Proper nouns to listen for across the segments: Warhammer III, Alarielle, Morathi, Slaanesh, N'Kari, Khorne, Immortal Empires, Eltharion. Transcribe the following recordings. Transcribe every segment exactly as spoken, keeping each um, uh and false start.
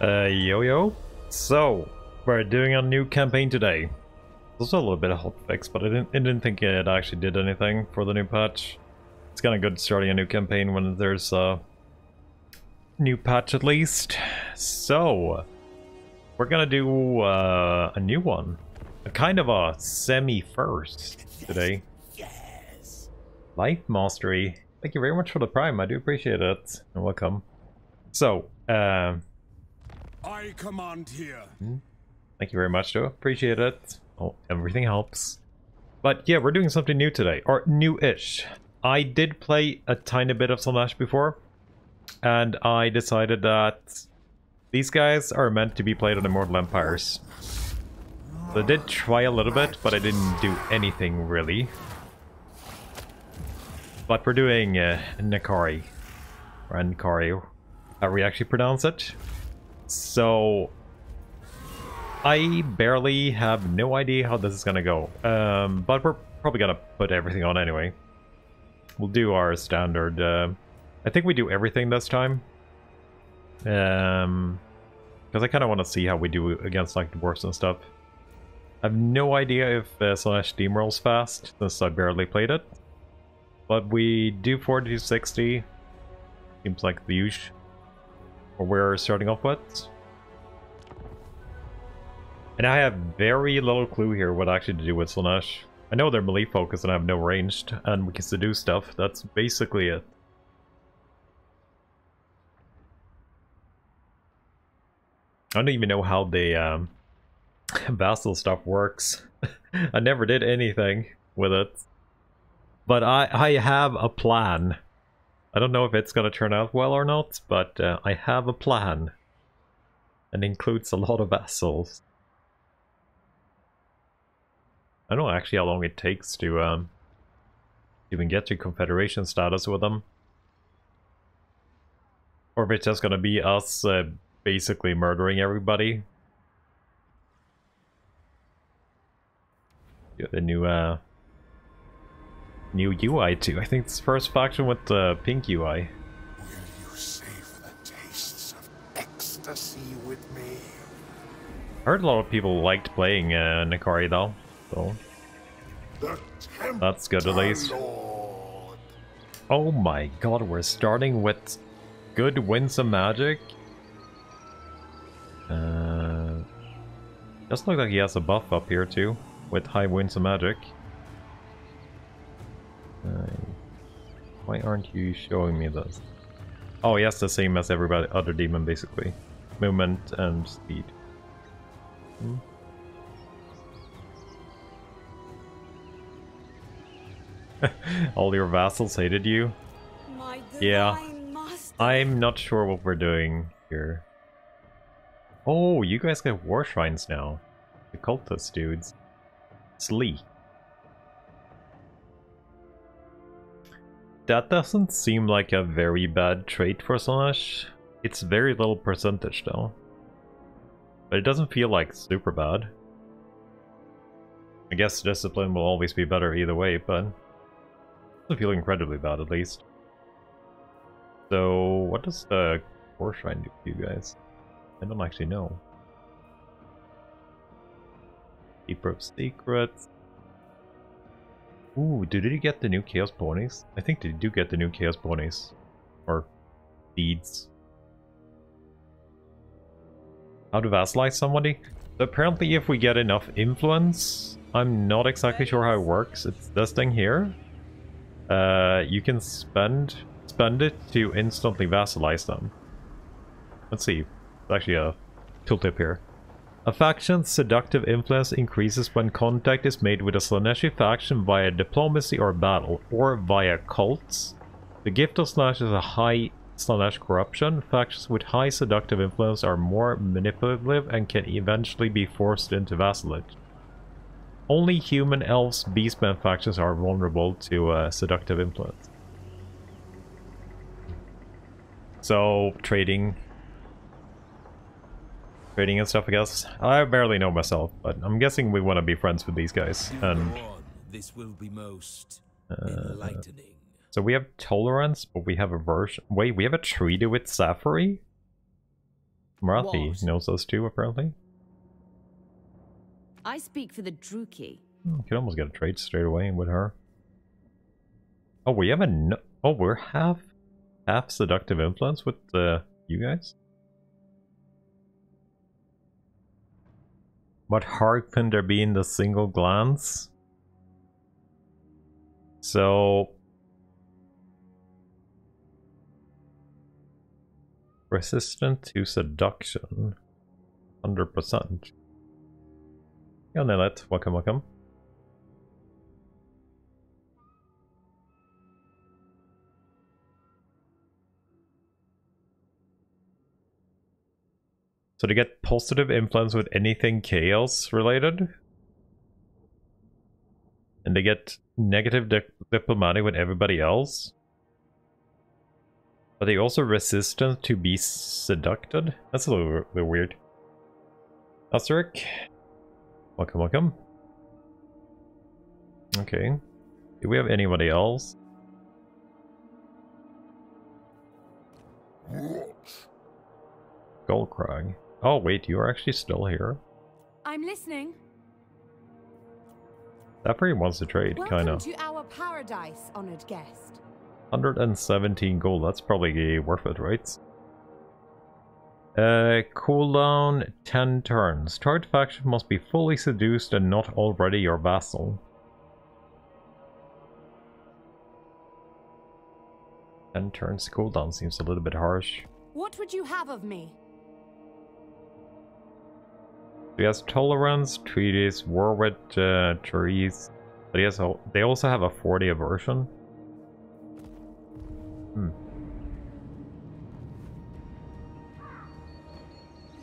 Uh, yo yo. So, we're doing a new campaign today. There's a little bit of hotfix, but I didn't, I didn't think it actually did anything for the new patch. It's kind of good starting a new campaign when there's a new patch at least. So, we're gonna do uh, a new one. A kind of a semi-first today. Yes. Life Mastery. Thank you very much for the Prime, I do appreciate it. And welcome. So, uh... I command here. Thank you very much, though. Appreciate it. Oh, everything helps. But yeah, we're doing something new today. Or new-ish. I did play a tiny bit of Slaanesh before. And I decided that these guys are meant to be played on Immortal Empires. So I did try a little bit, but I didn't do anything really. But we're doing uh, N'Kari, or N'Kari, how we actually pronounce it. So I barely have no idea how this is gonna go, um, but we're probably gonna put everything on anyway. We'll do our standard. Uh, I think we do everything this time, because um, I kind of want to see how we do against like dwarves and stuff. I have no idea if uh, Slaanesh steamrolls fast since I barely played it. But we do forty to sixty, seems like the usual, or we're starting off with. And I have very little clue here what actually to do with Slaanesh. I know they're melee focused and I have no ranged, and we can seduce stuff, that's basically it. I don't even know how the um, vassal stuff works. I never did anything with it. But I, I have a plan. I don't know if it's going to turn out well or not, but uh, I have a plan. And includes a lot of vassals. I don't know actually how long it takes to um, even get to confederation status with them. Or if it's just going to be us uh, basically murdering everybody. Yeah, the new... Uh, New U I too. I think it's the first faction with the uh, pink U I. Will you savor the tastes of ecstasy with me? I heard a lot of people liked playing uh, N'Kari though, so that's good at least. Lord. Oh my god, we're starting with good winsome magic. Uh, does look like he has a buff up here too, with high winsome magic. Why aren't you showing me this? Oh, yes, the same as everybody other demon basically. Movement and speed. Hmm. All your vassals hated you? My yeah. I'm not sure what we're doing here. Oh, you guys get war shrines now. The cultist dudes. Slee. That doesn't seem like a very bad trait for Slaanesh. It's very little percentage though. But it doesn't feel like super bad. I guess discipline will always be better either way, but it doesn't feel incredibly bad at least. So what does the core shrine do for you guys? I don't actually know. Keeper of Secrets. Ooh, did you get the new Chaos Ponies? I think they do get the new Chaos Ponies. Or... deeds. How to vassalize somebody? So apparently if we get enough influence... I'm not exactly sure how it works. It's this thing here. Uh, you can spend... spend it to instantly vassalize them. Let's see. There's actually a tooltip here. A faction's seductive influence increases when contact is made with a Slaaneshi faction via diplomacy or battle, or via cults. The gift of Slaanesh is a high Slaanesh corruption. Factions with high seductive influence are more manipulative and can eventually be forced into vassalage. Only human, elves, beastmen factions are vulnerable to uh, seductive influence. So, trading... trading and stuff, I guess. I barely know myself, but I'm guessing we want to be friends with these guys. And this will be most enlightening. Uh, so we have tolerance, but we have aversion. Wait, we have a treaty with Safari? Morathi what? Knows us too, apparently. I speak for the Druki. You could almost get a trade straight away with her. Oh, we have a... Oh, we're half... Half seductive influence with uh, you guys? But hard can there be in the single glance? So... Resistant to seduction. one hundred percent. Yo, Nelet, welcome, welcome. So to get positive influence with anything chaos related. And they get negative di diplomatic with everybody else. But they also resistant to be seducted. That's a little bit weird. Asterisk. Welcome, welcome. Okay. Do we have anybody else? Goldcrag. Oh wait, you are actually still here. I'm listening. That pretty wants to trade, kind of. Welcome to our paradise, honored guest. one hundred seventeen gold. That's probably worth it, right? Uh, cooldown ten turns. Target faction must be fully seduced and not already your vassal. ten turns cooldown seems a little bit harsh. What would you have of me? He has tolerance, treaties, war with uh, trees, but he has a, they also have a forty aversion. Hmm.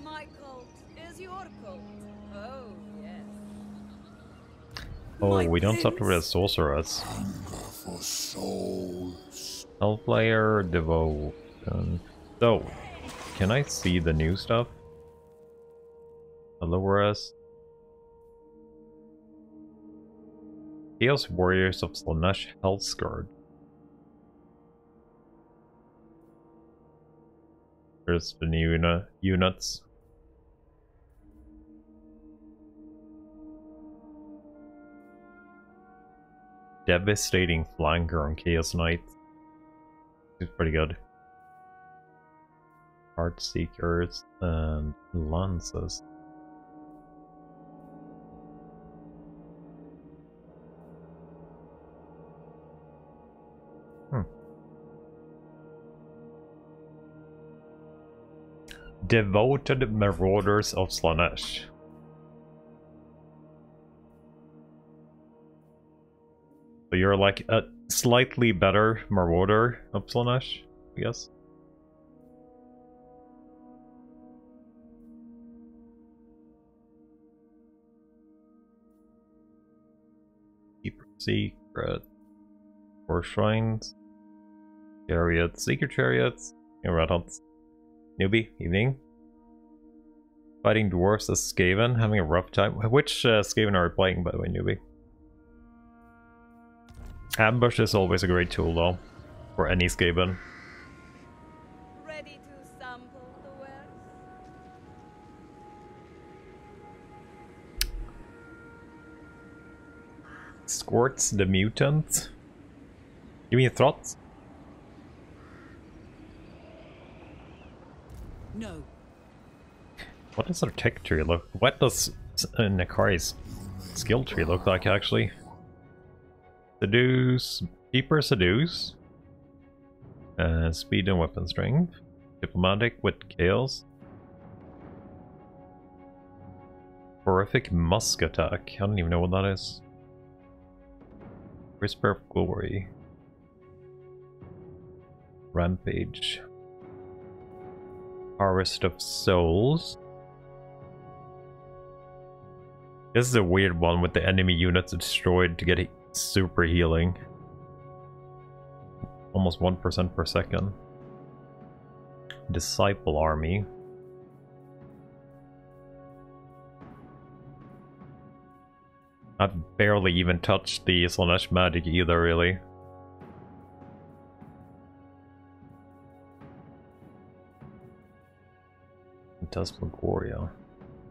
My cult is your cult. Oh, yes. Oh, my we don't suffer with a sorceress. Hellfire, devotion. So, can I see the new stuff? Lower us. Chaos Warriors of Slaanesh Hellsguard. There's the new uni units. Devastating flanker on Chaos Knight. It's pretty good. Heart Seekers and Lances. Devoted Marauders of Slaanesh. So you're like a slightly better Marauder of Slaanesh, I guess. Keeper Secret. Four Shrines. Chariots. Secret Chariots. And Red Hunts. Newbie, evening. Fighting dwarves as Skaven, having a rough time. Which uh, Skaven are we playing, by the way, newbie? Ambush is always a great tool, though, for any Skaven. Ready to sample the world. Squirts the mutant. You mean Throts? No. What does her tech tree look? What does uh, N'Kari's skill tree look like actually? Seduce, deeper seduce, uh, speed and weapon strength, diplomatic with chaos, horrific musk attack. I don't even know what that is. Whisper of glory, rampage. Harvest of Souls. This is a weird one with the enemy units destroyed to get he super healing. Almost one percent per second. Disciple Army. I've barely even touched the Slaanesh magic either, really. Desmagoria.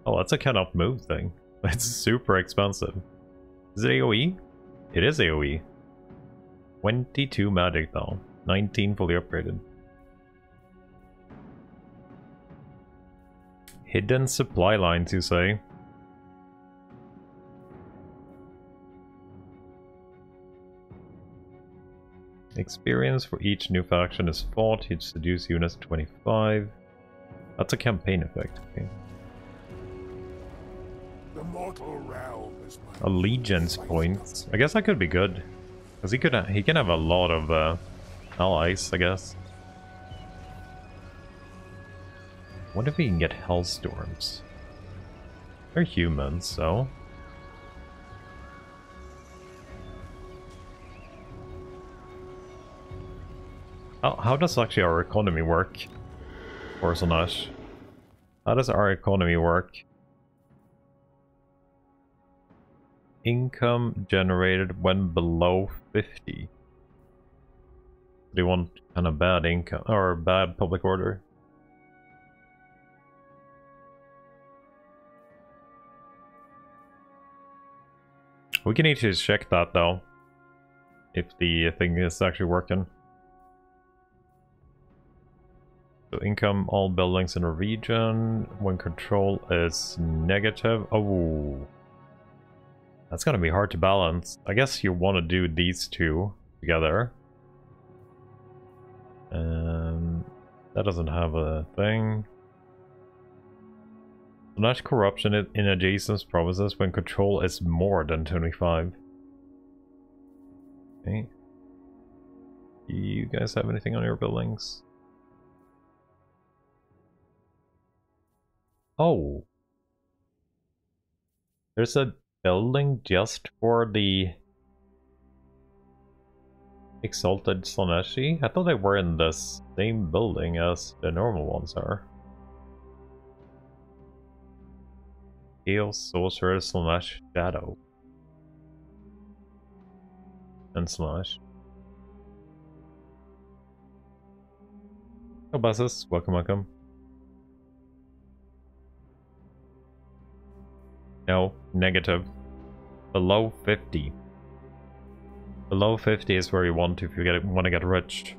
Oh, that's a cannot move thing. It's super expensive. Is it A O E? It is A O E. twenty-two magic though. nineteen fully upgraded. Hidden supply lines, you say? Experience for each new faction is fought, each seduced unit is twenty-five. That's a campaign effect, okay. The mortal realm is my allegiance points. I guess that could be good. Because he could ha he can have a lot of uh, allies, I guess. What if he can get hellstorms? They're humans, so. Oh, how does actually our economy work? Slaanesh. How does our economy work? Income generated when below fifty. They want kind of bad income or bad public order. We can need to check that though. If the thing is actually working. So income, all buildings in a region, when control is negative. Oh, that's gonna be hard to balance. I guess you want to do these two together. Um, that doesn't have a thing. Slash corruption in adjacent provinces when control is more than twenty-five. Okay. Do you guys have anything on your buildings? Oh, there's a building just for the Exalted Slaaneshi? I thought they were in the same building as the normal ones are. Chaos Sorcerer Slaanesh Shadow. And Slaanesh. Hello, Basses. Welcome, welcome. No, negative. Below fifty. Below fifty is where you want to if you get, want to get rich.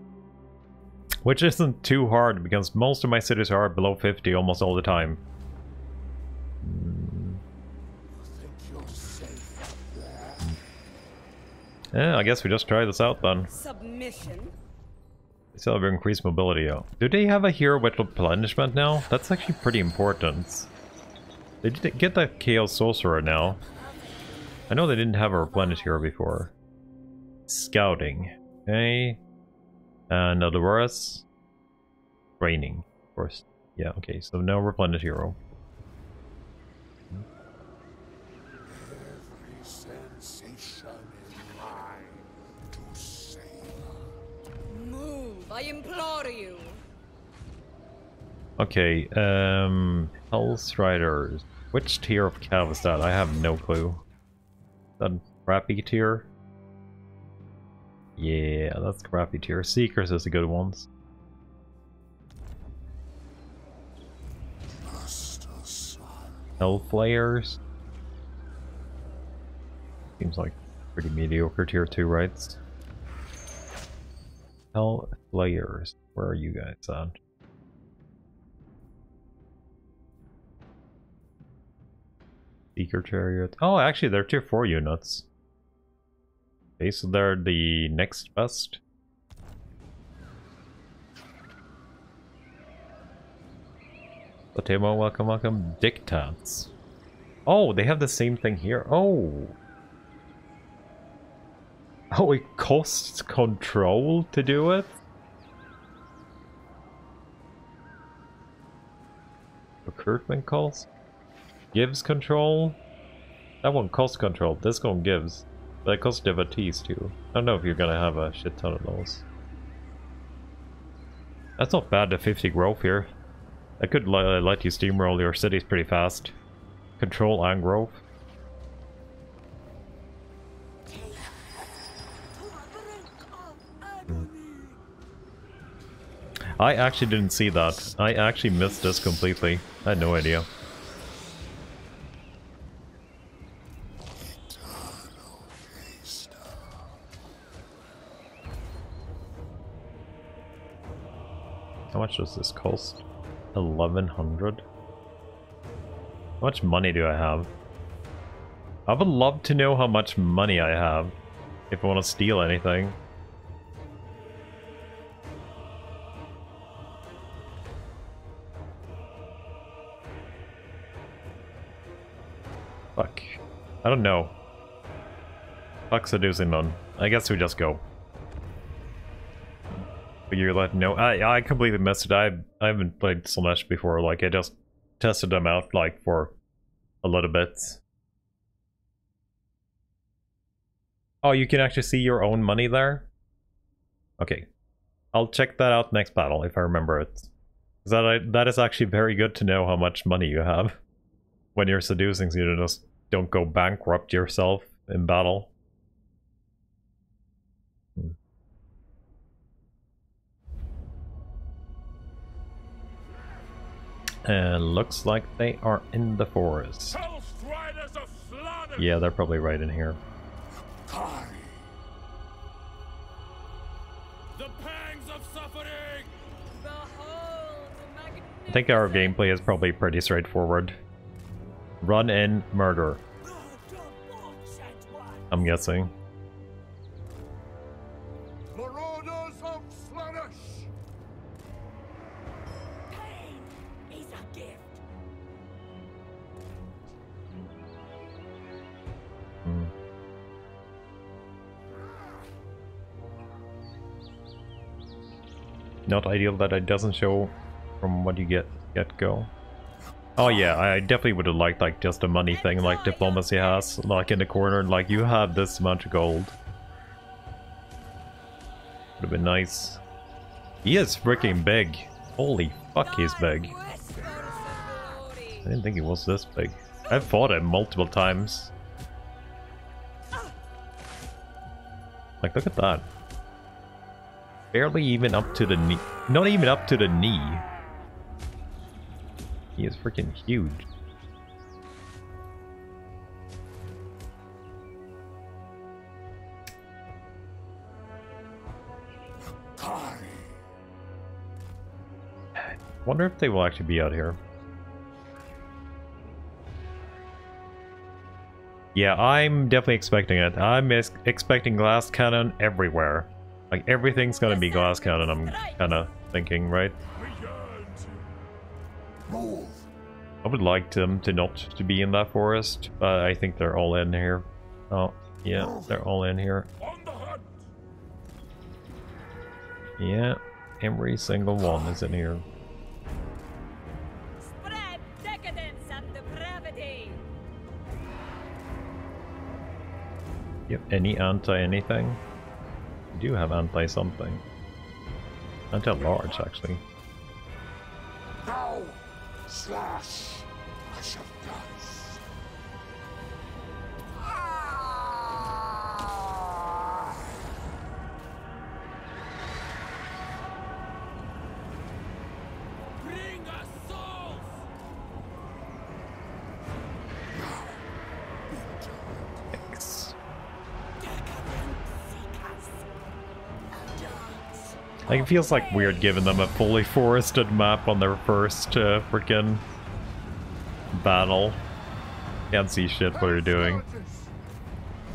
Which isn't too hard because most of my cities are below fifty almost all the time. Mm. Yeah, I guess we just try this out then. Submission. So we have increased mobility. Oh. Do they have a hero with replenishment now? That's actually pretty important. They did get that Chaos Sorcerer now. I know they didn't have a replenish hero before. Scouting. Okay. And Alarielle. Training. Of course. Yeah, okay. So no replenish hero. Every sensation is mine to save. Move, I implore you. Okay, um... Hellstriders. Which tier of cav is that? I have no clue. Is that crappy tier? Yeah, that's crappy tier. Seekers is the good ones. Hellflayers. Seems like pretty mediocre tier two, right? Hellflayers. Where are you guys at? Seeker Chariot. Oh, actually, they're tier four units. Okay, so they're the next best. Latemo, welcome, welcome. Dictats. Oh, they have the same thing here. Oh. Oh, it costs control to do it? Recruitment calls? Gives control. That one costs control. This one gives. But it costs devotees too. I don't know if you're gonna have a shit ton of those. That's not bad to fifty growth here. I could uh, let you steamroll your cities pretty fast. Control and growth. I actually didn't see that. I actually missed this completely. I had no idea. How much does this cost? eleven hundred? How much money do I have? I would love to know how much money I have if I want to steal anything. Fuck. I don't know. Fuck seducing them. I guess we just go. But you're letting know. I I completely missed it. I I haven't played Slaanesh before. Like, I just tested them out like for a little bit. Oh, you can actually see your own money there? Okay. I'll check that out next battle if I remember it. Is that I, that is actually very good to know how much money you have when you're seducing, so you just don't go bankrupt yourself in battle. Hmm. And looks like they are in the forest. Yeah, they're probably right in here. The pangs of suffering. I think our gameplay is probably pretty straightforward. Run in, murder. I'm guessing. Marauders of Slaanesh. Pain is a gift. Hmm. Not ideal that it doesn't show from what you get get go. Oh yeah, I definitely would have liked like just a money thing like diplomacy has, like in the corner, and like you have this much gold. Would have been nice. He is freaking big. Holy fuck, he's big. I didn't think he was this big. I've fought him multiple times. Like, look at that. Barely even up to the knee. Not even up to the knee. He is freaking huge. I wonder if they will actually be out here. Yeah, I'm definitely expecting it. I'm ex expecting glass cannon everywhere. Like, everything's gonna be glass cannon, I'm kinda thinking, right? I would like them to not to be in that forest, but I think they're all in here. Oh, yeah, they're all in here. Yeah, every single one is in here. Spread decadence and depravity. Yep, any anti-anything? I do have anti-something. Anti-large, actually. No. Slash. I shall dance. Ah! Bring us souls. Thanks. Like, it feels like weird giving them a fully forested map on their first uh, freaking battle. Can't see shit what you're doing.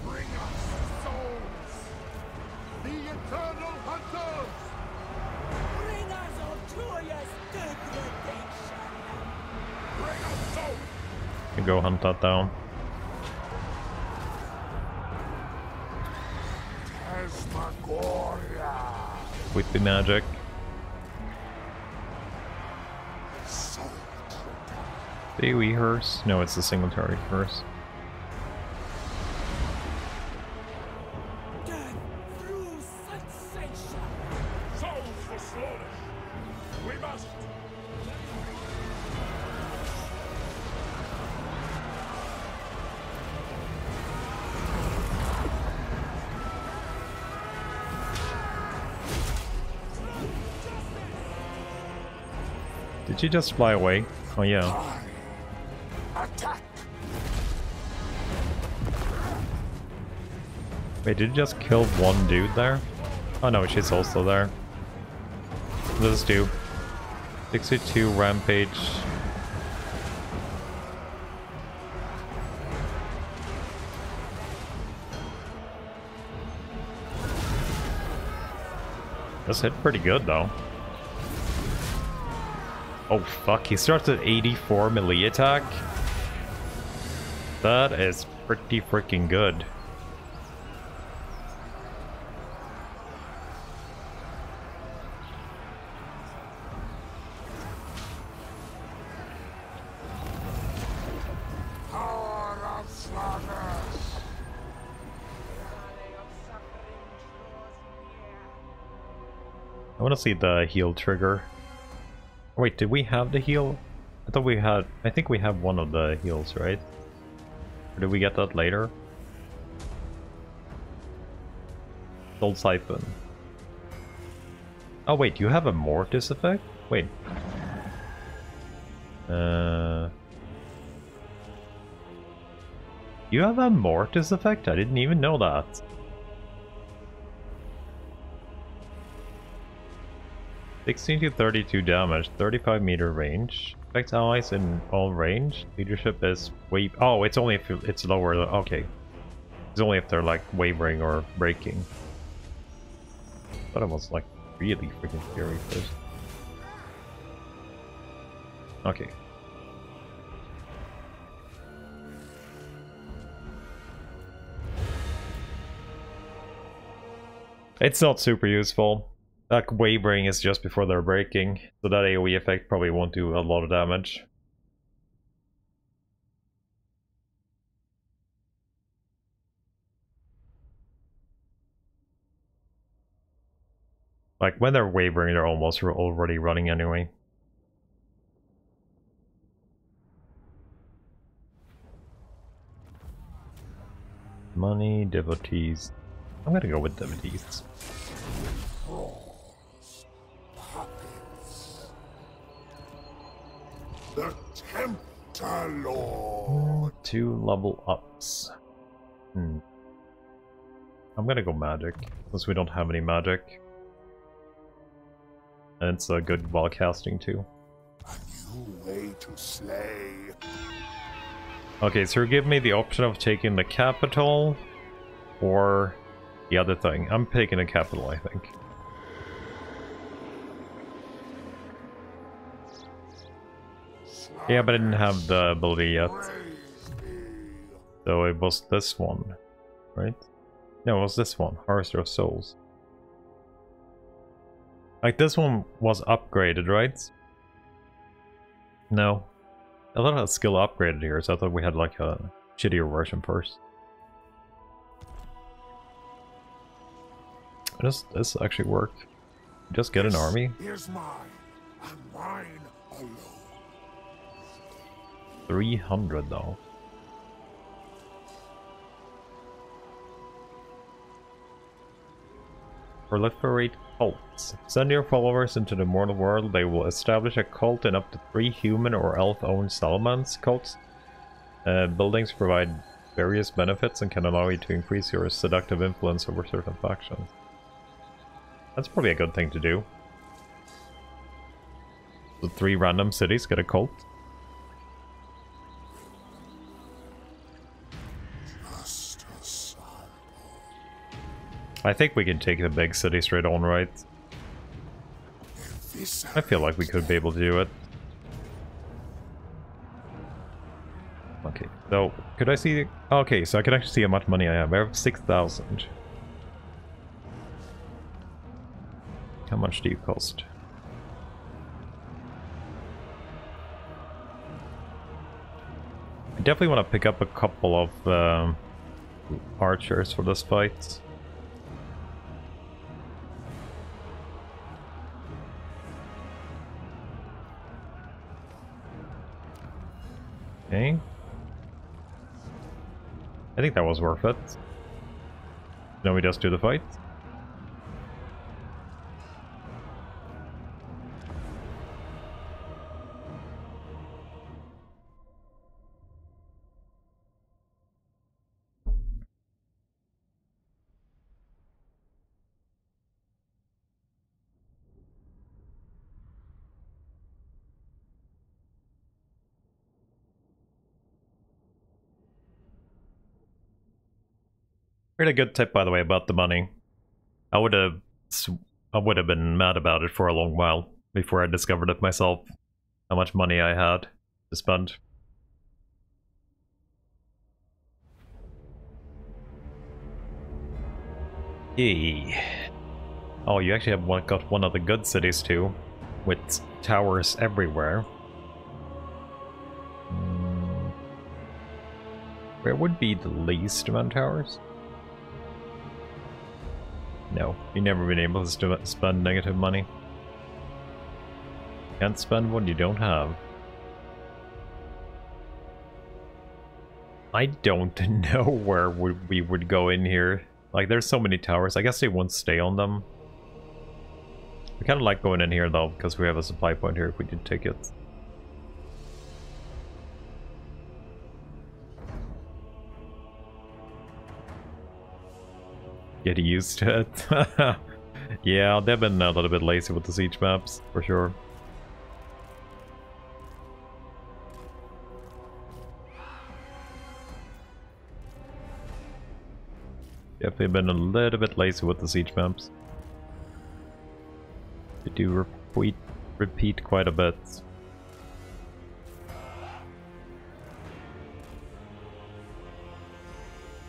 Bring us souls. The eternal hunters. Bring us Altoria's degradation. Bring us souls. You can go hunt that down. With the magic. The we hearse? No, it's the Singletary hearse. Did you just fly away? Oh yeah. Attack. Wait, did you just kill one dude there? Oh no, she's also there. Let's do sixty-two rampage. This hit pretty good though. Oh fuck, he starts at eighty-four melee attack. That is pretty freaking good. I want to see the heal trigger. Wait, did we have the heal? I thought we had... I think we have one of the heals, right? Or did we get that later? Soul Siphon. Oh wait, you have a Mortis effect? Wait. Uh... You have a Mortis effect? I didn't even know that. sixteen to thirty-two damage, thirty-five meter range. Affects allies in all range. Leadership is wave. Oh, it's only if it's lower. Okay, it's only if they're like wavering or breaking. Thought it was like really freaking scary first. Okay. It's not super useful. That wavering is just before they're breaking, so that AoE effect probably won't do a lot of damage. Like, when they're wavering, they're almost already running anyway. Money, devotees. I'm gonna go with devotees. The Tempter Lord. Two level ups. Hmm. I'm gonna go magic, since we don't have any magic. And it's uh, good while casting too. A new way to slay. Okay, so give me the option of taking the capital or the other thing. I'm taking the capital, I think. Yeah, but I didn't have the ability yet. So it was this one, right? No, it was this one, Harvester of Souls. Like, this one was upgraded, right? No. I thought it was skill upgraded here, so I thought we had like a shittier version first. Does this actually work? Just get an army? Here's mine, and mine alone. three hundred though. Proliferate cults. Send your followers into the mortal world. They will establish a cult in up to three human or elf-owned settlements. Cults uh, buildings provide various benefits and can allow you to increase your seductive influence over certain factions. That's probably a good thing to do. The three random cities get a cult. I think we can take the big city straight on, right? I feel like we could be able to do it. Okay, so could I see... Okay, so I can actually see how much money I have. I have six thousand. How much do you cost? I definitely want to pick up a couple of um, archers for this fight. Okay. I think that was worth it. Now we just do the fight. Heard a good tip, by the way, about the money. I would have, I would have been mad about it for a long while before I discovered it myself. How much money I had to spend. Yay. Oh, you actually have one, got one of the good cities too, with towers everywhere. Mm. Where would be the least amount of towers? No, you've never been able to spend negative money. Can't spend what you don't have. I don't know where would we would go in here. Like, there's so many towers. I guess they won't stay on them. We kind of like going in here, though, because we have a supply point here if we did take it. Get used to it. Yeah, they've been a little bit lazy with the siege maps, for sure. Definitely been a little bit lazy with the siege maps. They do repeat, repeat quite a bit.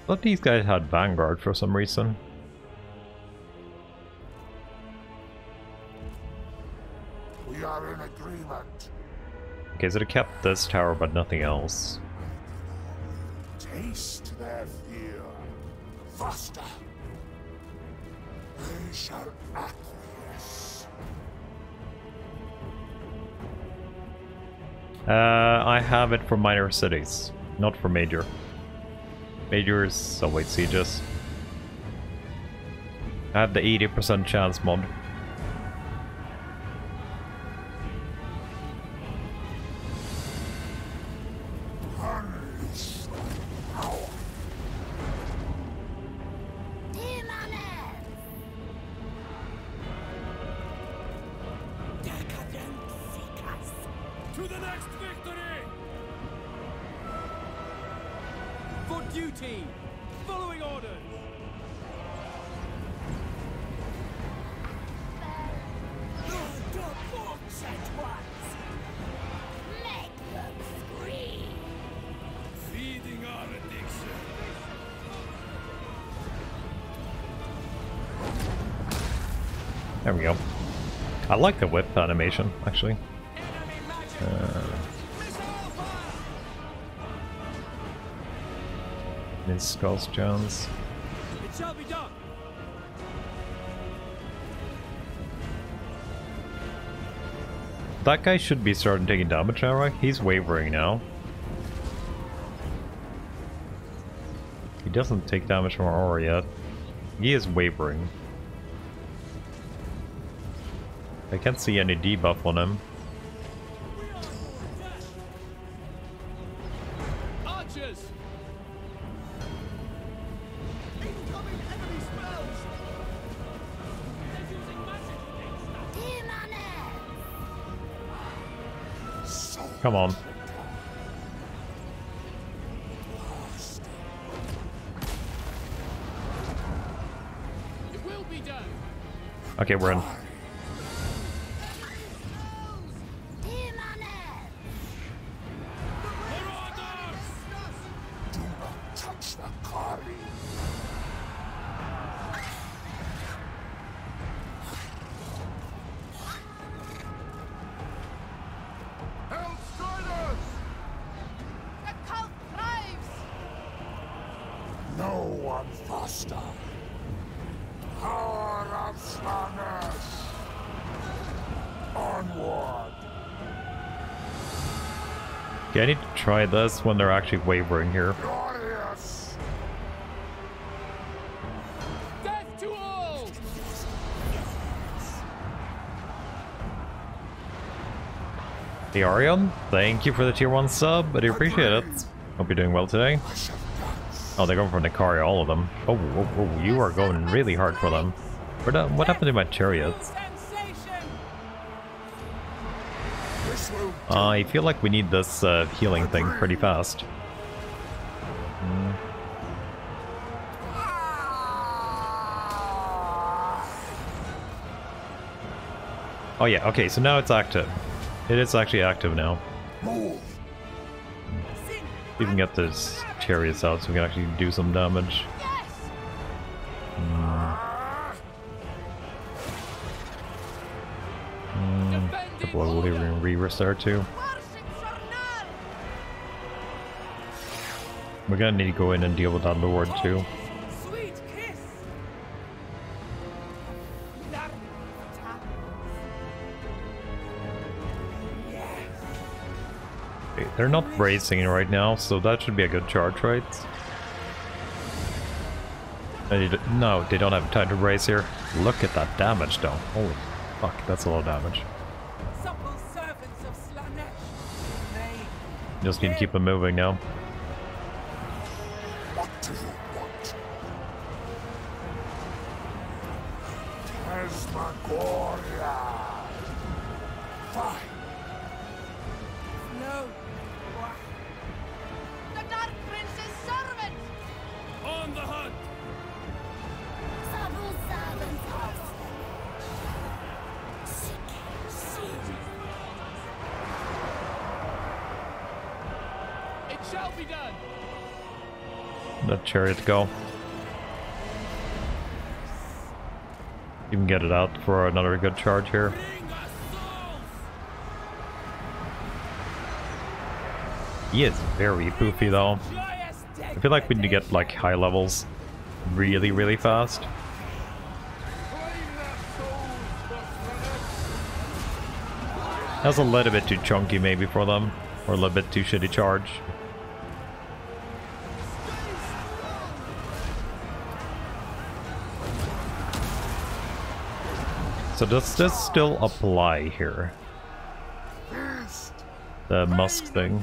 I thought these guys had Vanguard for some reason. We are in agreement. Okay, so they kept this tower, but nothing else. Taste their fear. Foster. They shall acquiesce. Uh, I have it for minor cities, not for major. Majors always sieges. I have the eighty percent chance mod. There we go. I like the whip animation, actually. Uh, Miss Skulls Jones. It shall be done. That guy should be starting taking damage now, right? He's wavering now. He doesn't take damage from our aura yet. He is wavering. I can't see any debuff on him. Archers. Incoming enemy spells. They're using magic things now. Come on. It will be done. Okay, we're in. I need to try this when they're actually wavering here. Glorious. Death to all. Eltharion, thank you for the tier one sub, I do appreciate it. Hope you're doing well today. Oh, they're going for N'Kari, all of them. Oh, oh, oh, you are going really hard for them. What happened to my chariots? Uh, I feel like we need this uh, healing thing pretty fast. Mm. Oh yeah, okay, so now it's active. It is actually active now. You can get this chariots out so we can actually do some damage. Mm. Mm. Couple of Illyrian Reavers there too. We're gonna need to go in and deal with that Lord too. They're not racing right now, so that should be a good charge, right? No, they don't have time to race here. Look at that damage, though. Holy fuck, that's a lot of damage. Just need to keep them moving now. Chariot to go. You can get it out for another good charge here. He is very poofy though. I feel like we need to get like high levels really, really fast. That's a little bit too chunky maybe for them, or a little bit too shitty charge. So does this still apply here? The musk thing.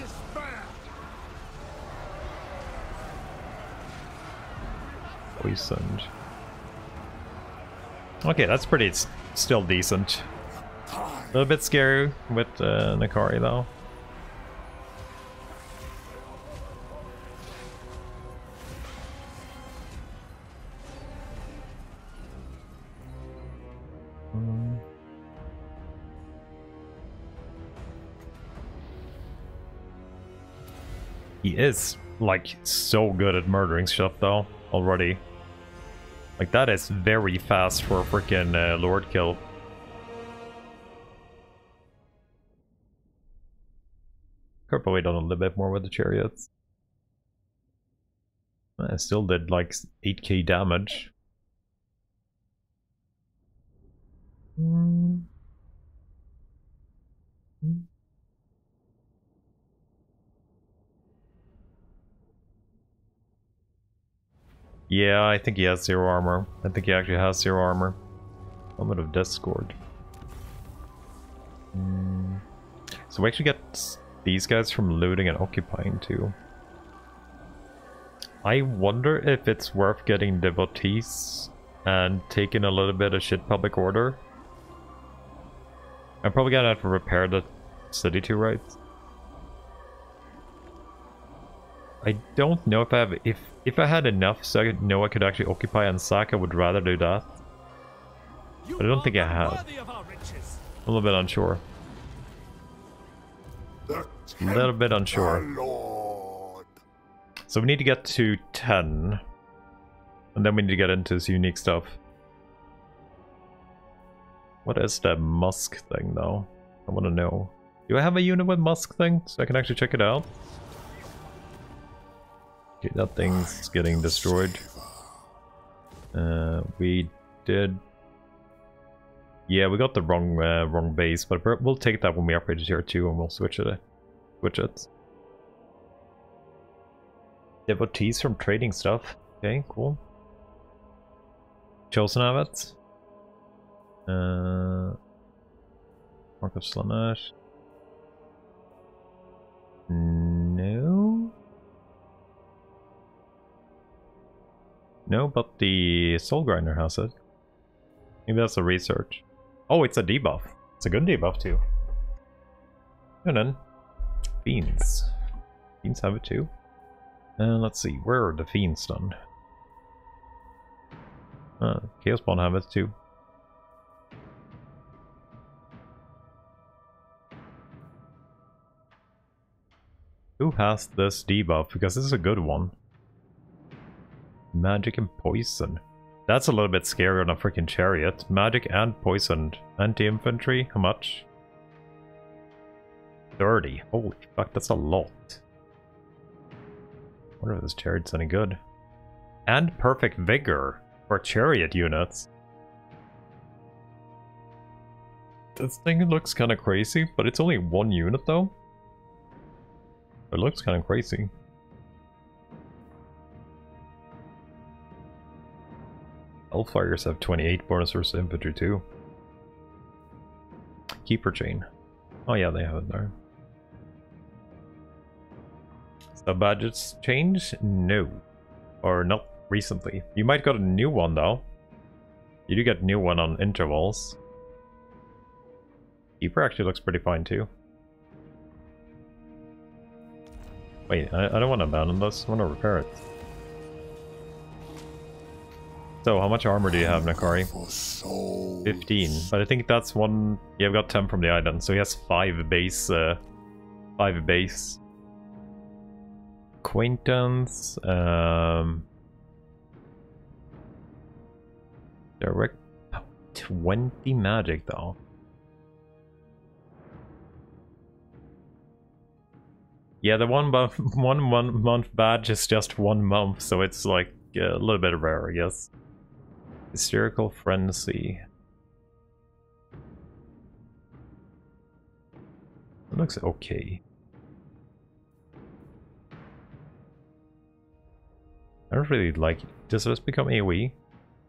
Poisoned. Okay, that's pretty, it's still decent. A little bit scary with uh, N'Kari though. Is like so good at murdering stuff though already. Like that is very fast for a freaking uh, Lord kill. Could probably done a little bit more with the chariots. I still did like eight K damage. Mm. Mm. Yeah, I think he has zero armor. I think he actually has zero armor. Moment of Discord. Mm. So we actually get these guys from looting and occupying too. I wonder if it's worth getting devotees and taking a little bit of shit public order. I'm probably gonna have to repair the city too, right? I don't know if I have if if I had enough so I know I could actually occupy and sack. I would rather do that, but I don't think I have. I'm a little bit unsure. A little bit unsure. So we need to get to ten, and then we need to get into this unique stuff. What is the musk thing though? I want to know. Do I have a unit with musk thing so I can actually check it out? Okay, that thing's getting destroyed. Uh, we did... Yeah, we got the wrong uh, wrong base, but we'll take that when we upgrade to tier two and we'll switch it. Switch it. Devotees from trading stuff. Okay, cool. Chosen have it. Uh, Mark of Slaanesh. No... No, but the Soul Grinder has it. Maybe that's a research. Oh, it's a debuff. It's a good debuff too. And then Fiends. Fiends have it too. And uh, let's see, where are the Fiends done? Uh, Chaosborn have it too. Who has this debuff? Because this is a good one. Magic and poison. That's a little bit scarier than a freaking chariot. Magic and poisoned. Anti-infantry, how much? thirty. Holy fuck, that's a lot. I wonder if this chariot's any good. And perfect vigor for chariot units. This thing looks kind of crazy, but it's only one unit though. It looks kind of crazy. Hellfires have twenty-eight bonus versus infantry too. Keeper chain. Oh yeah, they have it there. The budgets change? No. Or not recently. You might got a new one though. You do get a new one on intervals. Keeper actually looks pretty fine too. Wait, I, I don't want to abandon this. I want to repair it. So, how much armor do you have, N'Kari? fifteen. But I think that's one... Yeah, I've got ten from the island, so he has five base. Uh, five base. Acquaintance. Um, direct... twenty magic, though. Yeah, the one, one, one month badge is just one month, so it's like a little bit rare, I guess. Hysterical Frenzy. It looks okay. I don't really like it. Does this become AoE?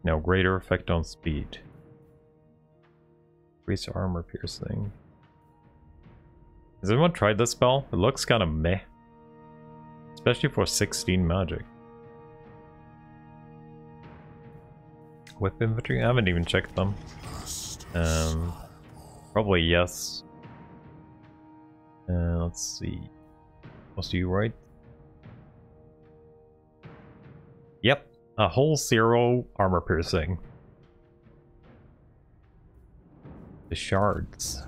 No, greater effect on speed. Increase armor piercing. Has anyone tried this spell? It looks kind of meh. Especially for sixteen magic. Whip infantry? I haven't even checked them. Um, probably yes. Uh, let's see. Must you right? Yep, a whole zero armor piercing. The shards.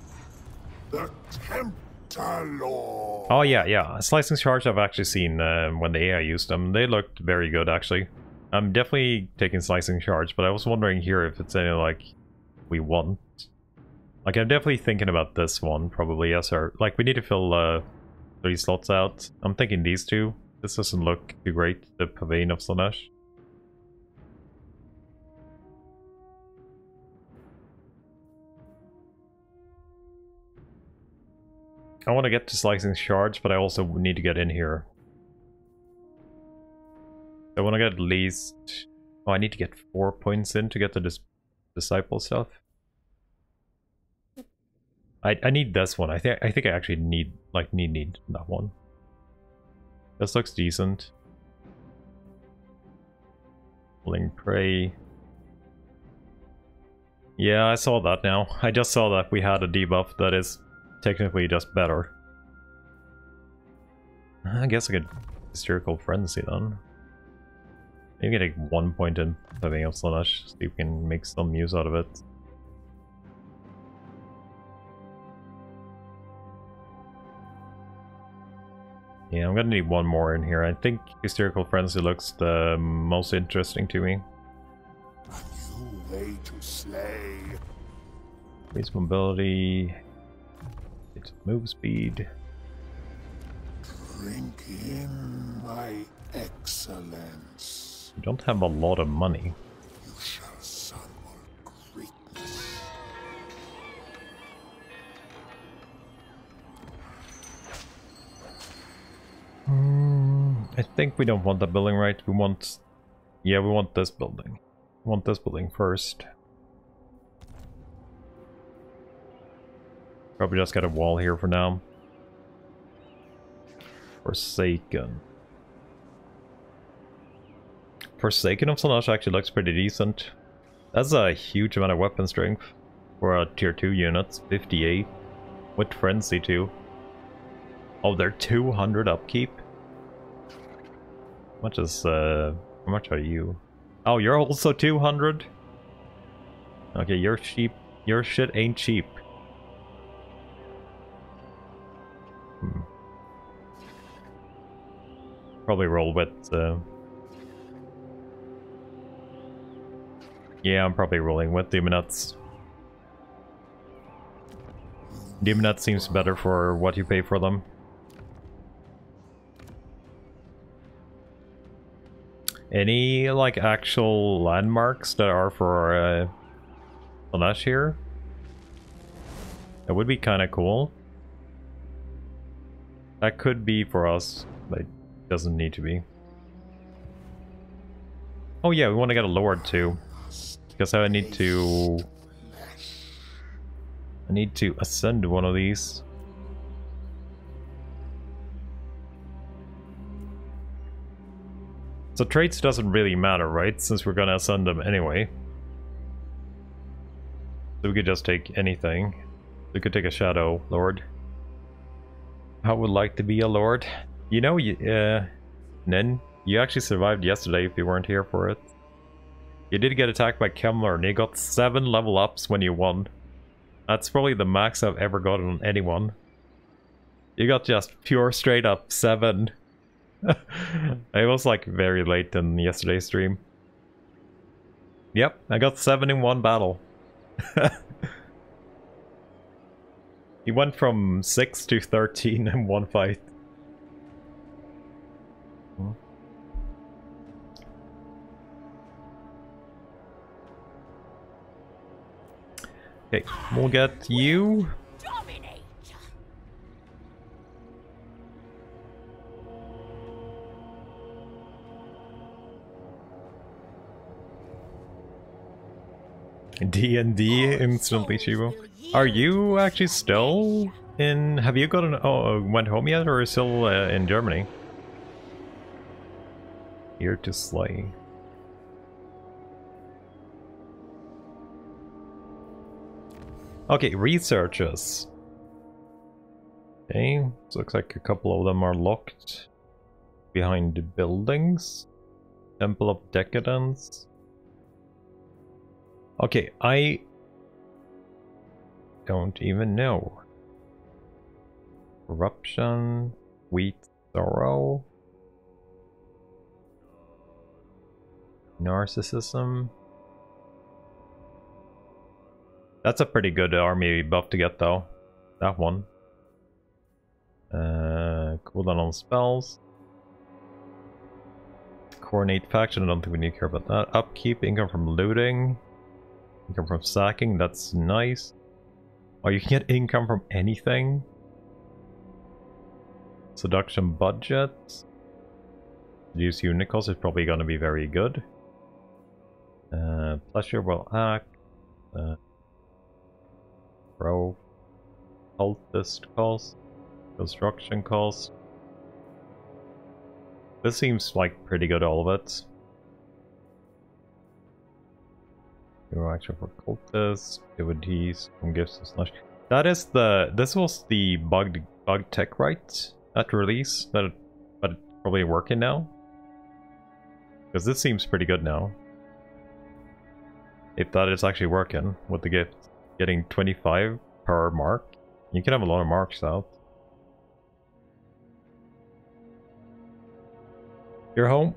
The temp. Oh yeah, yeah. Slicing Shards I've actually seen uh, when the A I used them. They looked very good actually. I'm definitely taking Slicing Shards, but I was wondering here if it's any like we want. Like I'm definitely thinking about this one probably as our... Like we need to fill uh, three slots out. I'm thinking these two. This doesn't look too great, the Pavane of Slaanesh. I want to get to Slicing Shards, but I also need to get in here. I want to get at least... Oh, I need to get four points in to get the dis Disciple stuff. I, I need this one. I, th I think I actually need, like, need, need that one. This looks decent. Link Prey. Yeah, I saw that now. I just saw that we had a debuff that is... technically just better. I guess I could Hysterical Frenzy then. Maybe take one point in having up Slaanesh so you can make some use out of it. Yeah, I'm gonna need one more in here. I think Hysterical Frenzy looks the most interesting to me. A new way to slay. Increase mobility. Move speed. Drink in my excellence. You don't have a lot of money. You shall summon greatness. Mm, I think we don't want that building, right? We want... Yeah, we want this building. We want this building first. Probably just got a wall here for now. Forsaken. Forsaken of Slaanesh actually looks pretty decent. That's a huge amount of weapon strength for a tier two units. fifty-eight. With Frenzy too. Oh, they're two hundred upkeep. How much is, uh, how much are you? Oh, you're also two hundred? Okay, your sheep, your shit ain't cheap. probably roll with... Uh... Yeah, I'm probably rolling with Demonuts. Demonuts seems better for what you pay for them. Any, like, actual landmarks that are for uh, Slaanesh here? That would be kind of cool. That could be for us, but it doesn't need to be. Oh yeah, we want to get a Lord too. Because I need to... I need to ascend one of these. So traits doesn't really matter, right? Since we're gonna ascend them anyway. So we could just take anything. We could take a Shadow Lord. I would like to be a Lord. You know, you, uh, Nin, you actually survived yesterday if you weren't here for it. You did get attacked by Kemler and you got seven level ups when you won. That's probably the max I've ever gotten on anyone. You got just pure straight up seven. It was like very late in yesterday's stream. Yep, I got seven in one battle. He went from six to thirteen in one fight. Hmm. Okay, we'll get you. Dominate. D and D instantly, Shibo. Are you actually still in... Have you gotten... Oh, went home yet, or are you still uh, in Germany? Here to slay. Okay, researchers. Okay, so looks like a couple of them are locked behind the buildings. Temple of Decadence. Okay, I... don't even know. Corruption, Wheat Sorrow, Narcissism. That's a pretty good army buff to get though. That one. Uh, cooldown on spells. Coordinate faction, I don't think we need to care about that. Upkeep, income from looting, income from sacking, that's nice. Oh, you can get income from anything. Seduction budget. Use unit cost is probably going to be very good. Uh, pleasure will act. Uh, pro. Cultist cost. Construction cost. This seems like pretty good, all of it. Interaction for cultists, devotees, and gifts to Slaanesh. That is the... This was the bugged bug tech, right? At release, that it, but it's probably working now. Because this seems pretty good now. If that is actually working with the gift. Getting twenty-five per mark. You can have a lot of marks out. You're home.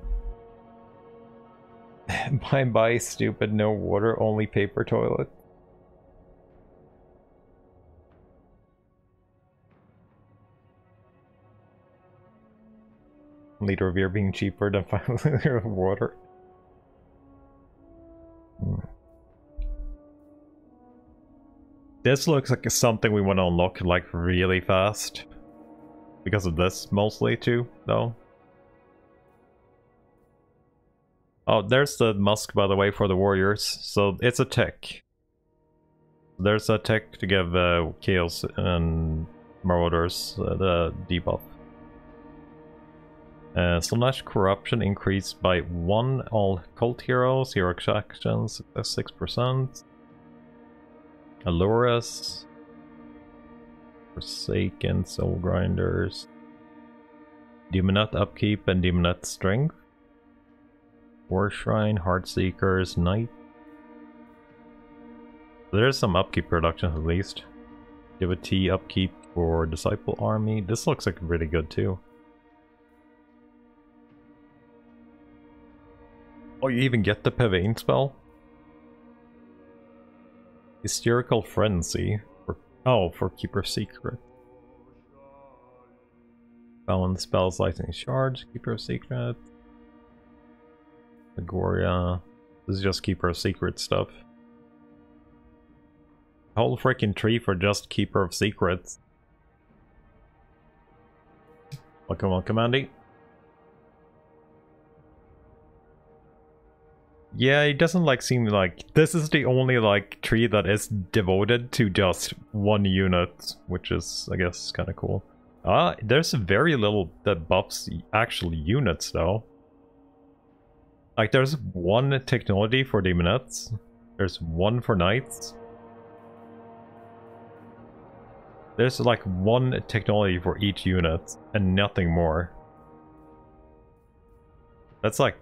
Bye bye, stupid. No water, only paper toilet. Liter of beer being cheaper than five liters of water. Hmm. This looks like something we want to unlock like really fast. Because of this mostly too, though. Oh, there's the musk, by the way, for the warriors. So it's a tech. There's a tech to give uh, Chaos and Marauders uh, the debuff. Uh, Slaanesh corruption increased by one. All cult heroes, hero actions, six percent. Allurus, Forsaken, Soul Grinders, Demonut upkeep and Demonut strength. War Shrine, Heartseekers, Knight. There's some upkeep production at least. Devotee upkeep for Disciple Army. This looks like really good too. Oh, you even get the Pavane spell? Hysterical Frenzy. For, oh, for Keeper of Secret. Balance spells, Lightning Charge, Keeper of Secret. Agoria. This is just Keeper of Secret stuff. Whole freaking tree for just Keeper of Secrets. Welcome, welcome, Andy. Yeah, it doesn't like seem like this is the only like tree that is devoted to just one unit, which is, I guess, kind of cool. Ah, uh, there's very little that buffs actual units though. Like there's one technology for demonettes, there's one for knights. There's like one technology for each unit and nothing more. That's like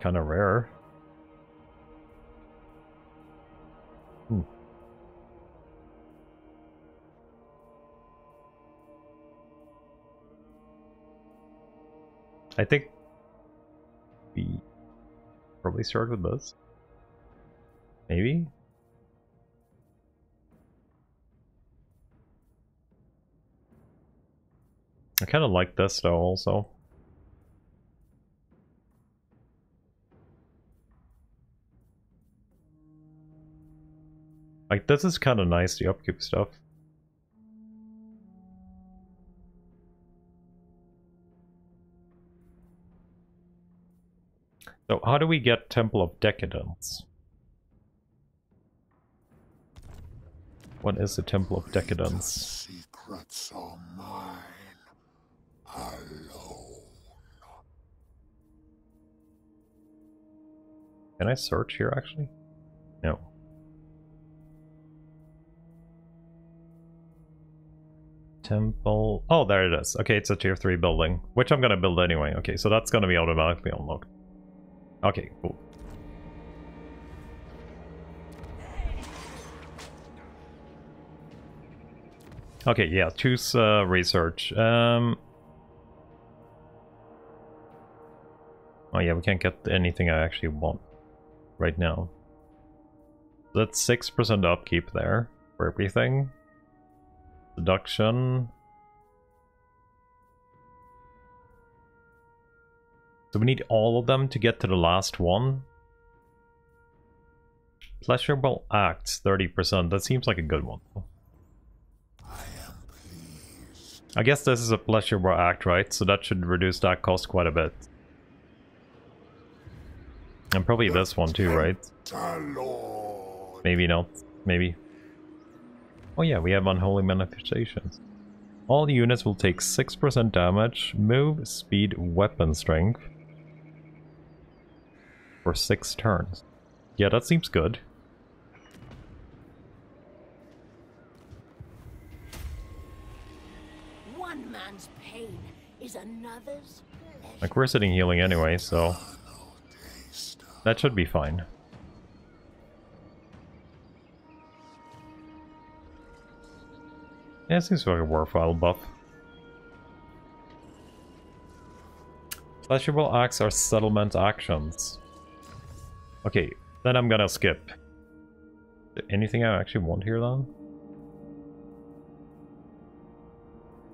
kind of rare. Hmm. I think we probably start with this. Maybe? I kind of like this though, also. Like, this is kind of nice, the upkeep stuff. So, how do we get Temple of Decadence? What is the Temple of Decadence? Secrets are mine. Alone. Can I search here actually? No. Temple. Oh, there it is. Okay, it's a tier three building, which I'm gonna build anyway. Okay, so that's gonna be automatically unlocked. Okay, cool. Okay, yeah, choose uh, research. Um. Oh yeah, we can't get anything I actually want right now. That's six percent upkeep there for everything. Deduction. So we need all of them to get to the last one. Pleasurable acts, thirty percent. That seems like a good one. I am pleased. I guess this is a pleasurable act, right? So that should reduce that cost quite a bit. And probably this one too, right? Maybe not. Maybe. Oh yeah, we have Unholy Manifestations. All units will take six percent damage, move, speed, weapon strength. For six turns. Yeah, that seems good. One man's pain is another's pleasure. Like we're sitting healing anyway, so... That should be fine. Yeah, it seems like a worthwhile buff. Pleasurable acts are settlement actions. Okay, then I'm gonna skip. Anything I actually want here then?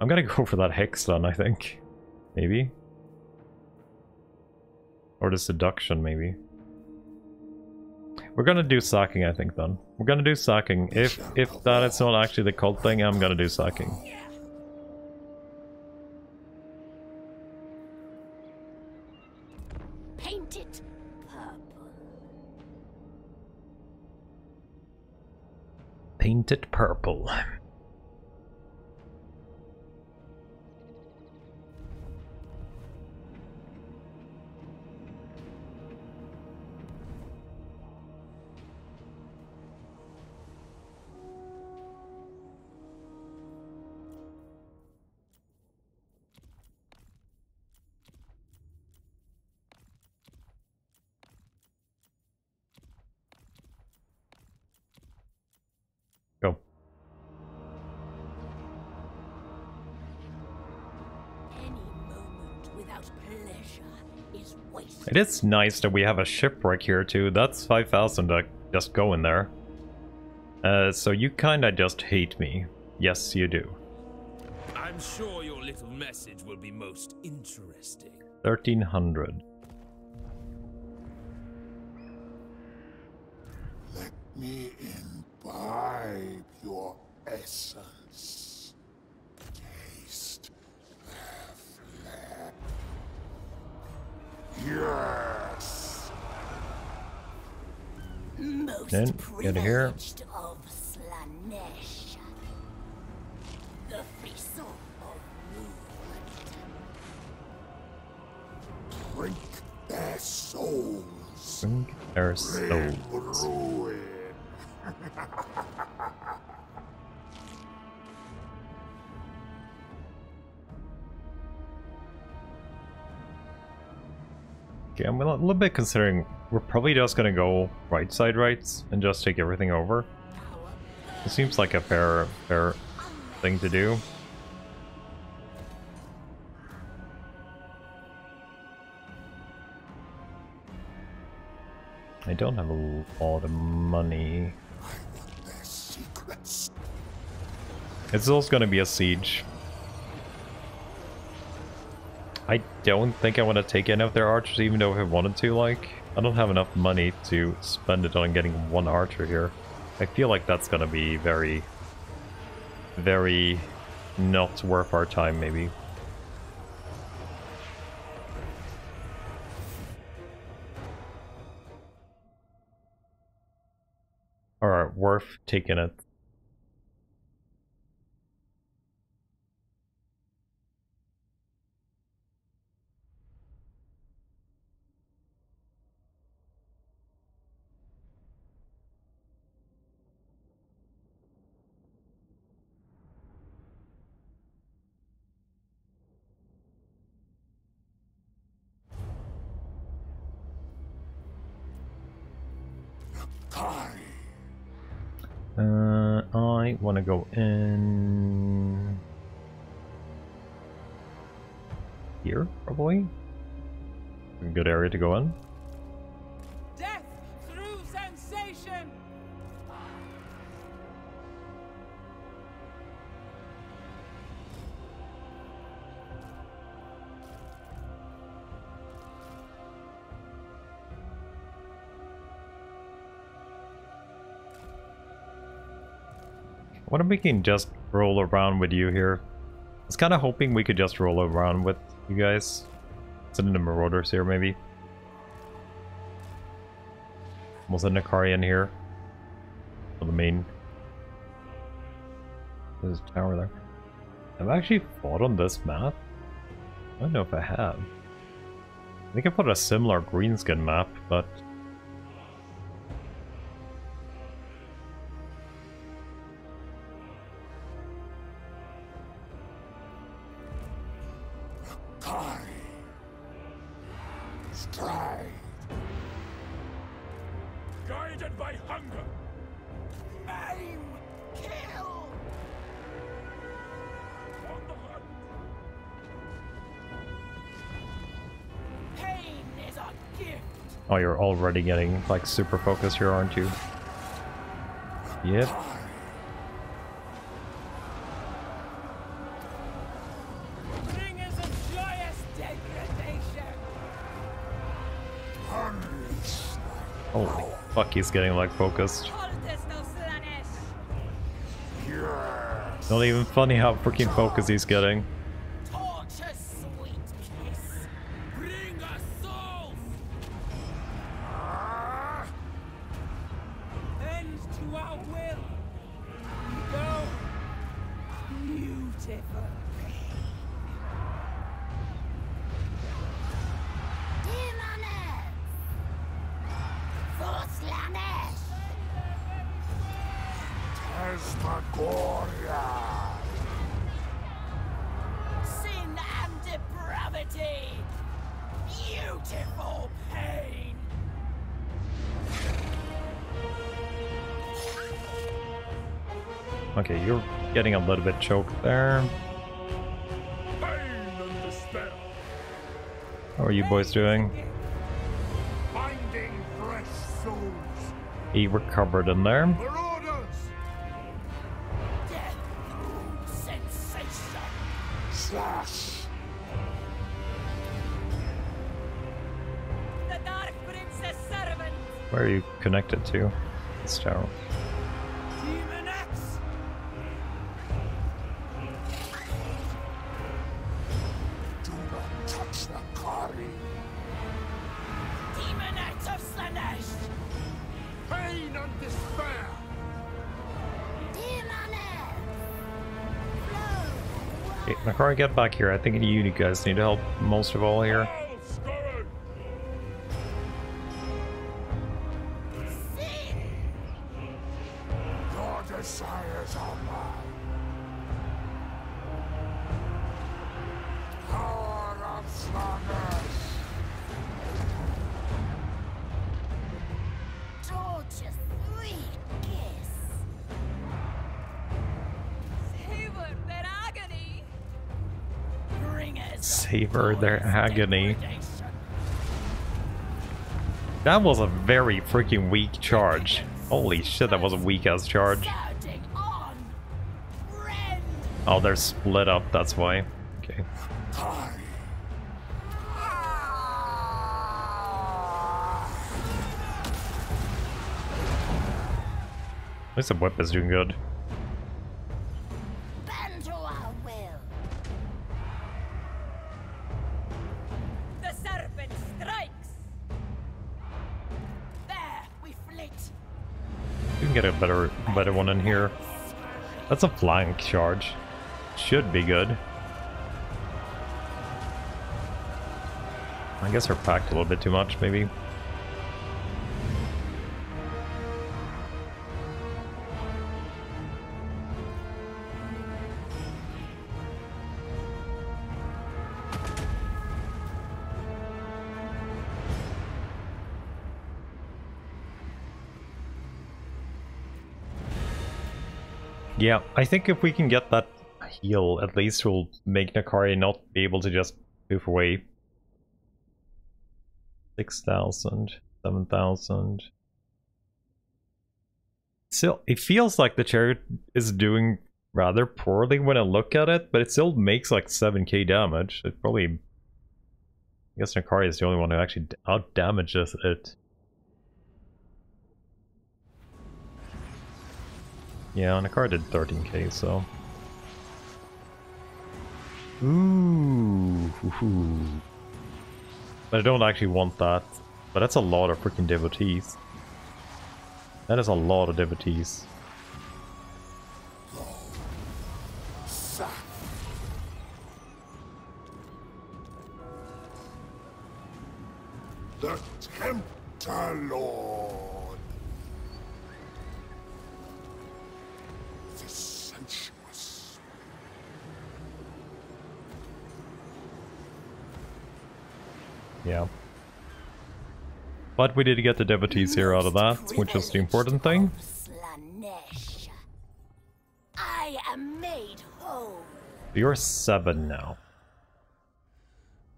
I'm gonna go for that hex then, I think. Maybe? Or the seduction, maybe. We're gonna do sacking, I think, then. We're gonna do sacking. If if that is not actually the cult thing, I'm gonna do sacking. Paint it purple. Paint it purple. Pleasure is wasted. It is nice that we have a shipwreck here too. That's five thousand that just go in there. Uh, so you kinda just hate me. Yes, you do. I'm sure your little message will be most interesting. thirteen hundred. Let me imbibe your essence. Taste their flesh. Yes. Most then get here. Of Slaanesh. The free soul of movement. Drink their souls. Drink their souls. Ruin. Okay, I'm a little bit considering we're probably just gonna go right side rights and just take everything over. It seems like a fair, fair thing to do. I don't have a lot of money. It's also gonna be a siege. I don't think I want to take any of their archers, even though if I wanted to, like, I don't have enough money to spend it on getting one archer here. I feel like that's gonna be very... very not worth our time, maybe. Alright, worth taking it. Uh, I want to go in here, probably. A good area to go in. Death through sensation. What if we can just roll around with you here? I was kind of hoping we could just roll around with you guys. Send the marauders here, maybe. We'll send N'Kari in here. For the main. There's a tower there. I've actually fought on this map. I don't know if I have. I think I put a similar greenskin map, but... Oh, you're already getting, like, super focused here, aren't you? Yep. Holy fuck, he's getting, like, focused. Not even funny how freaking focused he's getting. Sin and depravity, beautiful pain. Okay, you're getting a little bit choked there. Pain and despair. How are you boys doing? Finding fresh souls. He recovered in there. Death. Sensation. Slash. The Dark Princess Servant. Where are you connected to? This tower. N'Kari, get back here. I think you guys need help most of all here. Savor their agony. That was a very freaking weak charge. Holy shit, that was a weak ass charge. Oh, they're split up, that's why. Okay. At least the whip is doing good. Get a better better one in here. That's a flank charge. Should be good. I guess we're packed a little bit too much, maybe. Yeah, I think if we can get that heal, at least we'll make N'Kari not be able to just poof away. six thousand, seven thousand. Still, it feels like the chariot is doing rather poorly when I look at it, but it still makes like seven K damage. It probably... I guess N'Kari is the only one who actually out-damages it. Yeah, N'Kari did thirteen K, so... Ooh, ooh. But I don't actually want that. But that's a lot of freaking devotees. That is a lot of devotees. The Tempter Lord! Yeah. But we did get the devotees here out of that, which is the important thing. Slaanesh. I am made whole. You're seven now.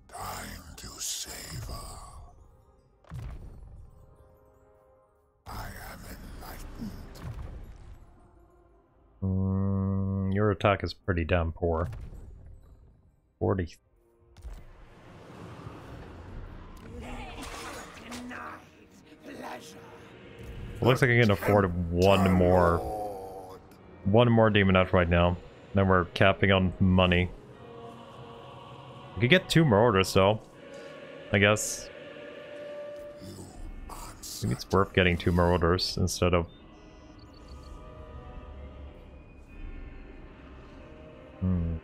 Time to savor. I am enlightened. Mm, your attack is pretty damn poor. forty-three. It looks like I can afford one more, one more demon out right now. Then we're capping on money. We could get two more orders though, I guess. Maybe it's worth getting two more orders instead of. Hmm.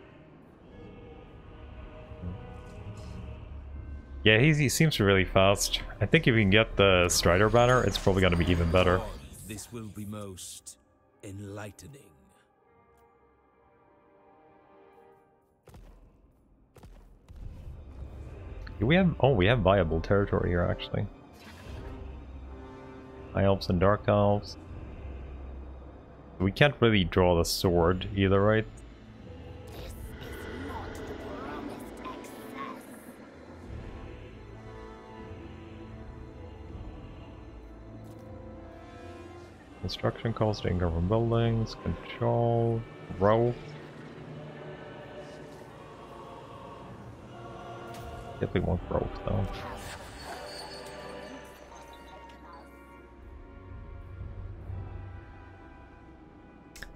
Yeah, he's, he seems really fast. I think if we can get the Strider banner, it's probably going to be even better. This will be most enlightening. Do we have? Oh, we have viable territory here actually. High Elves and Dark Elves. We can't really draw the sword either, right? Construction cost, income from buildings, control, growth. Definitely want growth though.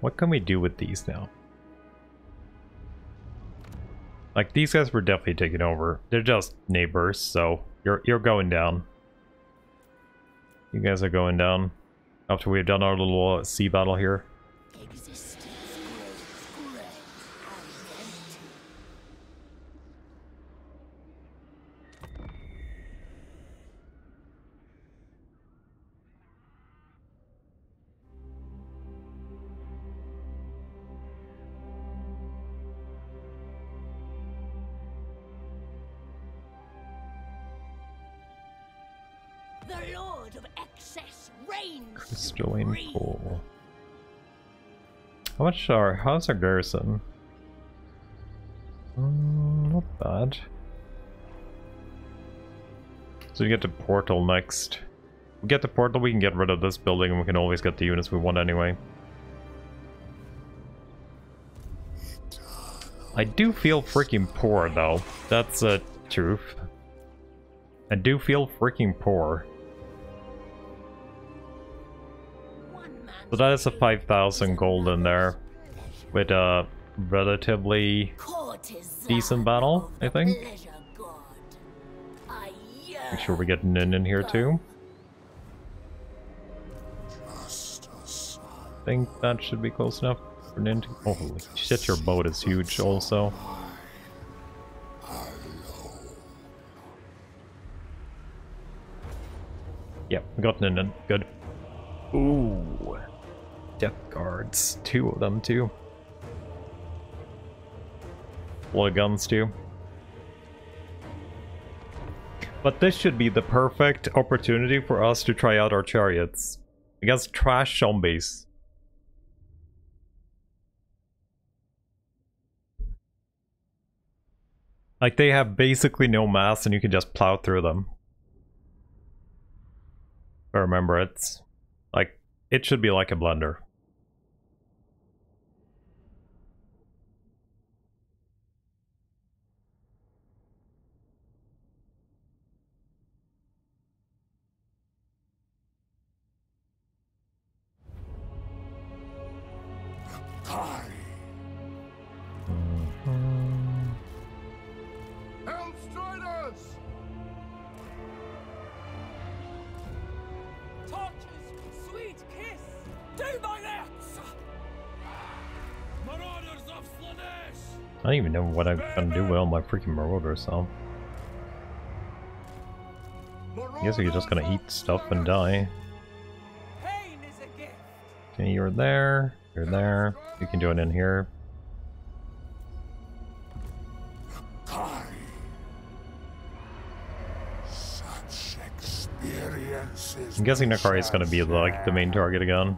What can we do with these now? Like, these guys were definitely taking over. They're just neighbors, so you're you're going down. You guys are going down. After we've done our little uh, sea battle here. Crystalline pool. How much are? How's our garrison? Um, not bad. So we get the portal next. We get the portal. We can get rid of this building, and we can always get the units we want anyway. I do feel freaking poor, though. That's a truth. I do feel freaking poor. So that is a five thousand gold in there, with a relatively decent battle, I think. Make sure we get Nin in here too. I think that should be close enough for Nin to... Oh, holy shit, your boat is huge also. Yep, we got Nin in. Good. Ooh. Death guards, two of them too. A lot of guns too. But this should be the perfect opportunity for us to try out our chariots against trash zombies. Like, they have basically no mass and you can just plow through them. I remember it's like, it should be like a blender. I don't even know what I'm gonna do with all my freaking marauders, so I guess we're just gonna eat stuff and die. Okay, you're there, you're there. You can do it in here. I'm guessing N'Kari is gonna be like the main target again.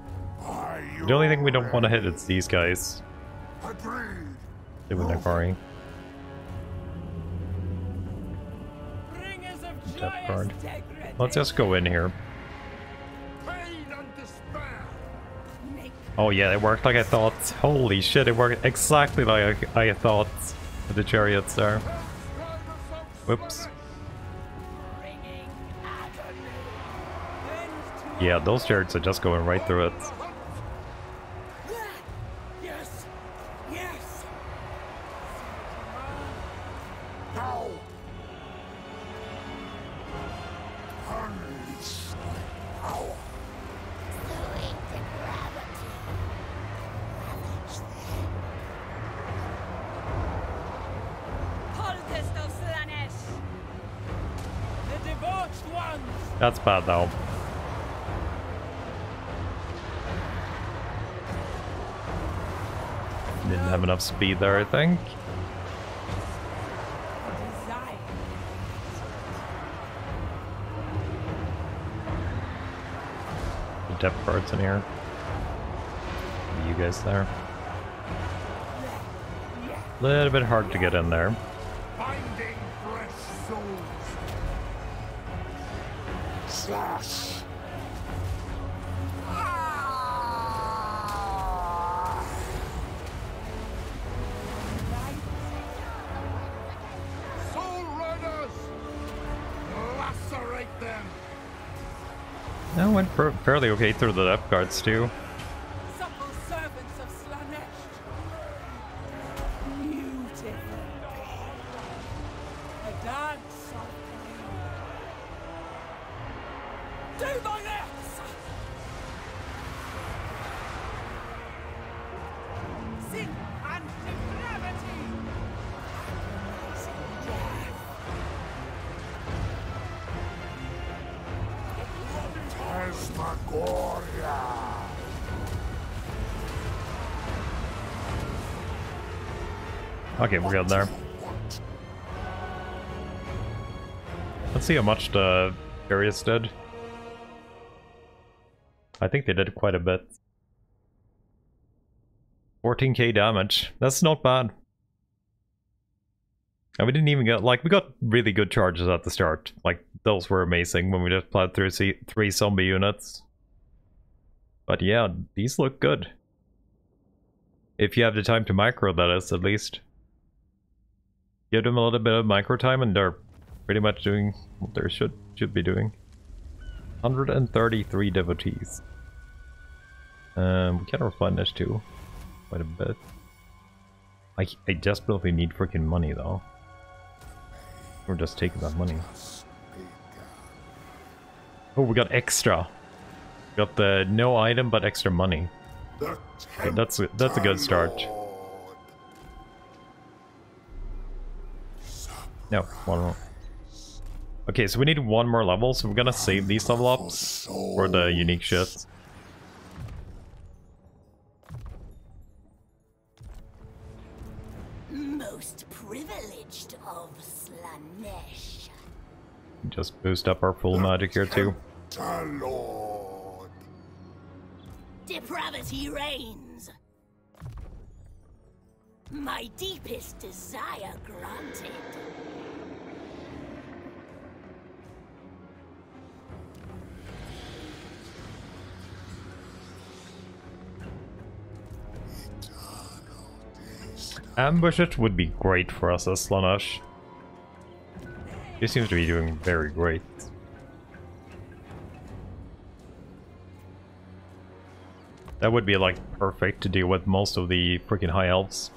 The only thing we don't want to hit is these guys. With N'Kari. Death guard. Let's just go in here. Oh yeah, it worked like I thought. Holy shit, it worked exactly like I, I thought with the chariots there. Whoops. Yeah, those chariots are just going right through it. That's bad though. Didn't have enough speed there, I think. The depth guard's in here. You guys there. A little bit hard to get in there. Slash. Ah! went fairly okay through the depth guards too. Supple servants of Slaanesh. Beautiful. A dance of pain. Do thy lips. Sin and depravity. Okay, we're good there. Let's see how much the Arius did. I think they did quite a bit. fourteen K damage. That's not bad. And we didn't even get, like, we got really good charges at the start. Like, those were amazing when we just plowed through three zombie units. But yeah, these look good. If you have the time to micro, that is, at least. Give them a little bit of micro time and they're pretty much doing what they should, should be doing. one hundred thirty-three devotees. Um, we can replenish too. Quite a bit. I, I just don't know if we need freaking money though. We're just taking that money. Oh, we got extra. We got the no item but extra money. Okay, that's, that's a good start. No, one more. Okay, so we need one more level, so we're gonna save these level ups for the unique shit. Most privileged of Slaanesh. Just boost up our full magic here too. Depravity reigns. My deepest desire granted. Ambush it would be great for us as Slaanesh. He seems to be doing very great. That would be like perfect to deal with most of the freaking high elves.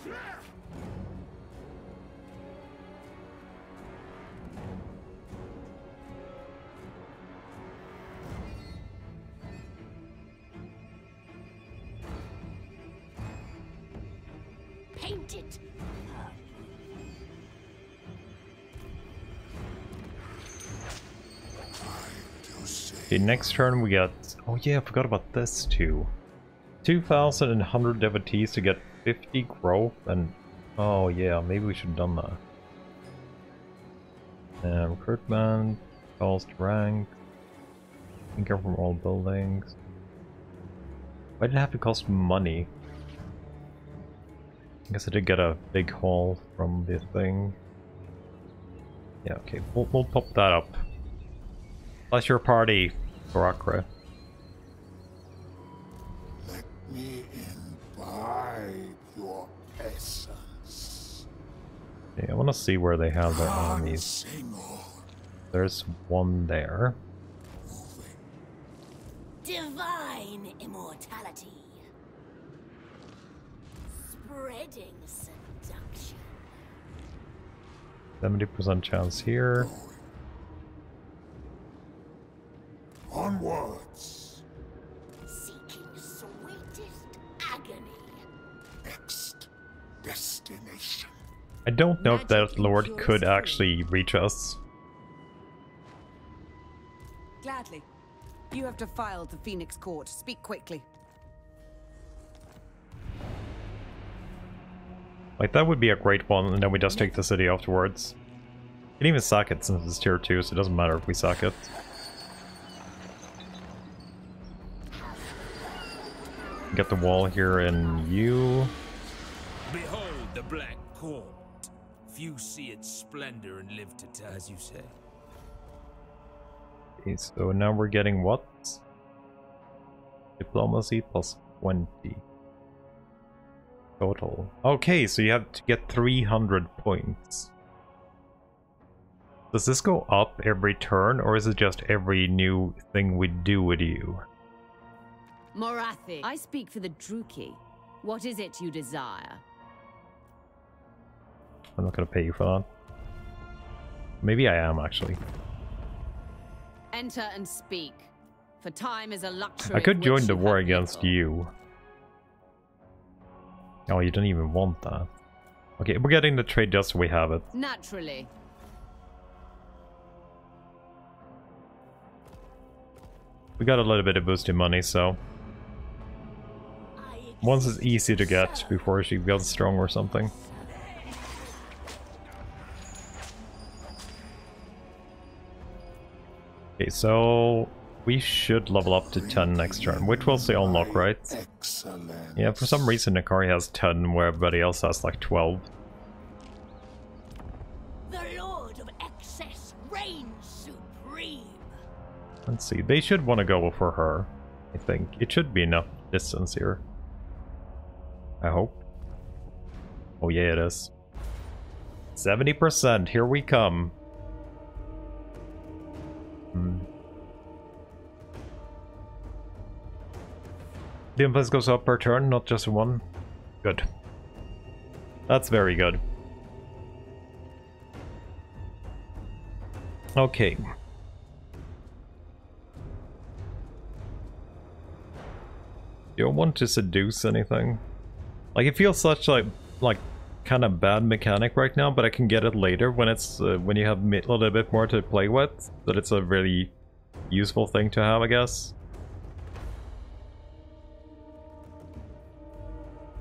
Okay, next turn we got, oh yeah, I forgot about this too. two thousand one hundred devotees to get fifty growth and, oh yeah, maybe we should have done that. Uh, recruitment, calls to rank, income from all buildings. Why did it have to cost money? I guess I did get a big haul from the thing. Yeah, okay, we'll, we'll pop that up. Bless your party. Barakra. Let me imbibe your essence. Okay, I want to see where they have their enemies. There's one there. Divine immortality. Spreading seduction. seventy percent chance here. Onwards. Seeking sweetest agony. Next destination. I don't know if that lord could actually reach us. Gladly. You have defiled the Phoenix Court. Speak quickly. Like, that would be a great one, and then we just take the city afterwards. We can even sack it since it's tier two, so it doesn't matter if we sack it. Get the wall here and you. Behold the black court. Few see its splendor and live to tell, as you say. Okay, so now we're getting what? Diplomacy plus twenty. Total. Okay, so you have to get three hundred points. Does this go up every turn, or is it just every new thing we do with you? Morathi, I speak for the Druki. What is it you desire? I'm not gonna pay you for that. Maybe I am, actually. Enter and speak. For time is a luxury. I could join the war against you. Oh, you don't even want that. Okay, we're getting the trade just so we have it. Naturally. We got a little bit of boost in money, so once it's easy to get before she gets strong or something. Okay, so we should level up to ten next turn, which was the unlock, right? Excellent. Yeah, for some reason N'Kari has ten where everybody else has like twelve. The Lord of Excess reigns supreme. Let's see, they should want to go for her, I think. It should be enough distance here. I hope. Oh yeah, it is. seventy percent, here we come. Hmm. The influence goes up per turn, not just one. Good. That's very good. Okay. You don't want to seduce anything. Like, it feels such like like kind of bad mechanic right now, but I can get it later when it's uh, when you have a little bit more to play with. That it's a really useful thing to have, I guess.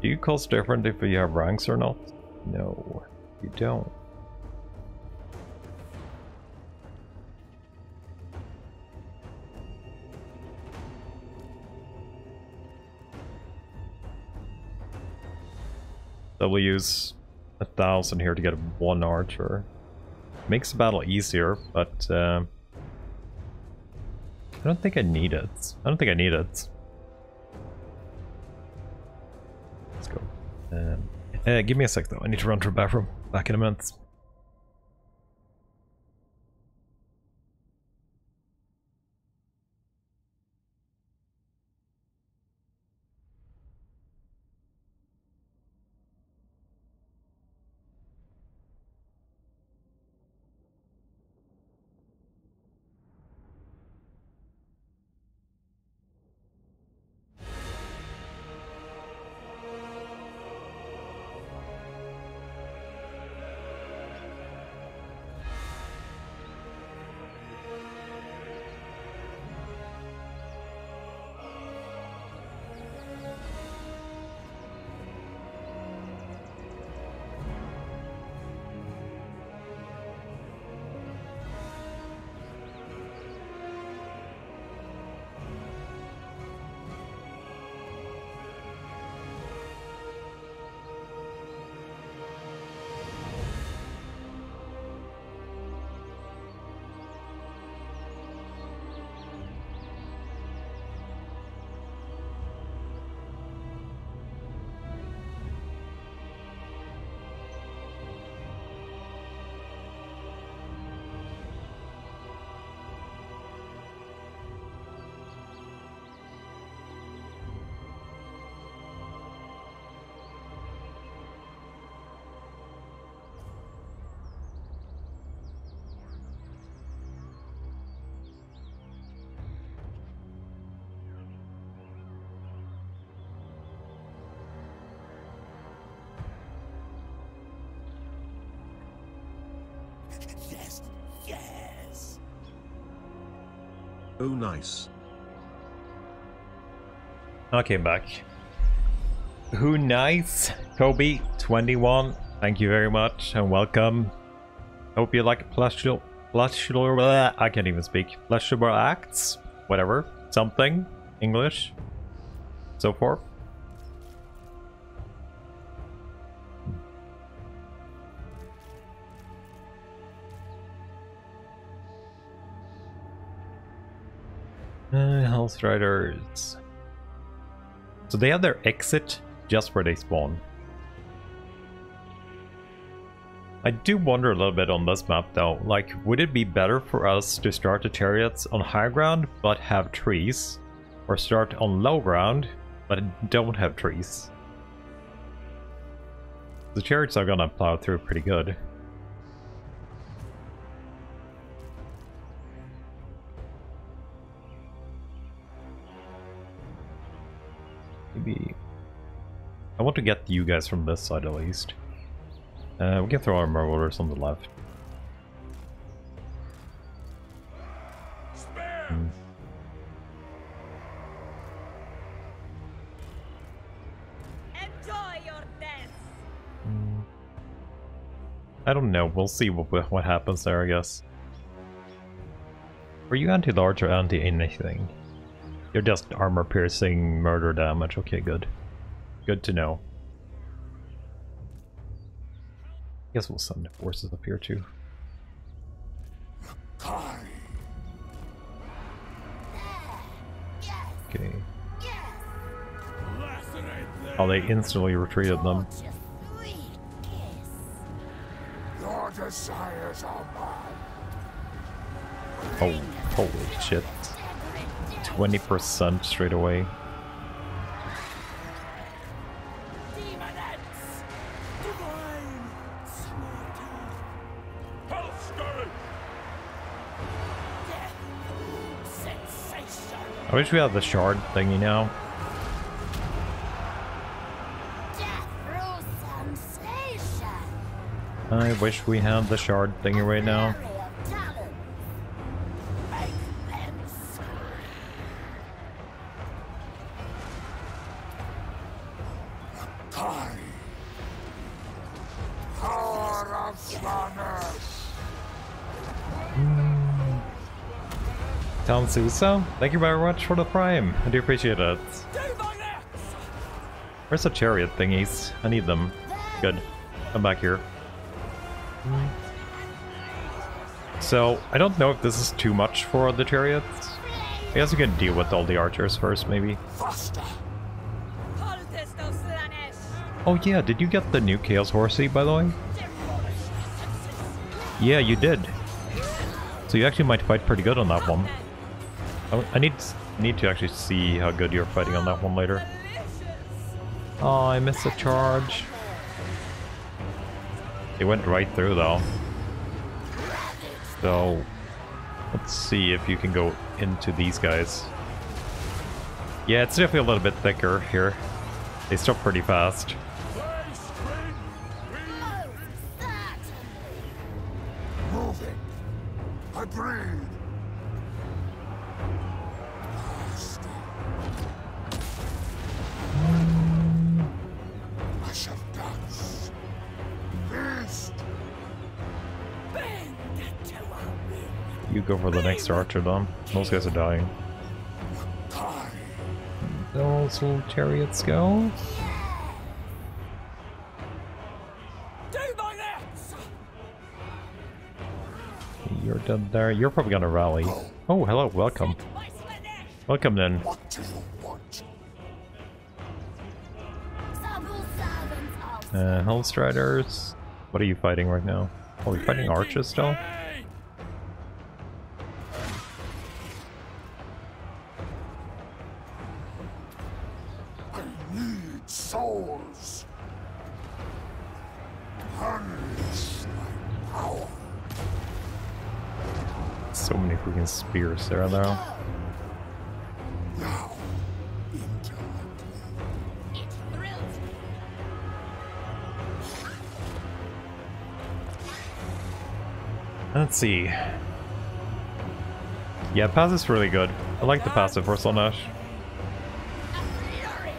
Do you cost different if you have ranks or not? No, you don't. So we'll use a thousand here to get one archer. Makes the battle easier, but uh, I don't think I need it. I don't think I need it. Let's go. Um, uh, give me a sec though, I need to run to the bathroom. Back in a minute. Oh, nice. Okay, I'm back. Who nice? Kobe, twenty-one. Thank you very much and welcome. Hope you like pleasure. Pleasure. I can't even speak. Pleasurable acts. Whatever. Something. English. So forth. Health riders. So they have their exit just where they spawn. I do wonder a little bit on this map though, like would it be better for us to start the chariots on high ground but have trees, or start on low ground but don't have trees? The chariots are gonna plow through pretty good. Maybe I want to get you guys from this side at least. Uh, we can throw our marauders on the left. Hmm. Enjoy your death. Hmm. I don't know. We'll see what what happens there, I guess. Were you anti-large or anti-anything? You're just armor-piercing murder damage. Okay, good. Good to know. I guess we'll summon the forces up here too. Okay. Oh, they instantly retreated them. Oh, holy shit. twenty percent straight away. I wish we had the shard thingy now. I wish we had the shard thingy right now. Suso, thank you very much for the prime. I do appreciate it. Where's the chariot thingies? I need them. Good. I'm back here. So, I don't know if this is too much for the chariots. I guess we can deal with all the archers first, maybe. Oh yeah, did you get the new Chaos Horsey, by the way? Yeah, you did. So you actually might fight pretty good on that one. I need need to actually see how good you're fighting on that one later. Oh, I missed a charge. It went right through though. So let's see if you can go into these guys. Yeah, it's definitely a little bit thicker here. They stop pretty fast. Archer them. Those guys are dying. Those little chariots go. You're done there. You're probably gonna rally. Oh, hello, welcome. Welcome then. Uh, Hellstriders. What are you fighting right now? Oh, you're fighting archers still? Spears there though. Let's see. Yeah, passive's really good. I like the passive for Slaanesh.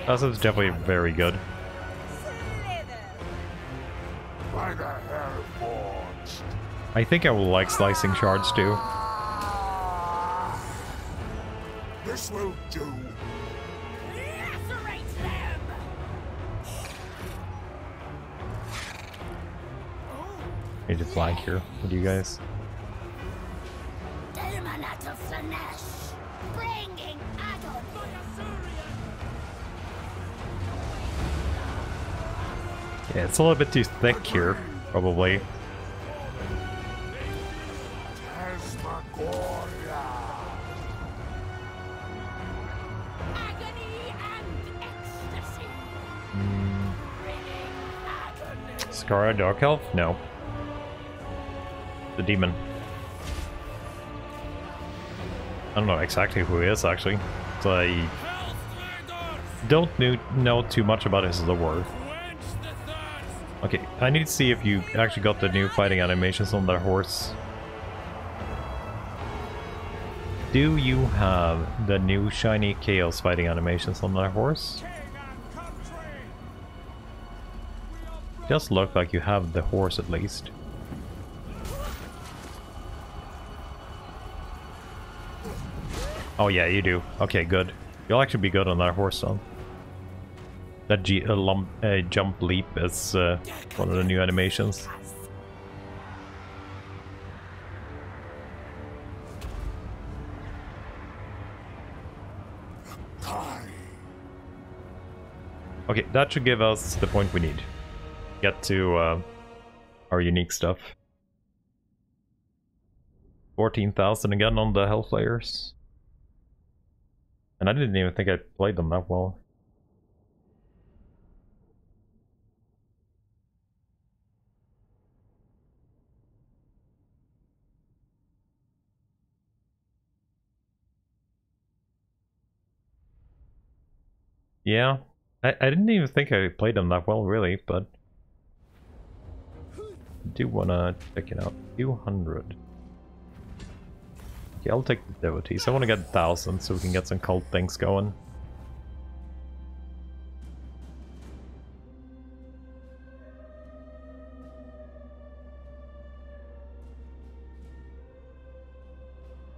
Passive's definitely very good. I think I will like slicing shards too. Will do. Lacerate them. I need to flank here with you guys. Yeah, it's a little bit too thick here, probably. Skara Dark Elf? No. The demon. I don't know exactly who he is, actually. So I don't know too much about his lore. Okay, I need to see if you actually got the new fighting animations on that horse. Do you have the new shiny Chaos fighting animations on that horse? Just look like you have the horse at least. Oh yeah, you do. Okay, good. You'll actually be good on that horse, though. That G uh, lump, uh, jump leap is uh, one of the new animations. Okay, that should give us the point we need. Get to uh, our unique stuff. fourteen thousand again on the Hellflayers. And I didn't even think I played them that well. Yeah, I, I didn't even think I played them that well, really, but I do want to check it out. two hundred. Okay, I'll take the devotees. I want to get one thousand so we can get some cult things going.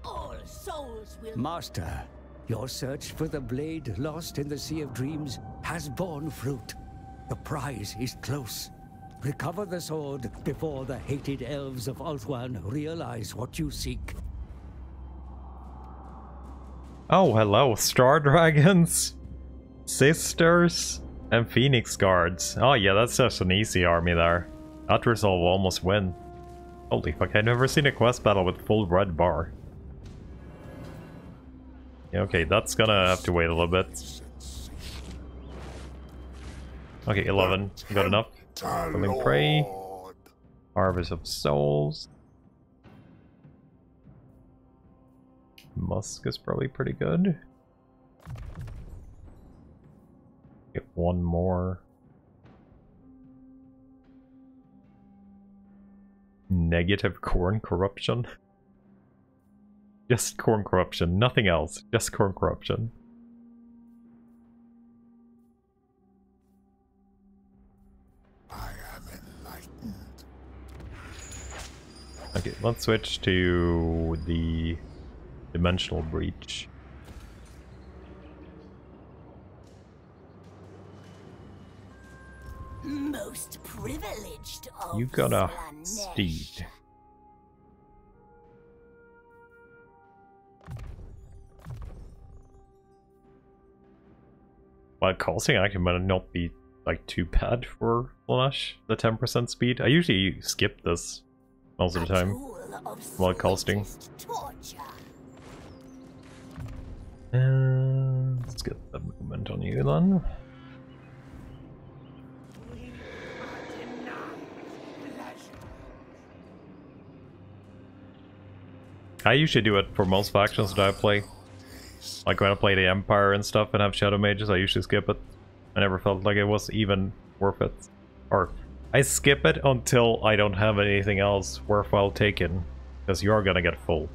All souls will... Master, your search for the blade lost in the Sea of Dreams has borne fruit. The prize is close. Recover the sword before the hated elves of Ulthuan realize what you seek. Oh, hello, Star Dragons, Sisters, and Phoenix Guards. Oh yeah, that's just an easy army there. Atrazal will almost win. Holy fuck, I've never seen a quest battle with full red bar. Yeah, okay, that's gonna have to wait a little bit. Okay, eleven. Good enough. Coming Prey. Harvest of Souls. Musk is probably pretty good. Get one more. Negative Khorne Corruption. Just Khorne Corruption, nothing else. Just Khorne Corruption. I am enlightened. Okay, let's switch to the Dimensional Breach. Most privileged of you got a Slaanesh. Steed. While causing actually might not be like too bad for Slaanesh, the ten percent speed. I usually skip this most of the time while casting. Uh, let's get the movement on you then. I usually do it for most factions that I play. Like when I play the Empire and stuff and have Shadow Mages, I usually skip it. I never felt like it was even worth it. Or, I skip it until I don't have anything else worthwhile taken. Because you're gonna get full.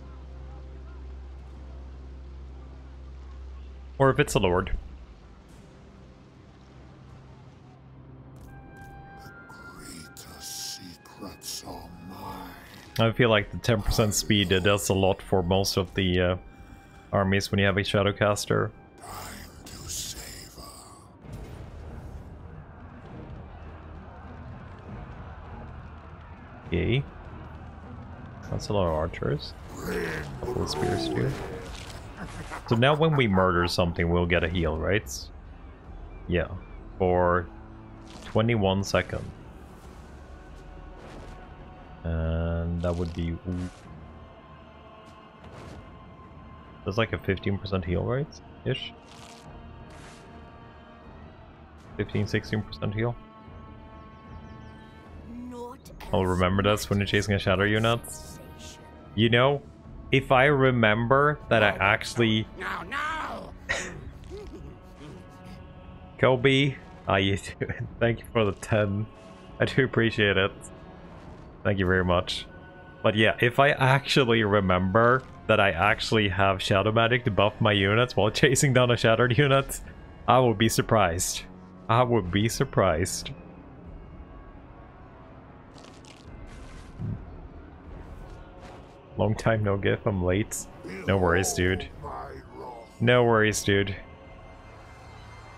Or if it's a lord. I feel like the ten percent speed does a lot for most of the uh, armies when you have a Shadowcaster. Okay. That's a lot of archers. A couple of spears too. So now when we murder something, we'll get a heal, right? Yeah, for twenty-one seconds. And that would be... That's like a fifteen percent heal rate, ish? fifteen, sixteen percent heal? I'll remember this when you're chasing a shadow unit. You know, if I remember that I actually... No, no. Kobe, how you doing? Thank you for the ten. I do appreciate it. Thank you very much. But yeah, if I actually remember that I actually have shadow magic to buff my units while chasing down a shattered unit, I would be surprised. I would be surprised. Long time no gif, I'm late. No worries, dude. No worries, dude.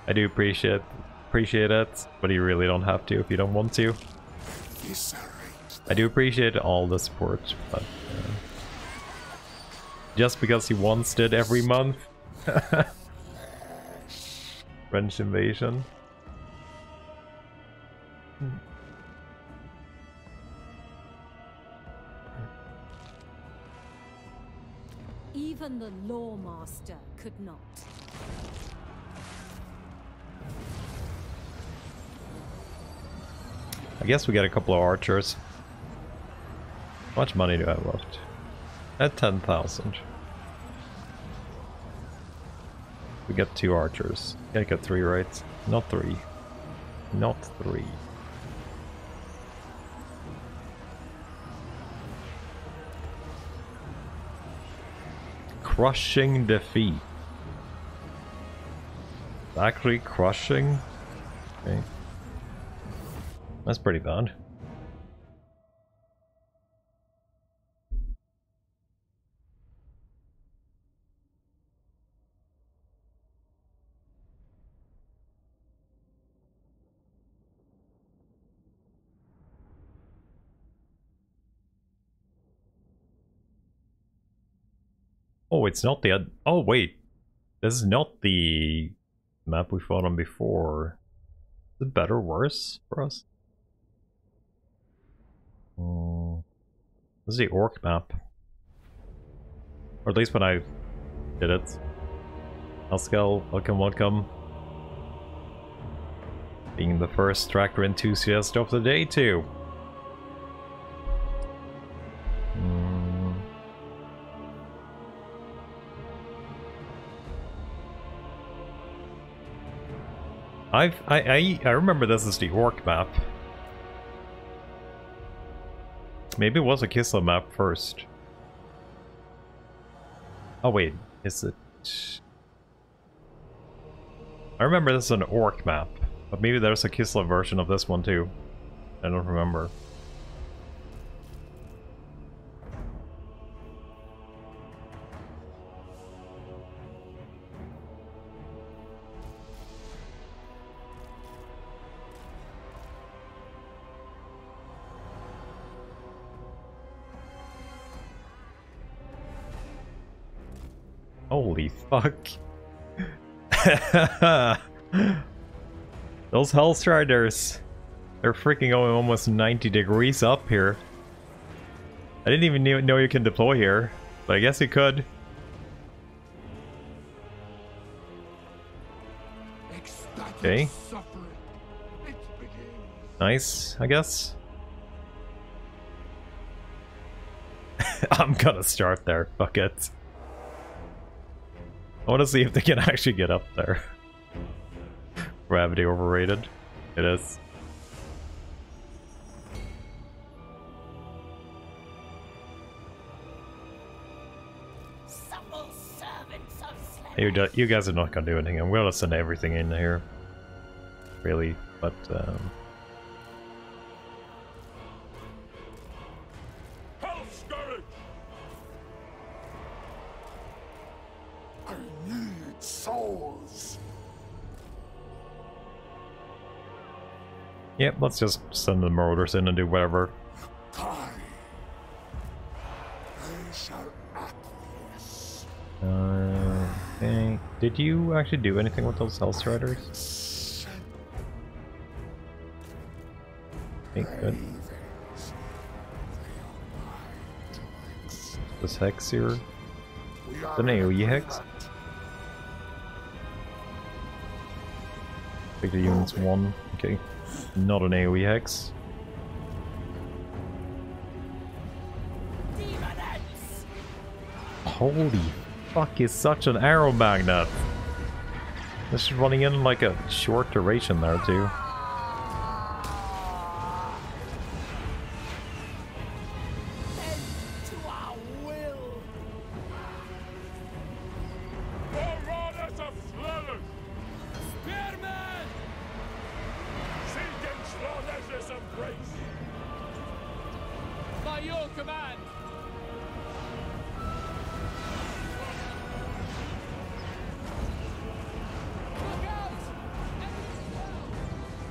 I do appreciate appreciate it, but you really don't have to if you don't want to. I do appreciate all the support, but uh, just because he once did every month. French invasion. Hmm. Even the lawmaster could not. I guess we got a couple of archers. How much money do I have left? At ten thousand. We got two archers. Gotta get three, right? Not three. Not three. Crushing defeat. Actually crushing? Okay. That's pretty bad. Oh, it's not the... Oh, wait. This is not the map we fought on before. Is it better or worse for us? Oh, this is the orc map. Or at least when I did it. Pascal, welcome, welcome. Being the first tractor enthusiast of the day, too. Mm. I've, I, I, I remember this is the orc map. Maybe it was a Kisla map first. Oh wait, is it... I remember this is an orc map, but maybe there's a Kisla version of this one too. I don't remember. Holy fuck. Those Hellstriders. They're freaking going almost ninety degrees up here. I didn't even know you can deploy here, but I guess you could. Okay. Nice, I guess. I'm gonna start there, fuck it. I want to see if they can actually get up there. Gravity overrated. It is. You, do, you guys are not going to do anything. I'm going to send everything in here. Really, but... Um... Yep, let's just send the marauders in and do whatever. Uh, okay. Did you actually do anything with those Hellstriders? Okay, good. This Hex here. The AoE Hex? Take the units one. Okay. Not an AoE hex. Holy fuck, he's such an arrow magnet. This is running in like a short duration there too.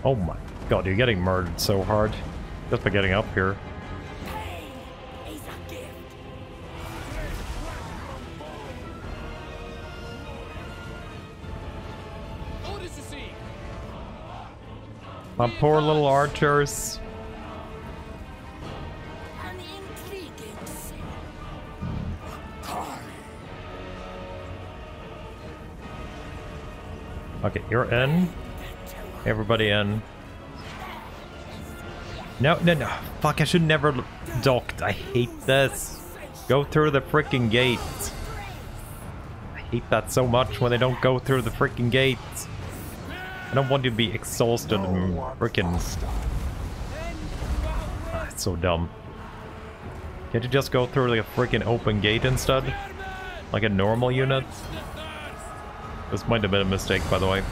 Oh my god, you're getting murdered so hard just by getting up here. My poor little archers. Okay, you're in. Everybody in. No, no, no. Fuck, I should never docked. I hate this. Go through the freaking gate. I hate that so much when they don't go through the freaking gate. I don't want you to be exhausted and freaking... Ah, it's so dumb. Can't you just go through like a freaking open gate instead? Like a normal unit? This might have been a mistake, by the way.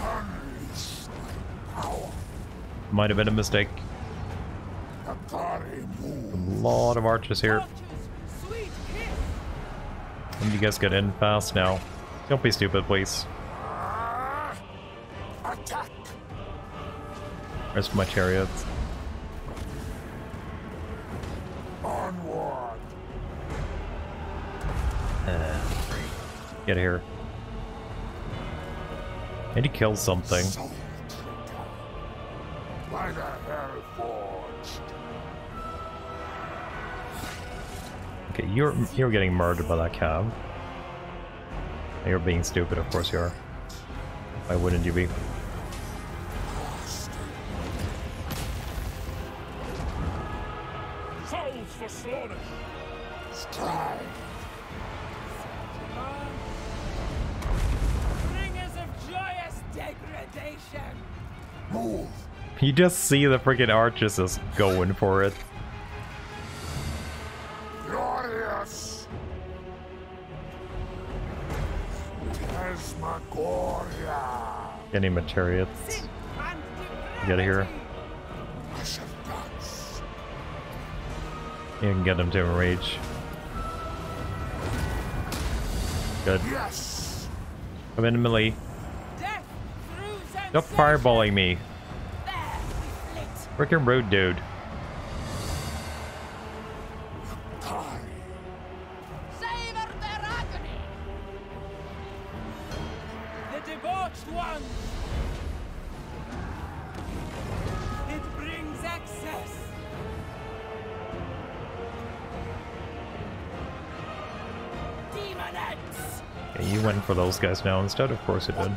Might have been a mistake. A lot of archers here. And you guys get in fast now. Don't be stupid, please. Where's my chariots? Onward. Uh, get here. And he kills something. Okay, you're you're getting murdered by that cab. You're being stupid, of course you are. Why wouldn't you be? Souls for Slaanesh. Strive. Bringers of joyous degradation. Move. You just see the freaking archers just going for it. Glorious. Any materials? Get here. You can get them to enrage. Good. Yes. Come in melee. Stop fireballing me. Freaking rude, dude. Savor their agony. The debauched ones. It brings excess. Demonettes. Yeah, you went for those guys now instead. Of course it did.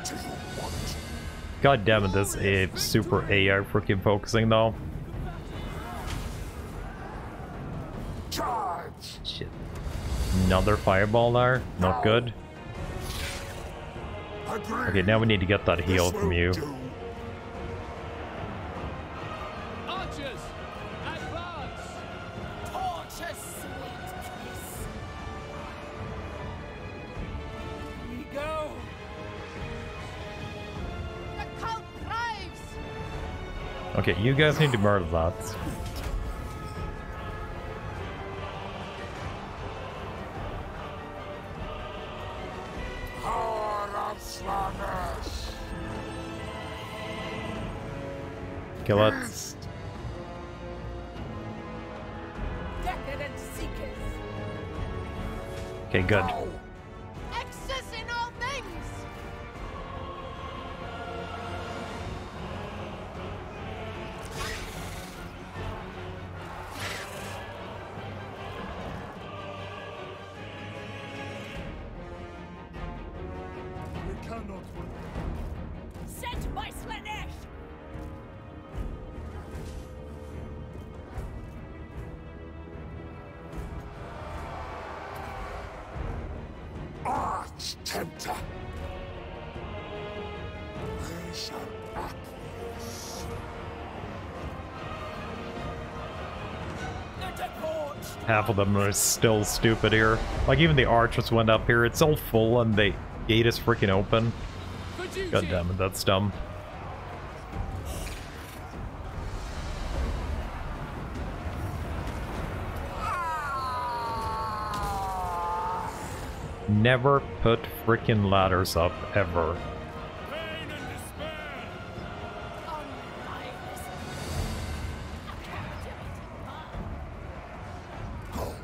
God damn it, this is super A I freaking focusing though. Charge. Shit. Another fireball there. Not good. Okay, now we need to get that heal from you. Okay, you guys need to murder that. Kill it. Okay, good. this tempter. I shall acquiesce. Half of them are still stupid here. Like, even the archers went up here. It's all full and the gate is freaking open. God damn it, that's dumb. Never put freaking ladders up, ever. Pain and despair. Oh.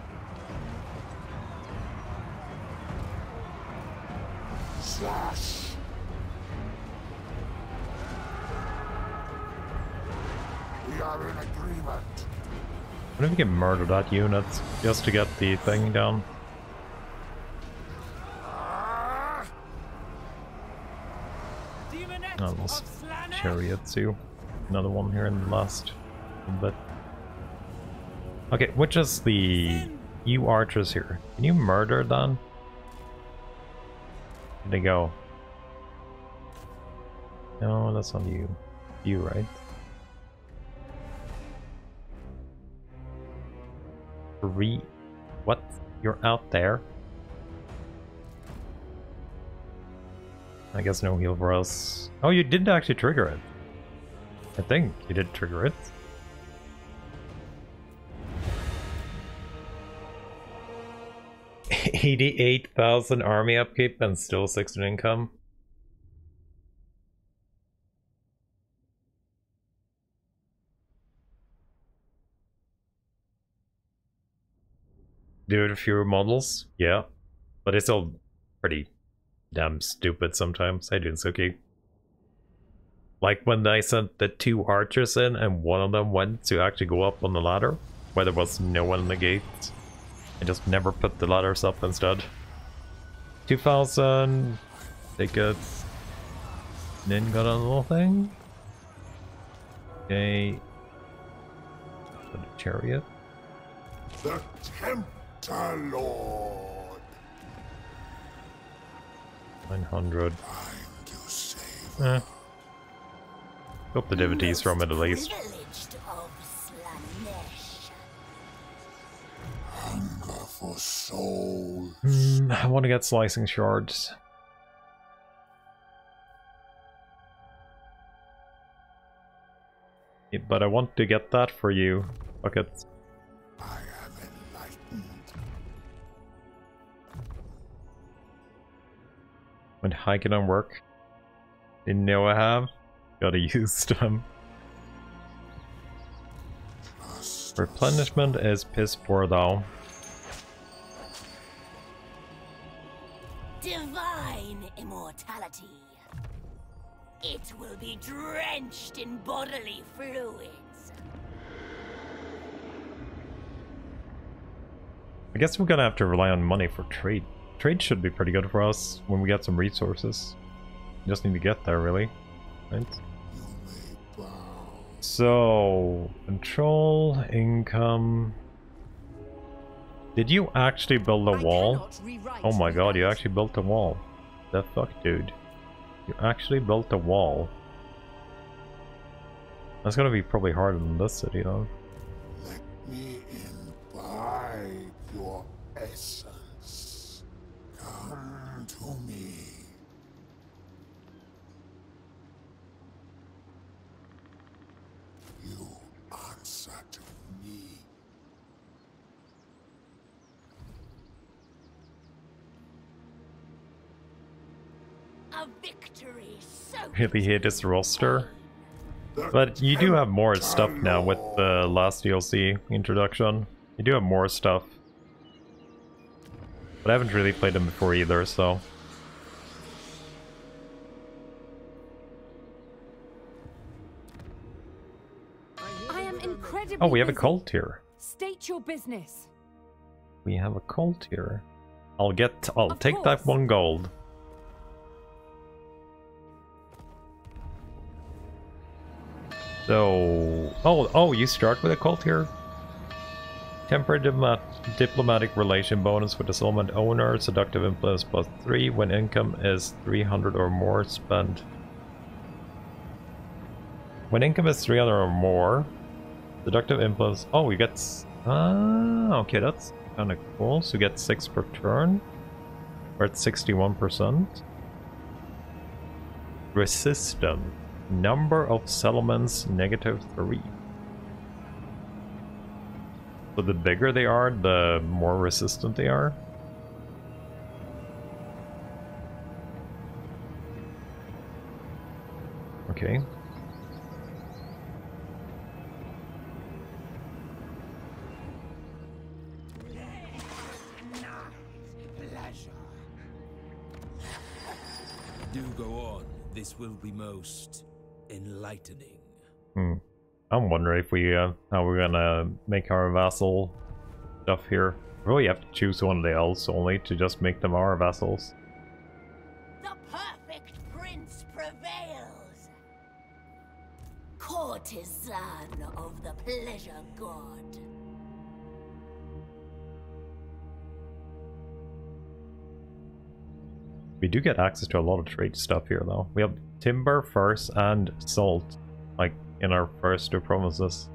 Slash. We are in agreement. What if we can murder that unit just to get the thing down? Chariotsu. Another one here in the last bit. Okay, which is the... you archers here. Can you murder them? Where'd they go? No, that's not you. You, right? Three... what? You're out there? I guess no heal for us. Oh, you did actually trigger it. I think you did trigger it. eighty-eight thousand army upkeep and still sixteen income. Dude, fewer models? Yeah. But it's all pretty... damn stupid sometimes. I do, Suki. Like when I sent the two archers in and one of them went to actually go up on the ladder, where there was no one in the gate. I just never put the ladders up instead. two thousand... tickets. Then got a little thing. Okay. The chariot. The Tempter Lord. nine hundred. Eh. Got the devotees from it at least. Hunger for souls. Mm, I want to get slicing shards. Yeah, but I want to get that for you. Fuck it. I am enlightened. Went hiking on work. Didn't know I have. Gotta use them. Replenishment is piss poor though. Divine immortality. It will be drenched in bodily fluids. I guess we're gonna have to rely on money for trade. Trade should be pretty good for us when we get some resources. We just need to get there, really. Right? So, control, income. Did you actually build a wall? Oh my god, you actually built a wall. The fuck, dude? You actually built a wall. That's gonna be probably harder than this city, though. Let me imbibe your essence. Really hate this roster, but you do have more stuff now with the last D L C introduction. You do have more stuff, but I haven't really played them before either, so I am incredibly... oh, we have a cult here. State your business. We have a cult here. I'll get... I'll of take course. That one gold. So, oh, oh, you start with a cult here? Temporary diplomat diplomatic relation bonus with the settlement owner. Seductive influence plus three when income is three hundred or more spent. When income is three hundred or more, seductive influence. Oh, you get. Ah, okay, that's kind of cool. So you get six per turn. We're at sixty-one percent. Resistance. Number of settlements negative three. So the bigger they are, the more resistant they are. Okay. Do go on. This will be most enlightening. Hmm. I'm wondering if we, uh, how we're gonna make our vassal stuff here. We really have to choose one of the elves only to just make them our vassals. The perfect prince prevails. Courtesan of the pleasure god. We do get access to a lot of trade stuff here though. We have timber, furs, and salt. Like, in our first two promises.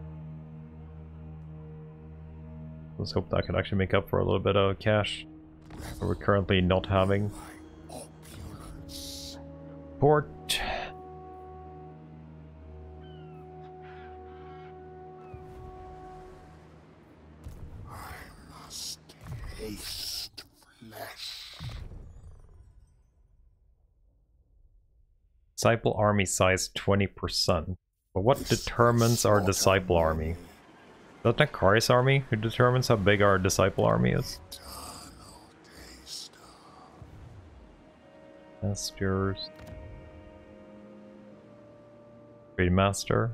Let's hope that can actually make up for a little bit of cash that we're currently not having. Port. I must taste flesh. Disciple army size twenty percent. But what determines our disciple army? Is that N'Kari's army who determines how big our disciple army is? Masters. Great master.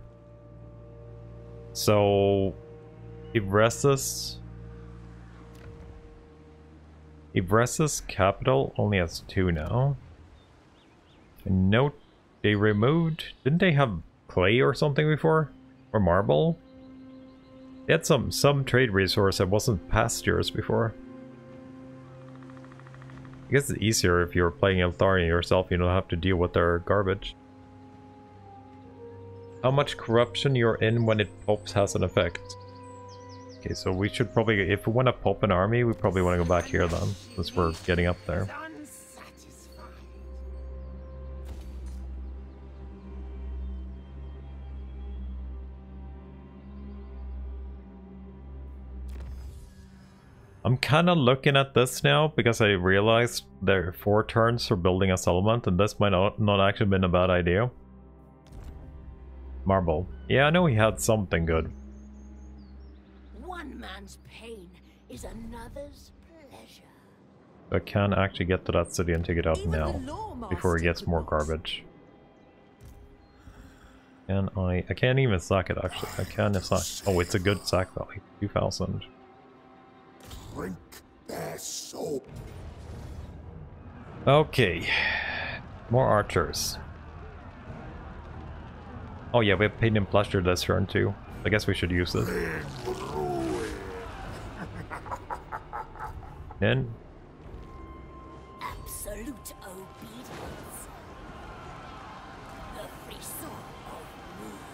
So Ibressus. Ibressus capital only has two now. And note they removed. Didn't they have clay or something before? Or marble? They had some, some trade resource that wasn't pastures before. I guess it's easier if you're playing Eltharion yourself, you don't have to deal with their garbage. How much corruption you're in when it pops has an effect. Okay, so we should probably, if we want to pop an army, we probably want to go back here then, since we're getting up there. I'm kind of looking at this now because I realized there are four turns for building a settlement, and this might not, not actually been a bad idea. Marble. Yeah, I know he had something good. One man's pain is another's pleasure. I can actually get to that city and take it out Even now before it gets more garbage. Can I? I can't even sack it actually. I can if sack. Oh, it's a good sack value. two thousand. Drink their soul. Okay, more archers. Oh yeah, we have pain and pleasure this turn too. I guess we should use it. Then absolute obedience. The free soul of movement.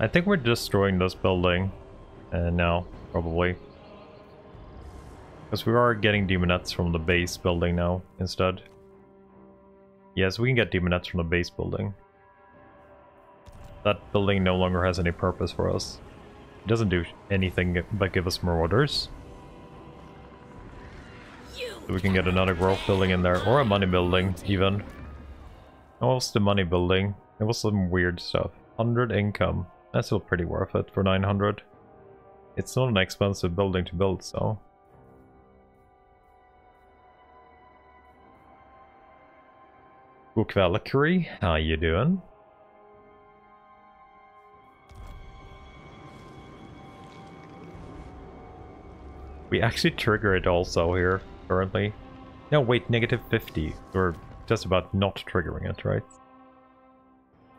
I think we're destroying this building, and uh, now probably, because we are getting demonettes from the base building now instead. Yes, we can get demonettes from the base building. That building no longer has any purpose for us. It doesn't do anything but give us more orders. So we can get another growth building in there, or a money building even. What was the money building? It was some weird stuff. one hundred income. That's still pretty worth it for nine hundred. It's not an expensive building to build, so. Book Valkyrie, how you doing? We actually trigger it also here, currently. No, wait, negative fifty. We're just about not triggering it, right?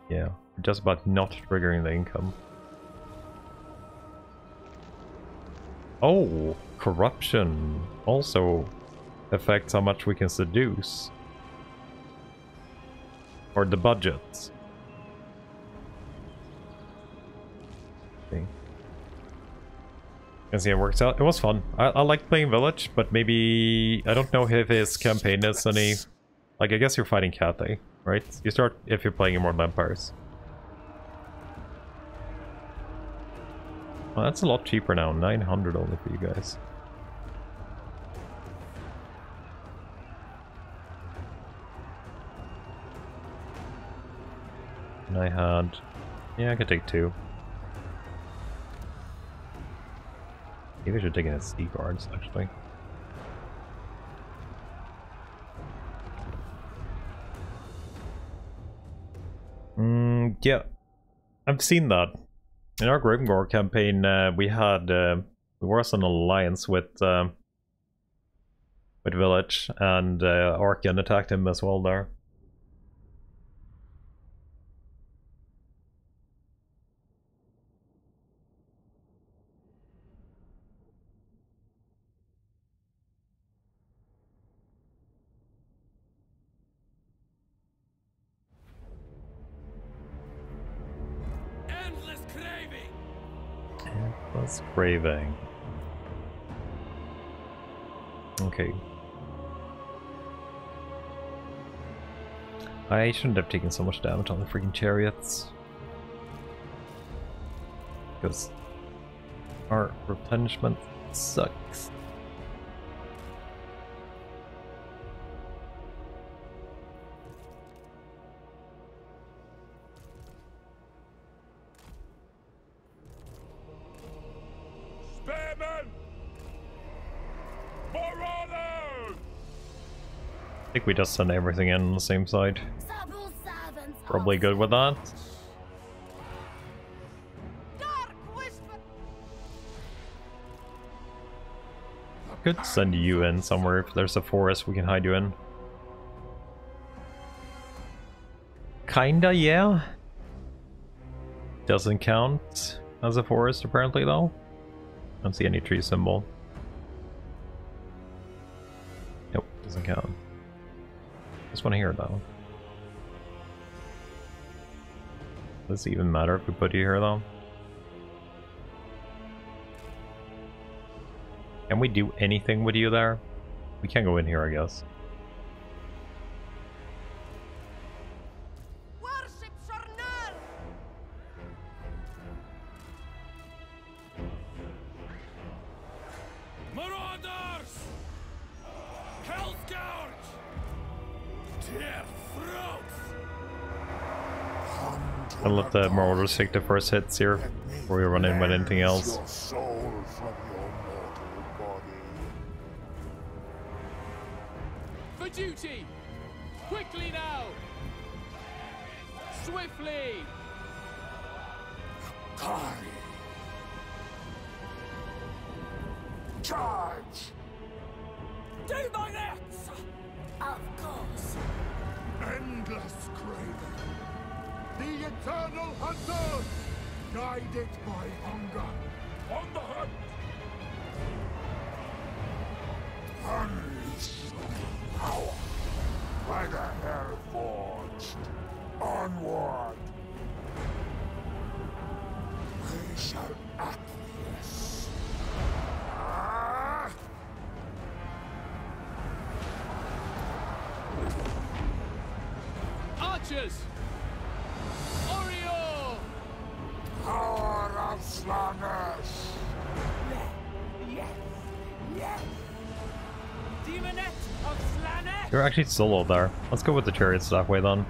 Yeah, we're just about not triggering the income. Oh, corruption also affects how much we can seduce. Or the budgets. Okay. Can see it works out. It was fun. I, I like playing Village, but maybe I don't know if his campaign is any. Like, I guess you're fighting Cathay, right? You start if you're playing Immortal Empires. Well, that's a lot cheaper now. nine hundred only for you guys. And I had, yeah, I could take two. Maybe I should take in a sea guards, actually. Mm, yeah, I've seen that. In our Grimgore campaign, uh, we had uh, we were also an alliance with uh, with Village, and uh, Arkan attacked him as well there. Craving. Okay. I shouldn't have taken so much damage on the freaking chariots. Because our replenishment sucks. I think we just send everything in on the same side. Probably good with that. Could send you in somewhere if there's a forest we can hide you in. Kinda, yeah. Doesn't count as a forest apparently though. I don't see any tree symbol. Nope, doesn't count. Just want to hear about it. Does it even matter if we put you here though? Can we do anything with you there? We can't go in here, I guess. I'll let the Marauders take the first hits here before we run in with anything else. For duty! Quickly now! Swiftly! Charge! Do my next! Of course! Endless craving! The eternal hunter, guided by hunger, on the hunt. Unleash the power by the hair forged. Onward. We shall act this. Ah! Archers. Power of Slaanesh! Yes! Yes! Demonette of Slaanesh! You're actually solo there. Let's go with the chariots that way then.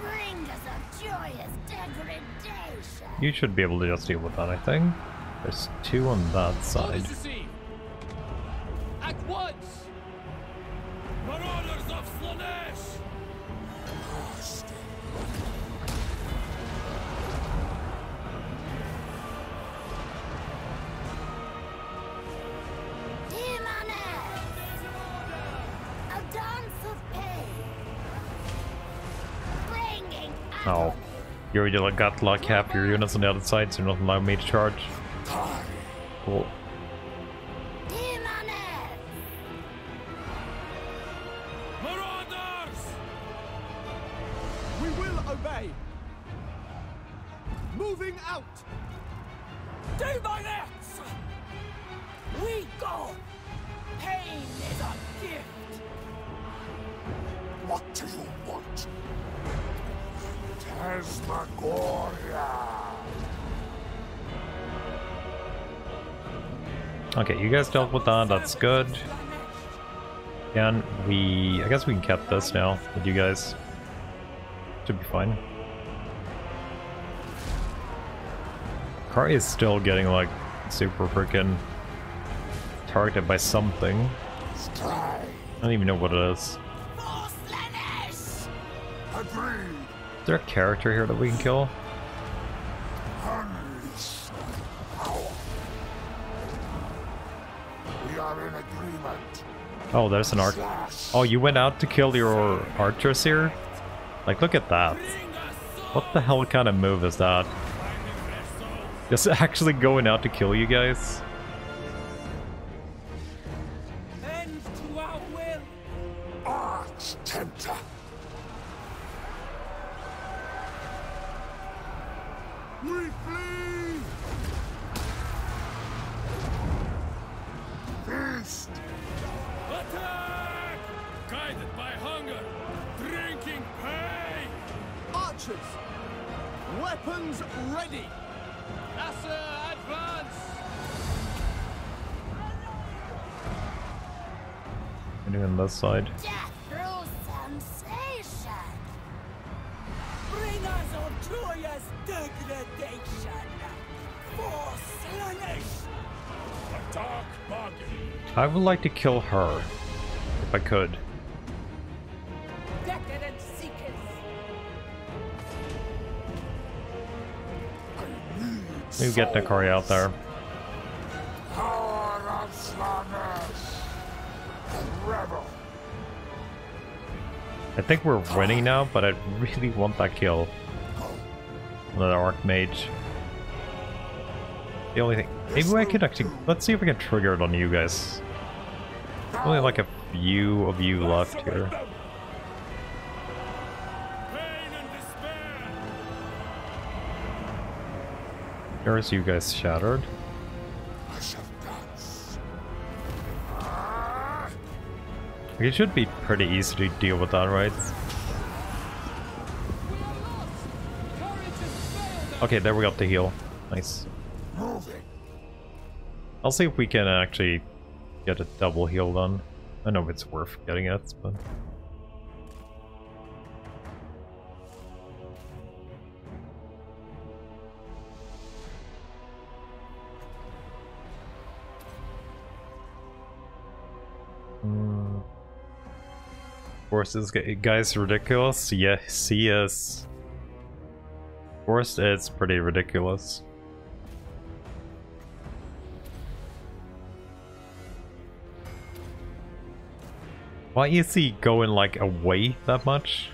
Bring us a joyous degradation! You should be able to just deal with that, I think. There's two on that side. At once! Marauders of Slaanesh! Oh, you already like, got like half your units on the other side, so you're not allowing me to charge. Cool. Marauders! We will obey. Moving out. Do my next. We go. Pain is a gift. What do you want? Okay, you guys dealt with that, that's good. And we... I guess we can cap this now with you guys. Should be fine. N'Kari is still getting, like, super freaking targeted by something. I don't even know what it is. Is there a character here that we can kill? We are in agreement. Oh, there's an archer. Oh, you went out to kill your archers here? Like, look at that. What the hell kind of move is that? Just actually going out to kill you guys? Side. Death through sensation. Bring us on joyous degradation. For Slaanesh. A dark bargain. I would like to kill her, if I could. Decadent seekers. We get N'Kari out there. Power of Slaanesh. Rebel. I think we're winning now, but I really want that kill. Another Archmage. The only thing... Maybe I could actually... Let's see if we can trigger it on you guys. Only like a few of you left here. There's you guys shattered. It should be pretty easy to deal with that, right? Okay, there we got the heal. Nice. I'll see if we can actually get a double heal done. I don't know if it's worth getting it, but... Mm. Of course, this guy's ridiculous. Yes, he is. Of course, it's pretty ridiculous. Why is he going like away that much?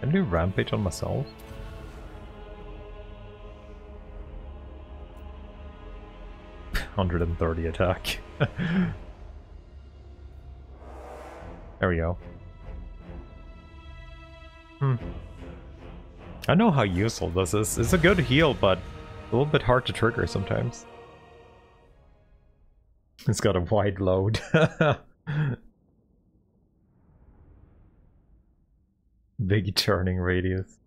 Can I do rampage on myself? one hundred thirty attack. There we go. Hmm. I know how useful this is. It's a good heal, but a little bit hard to trigger sometimes. It's got a wide load. Big turning radius.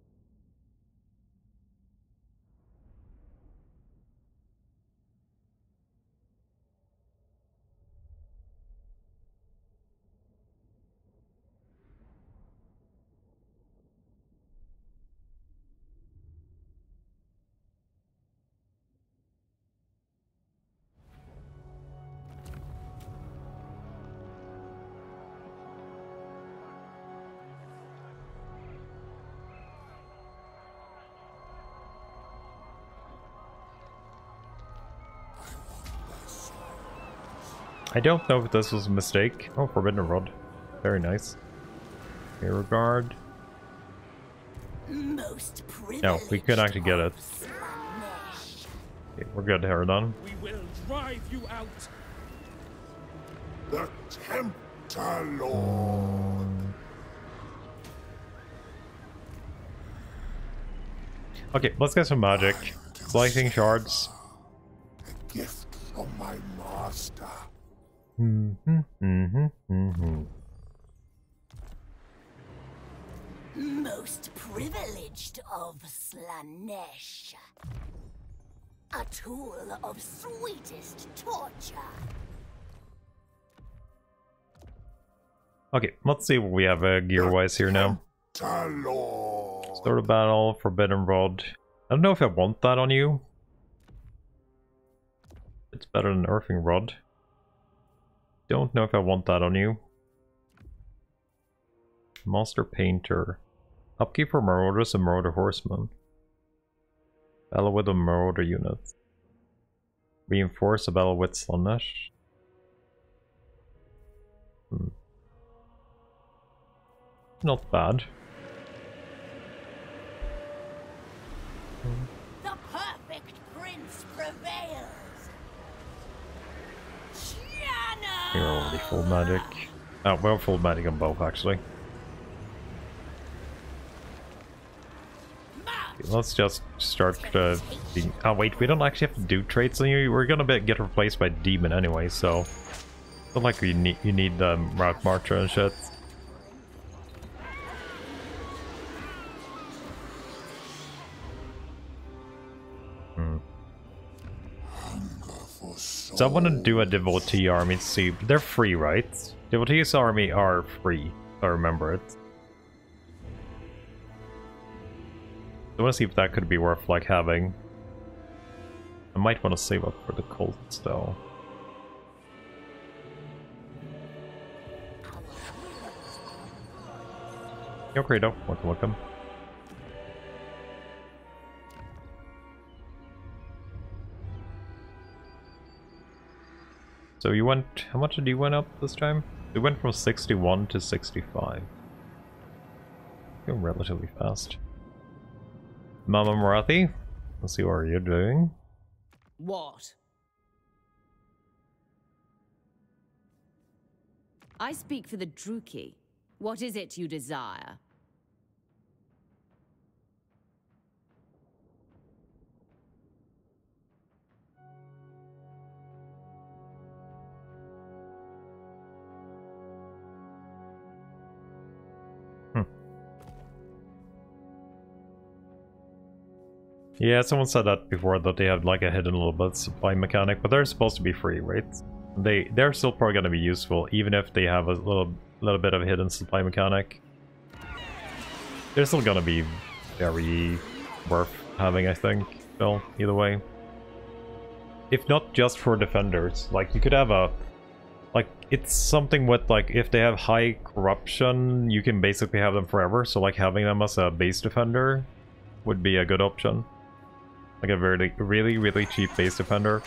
I don't know if this was a mistake. Oh, Forbidden Rod. Very nice. Hey, regard. Most no, we could actually get it. Okay, we're good, Herodon. We will drive you out. The Tempter Lord. Okay, let's get some magic. Lightning shards. A gift from my master. Mm-hmm. Mm-hmm. Mm-hmm. Most privileged of Slaanesh. A tool of sweetest torture. Okay, let's see what we have uh, gear-wise here now. Start of battle, Forbidden Rod. I don't know if I want that on you. It's better than Earthing Rod. Don't know if I want that on you. Monster Painter. Upkeep for Marauders and Marauder Horsemen. Battle with a Marauder unit. Reinforce a battle with Slaanesh. Hmm. Not bad. The perfect prince prevails. You're already full magic. Oh, we're full magic on both actually. Let's just start uh, the... Oh wait, we don't actually have to do traits on you. We're gonna be, get replaced by demon anyway, so... Not like you need you need um, Route Marcher and shit. Hmm. So I want to do a devotee army to see... They're free, right? Devotee's army are free, if I remember it. I want to see if that could be worth, like, having. I might want to save up for the cults, though. Yo, Credo. Welcome, welcome. So you went... How much did you went up this time? It went from sixty-one to sixty-five. You're relatively fast. Mama Morathi, let's see what you're doing. What? I speak for the Druki. What is it you desire? Yeah, someone said that before, that they have like a hidden little bit supply mechanic, but they're supposed to be free, right? They they're still probably gonna be useful, even if they have a little little bit of a hidden supply mechanic. They're still gonna be very worth having, I think. Well, either way, if not just for defenders, like you could have a like it's something with like if they have high corruption, you can basically have them forever. So like having them as a base defender would be a good option. Like a very, really, really cheap base defender.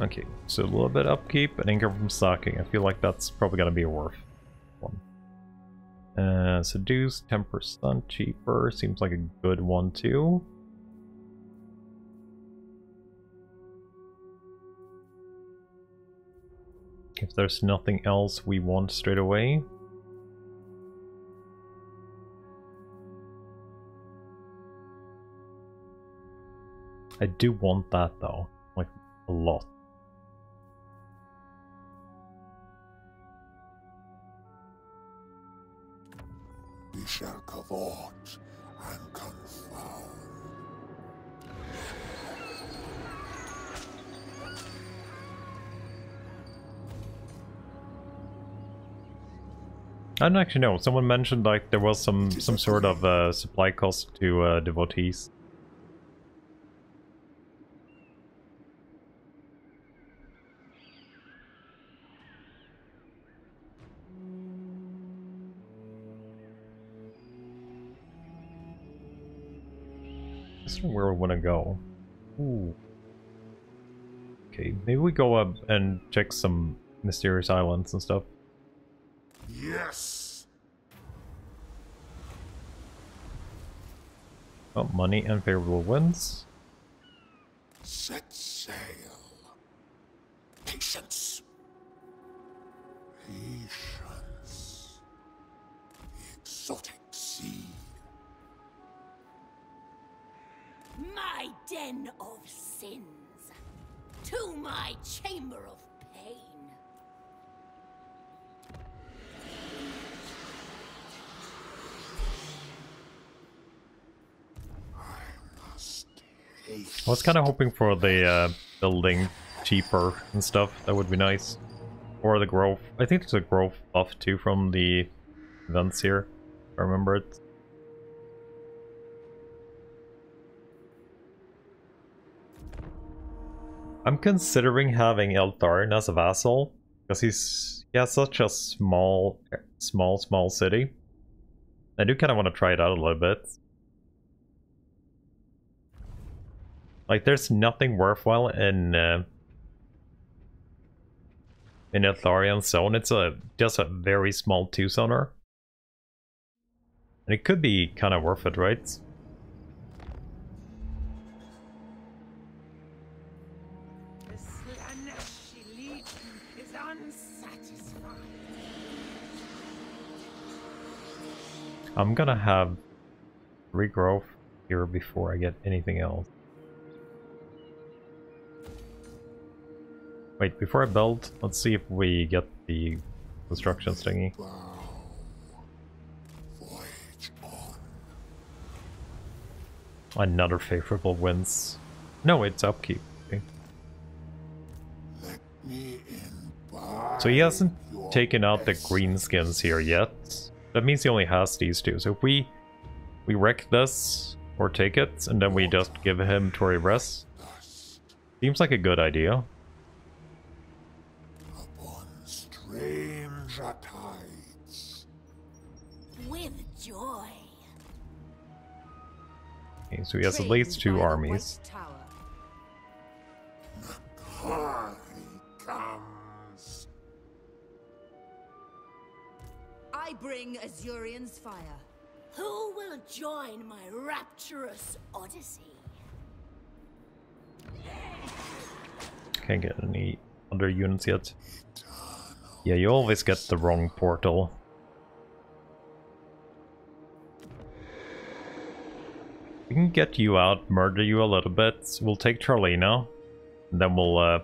Okay, so a little bit upkeep and income from stocking. I feel like that's probably gonna be a worth one. Uh, seduce, ten percent cheaper, seems like a good one too. If there's nothing else we want straight away. I do want that though, like a lot. We shall cavort and confound. I don't actually know. Someone mentioned like there was some some sort of uh, supply cost to uh, devotees. That's where we want to go. Ooh. Okay, maybe we go up and check some mysterious islands and stuff. Yes. Oh, money and favorable winds. Set sail. Patience. Patience. The exotic sea. My den of sins. To my chamber of pain. I was kind of hoping for the uh, building cheaper and stuff. That would be nice. Or the growth. I think there's a growth buff too from the events here. I remember it. I'm considering having Eltharion as a vassal because he's he has such a small, small, small city. I do kind of want to try it out a little bit. Like, there's nothing worthwhile in uh, in Eltharion zone. It's a just a very small two-zoner, and it could be kind of worth it, right? The Slaanesh she leads is unsatisfied. I'm gonna have regrowth here before I get anything else. Wait, before I build, let's see if we get the construction thingy. Another favorable winds. No, it's upkeep. Okay. Let me in so he hasn't taken out the green skins here yet. That means he only has these two. So if we we wreck this or take it, and then we just give him Tory rest. Seems like a good idea. Tides. With joy. Okay, so he has at least two armies. N'Kari comes. I bring Azurian's fire. Who will join my rapturous odyssey? Can't get any other units yet. Yeah, you always get the wrong portal. We can get you out, murder you a little bit. We'll take Charlena, and then we'll uh,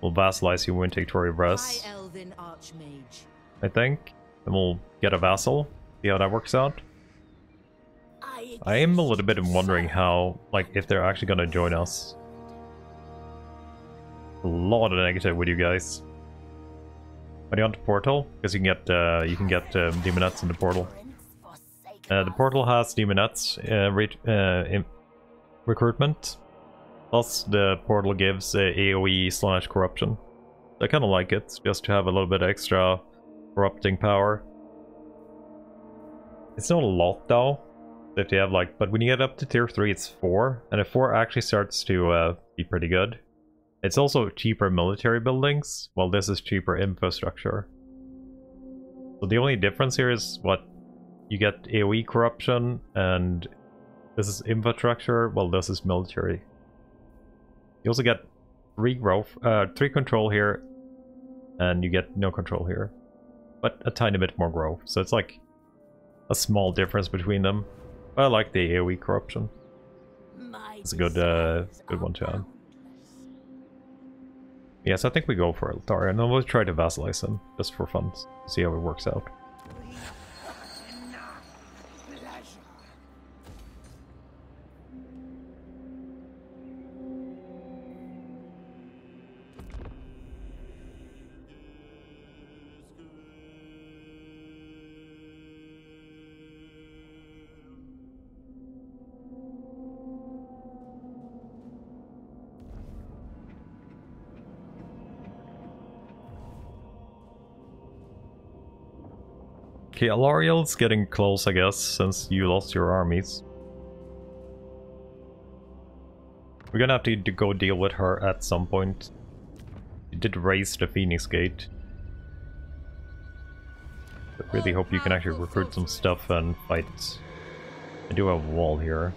we'll vassalize you and take Tory Breast. High Elven Archmage. I think. Then we'll get a vassal. See how that works out. I, I am a little bit wondering how, like, if they're actually gonna join us. A lot of negative with you guys. Are you on the portal? Because you can get uh, you can get um, demonettes in the portal. Uh, the portal has demonettes uh, re uh, recruitment, plus the portal gives uh, AoE slash corruption. I kind of like it, just to have a little bit extra corrupting power. It's not a lot though, if you have like. But when you get up to tier three, it's four, and a four actually starts to uh, be pretty good. It's also cheaper military buildings, while this is cheaper infrastructure. So the only difference here is what you get AoE corruption, and this is infrastructure, while this is military. You also get three growth, uh, three control here, and you get no control here, but a tiny bit more growth. So it's like a small difference between them. But I like the AoE corruption. It's a good, uh, good one to add. Yes, I think we go for Eltharion, and we'll try to vassalize him, just for fun, to see how it works out. Okay, Alarielle's getting close, I guess, since you lost your armies. We're gonna have to go deal with her at some point. She did raise the Phoenix Gate. I really hope you can actually recruit some stuff and fight. I do have a wall here.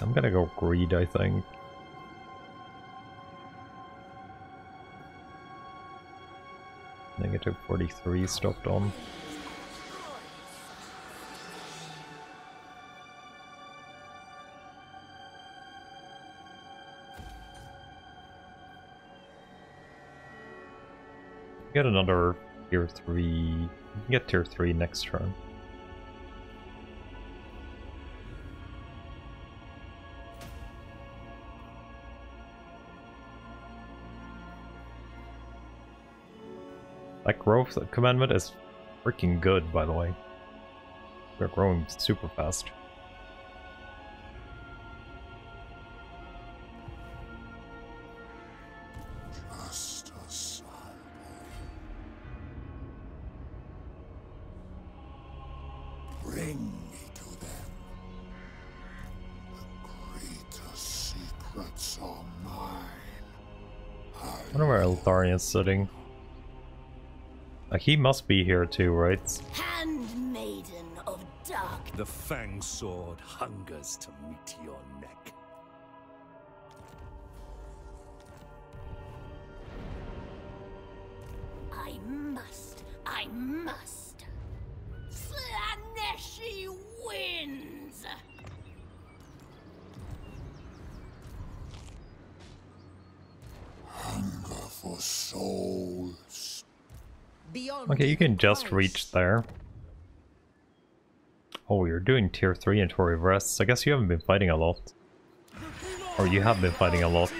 I'm gonna go greed, I think. Negative forty-three stopped on. Get another tier three. You can get tier three next turn. That growth commandment is freaking good, by the way. They're growing super fast. I wonder where Eltharion is sitting. Uh, he must be here too, right? Handmaiden of dark. The fang sword hungers to meet your neck. I must, I must. Slaanesh wins. Hunger for souls. Okay, you can just reach there. Oh, you're doing tier three and Tory Rests. I guess you haven't been fighting a lot. Or you have been fighting a lot.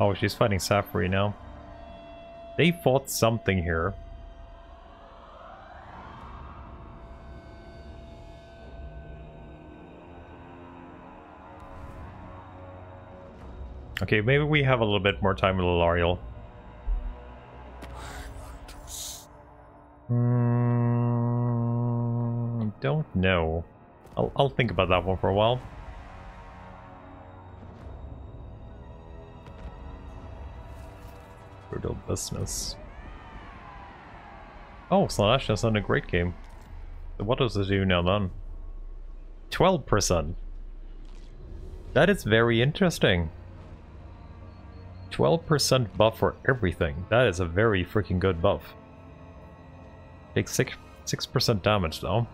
Oh, she's fighting Saffrey now. They fought something here. Okay, maybe we have a little bit more time with Alarielle. Mm, don't know. I'll, I'll think about that one for a while. Brutal business. Oh, Slaanesh has done a great game. What does it do now then? twelve percent. That is very interesting. twelve percent buff for everything. That is a very freaking good buff. Takes six, six percent damage though.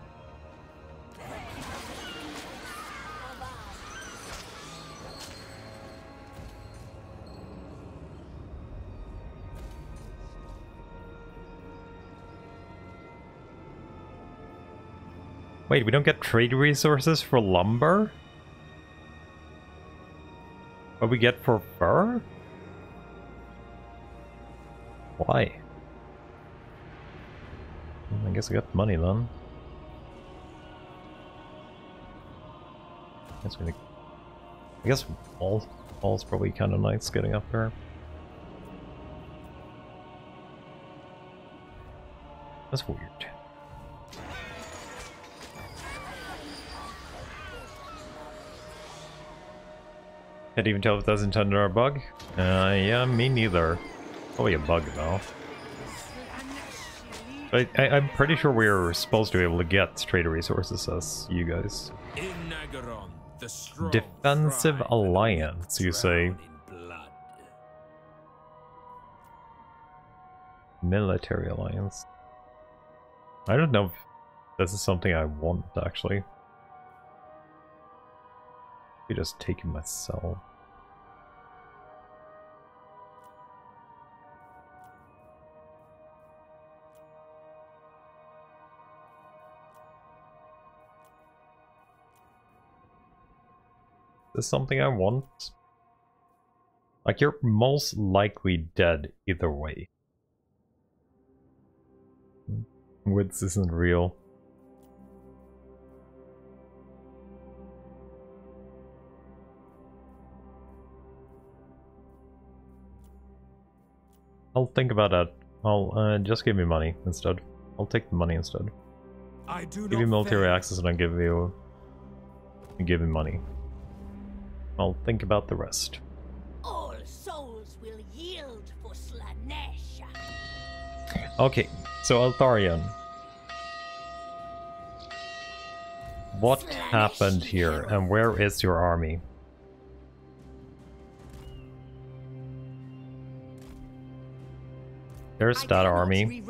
Wait, we don't get trade resources for lumber? What we get for fur? Why? I guess I got money then. That's really... I guess wall, wall's probably kind of nice getting up there. That's weird. Can't even tell if that's intended or a bug. Uh, yeah, me neither. Probably a bug though. I, I, I'm pretty sure we were supposed to be able to get trader resources as you guys. Defensive alliance, you say? Military alliance. I don't know if this is something I want actually. We just take myself. this something I want? Like, you're most likely dead either way. Woods isn't real. I'll think about that. I'll uh, just give me money instead. I'll take the money instead. I do give you military think. access and I'll give you give me money. I'll think about the rest. All souls will yield for Slaanesh. Okay, so Eltharion. What Slaanesh happened here and where is your army? There's I that army.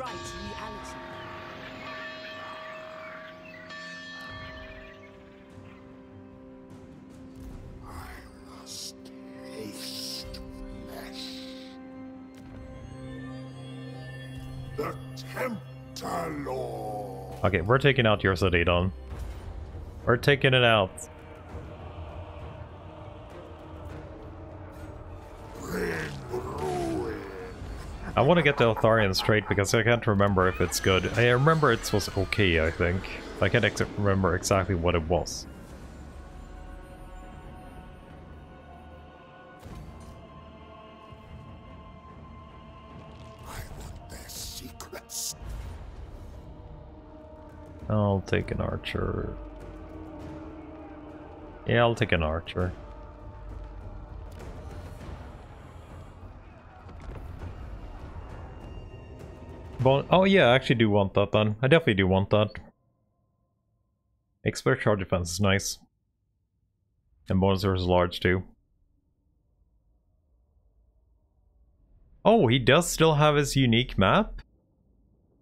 Okay, we're taking out your city, Don. We're taking it out. I want to get the Eltharion straight because I can't remember if it's good. I remember it was okay, I think. I can't ex remember exactly what it was. I'll take an archer. Yeah, I'll take an archer. Bon oh yeah, I actually do want that then. I definitely do want that. Expert charge defense is nice. And bonus is large too. Oh, he does still have his unique map?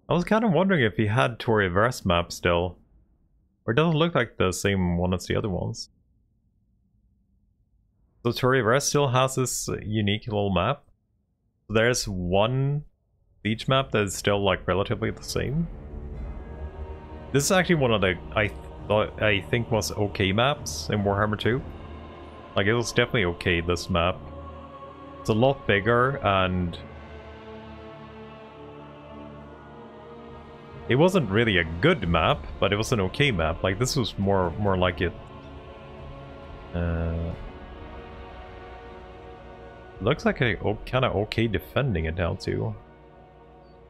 I was kind of wondering if he had Toriverse map still. Or it doesn't look like the same one as the other ones. So Toriverse still has this unique little map. There's one siege map that is still like relatively the same. This is actually one of the I thought I think was okay maps in Warhammer two. Like, it was definitely okay, this map. It's a lot bigger and it wasn't really a good map, but it was an okay map. Like, this was more more like it. Uh, looks like a oh, kind of okay defending it now too.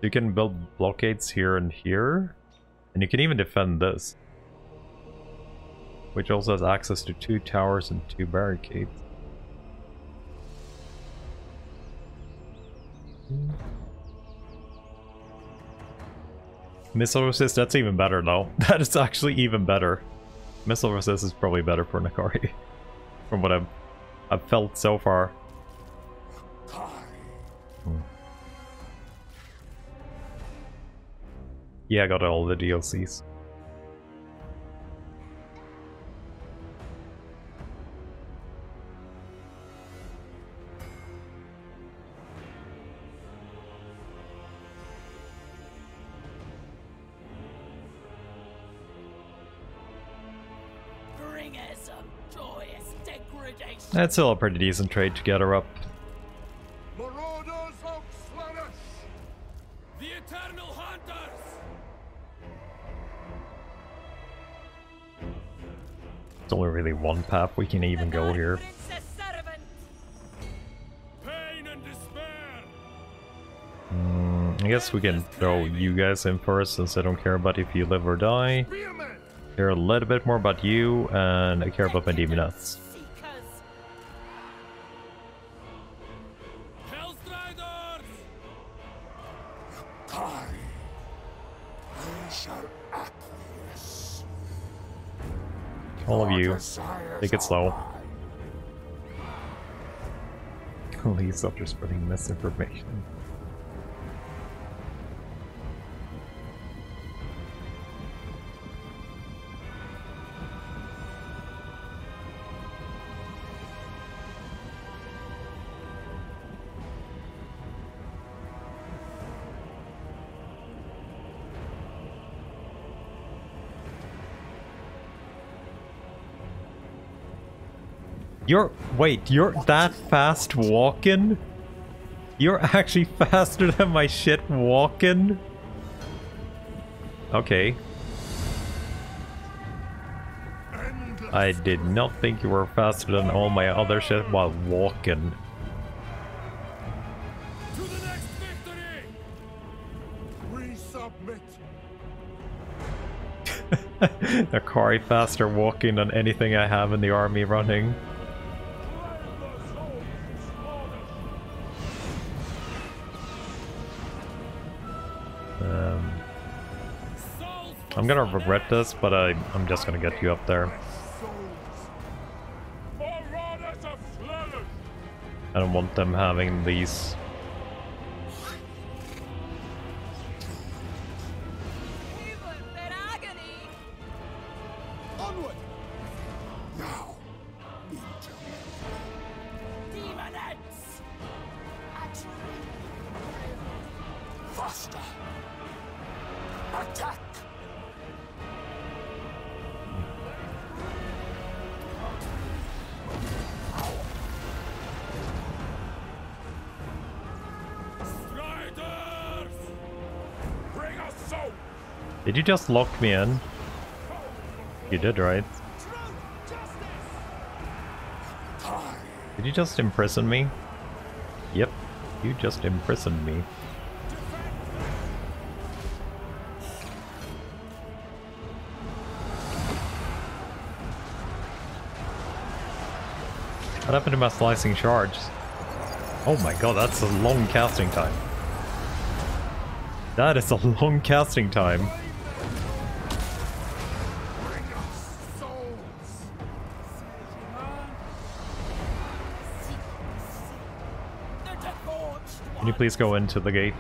You can build blockades here and here, and you can even defend this, which also has access to two towers and two barricades. Hmm. Missile resist, that's even better though. That is actually even better. Missile resist is probably better for N'Kari. From what I've, I've felt so far. Hmm. Yeah, I got all the D L Cs. That's still a pretty decent trade to get her up. Marauders of Slaanesh, the eternal hunters. It's only really one path we can even go here. Pain and despair. Mm, I guess we can throw you guys in first since I don't care about if you live or die. I care a little bit more about you, and I care about my demonettes. All of you, take it slow. Police after spreading misinformation. You're... Wait, you're that fast walking? You're actually faster than my shit walking? Okay. I did not think you were faster than all my other shit while walking. To the next victory! Resubmit. N'Kari faster walking than anything I have in the army running. Um, I'm gonna regret this, but I, I'm just gonna get you up there. I don't want them having these. Did you just lock me in? You did, right? Did you just imprison me? Yep, you just imprisoned me. What happened to my slicing charge? Oh my god, that's a long casting time. That is a long casting time. Can you please go into the gate?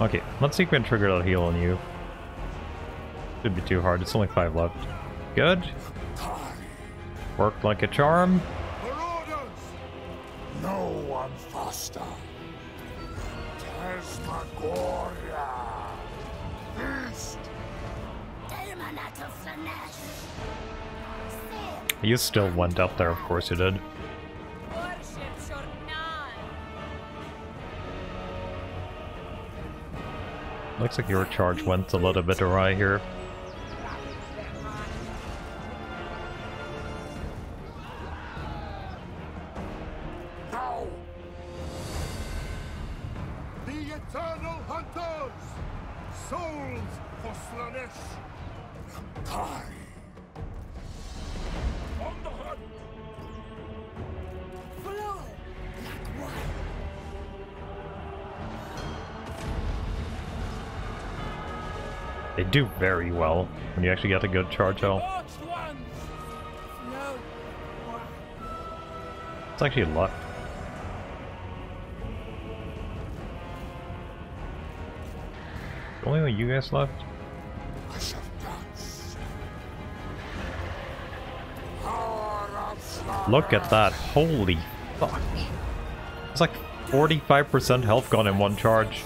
Okay, let's see if we can trigger that heal on you. Should be too hard, it's only five left. Good. Worked like a charm. No one faster. You still went up there, of course you did. Looks like your charge went a little bit awry here. Ow. The eternal hunters, souls for Slaanesh. N'Kari. On the hunt. Flow like water. They do very well when you actually get a good charge out. It's actually luck. Only you guys left? Look at that, holy fuck. It's like forty-five percent health gone in one charge.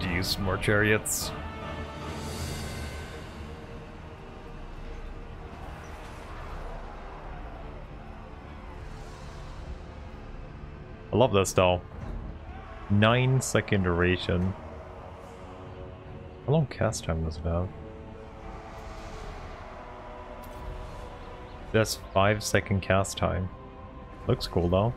To use more chariots. I love this though. Nine second duration. How long cast time does it have? That's five second cast time. Looks cool though.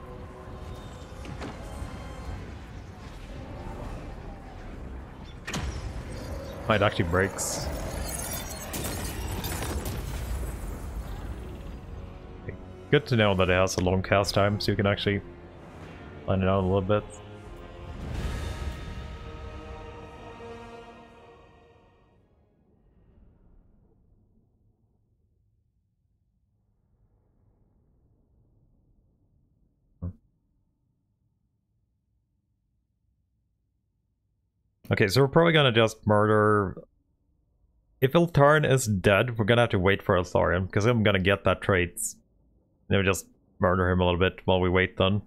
Oh, it actually breaks. Okay. Good to know that it has a long cast time, so you can actually plan it out a little bit. Okay, so we're probably gonna just murder... If Eltharion is dead, we're gonna have to wait for Eltharion, because I'm gonna get that trait. Then we just murder him a little bit while we wait then.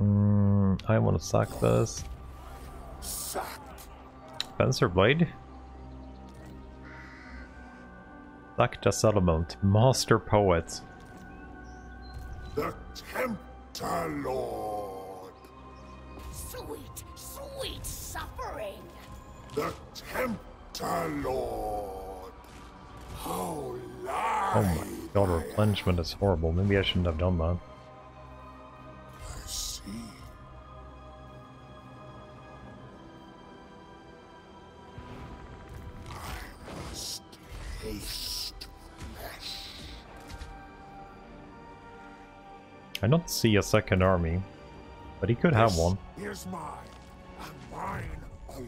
Mm, I wanna sack this. Fencer Blade? Sack the Settlement. Master Poet. The Tempter Lord. Sweet, sweet suffering. The Tempter Lord. Oh, oh my god, replenishment is horrible. Maybe I shouldn't have done that. I see. I must taste flesh. I don't see a second army, but he could this have one. Here's mine, and mine alone.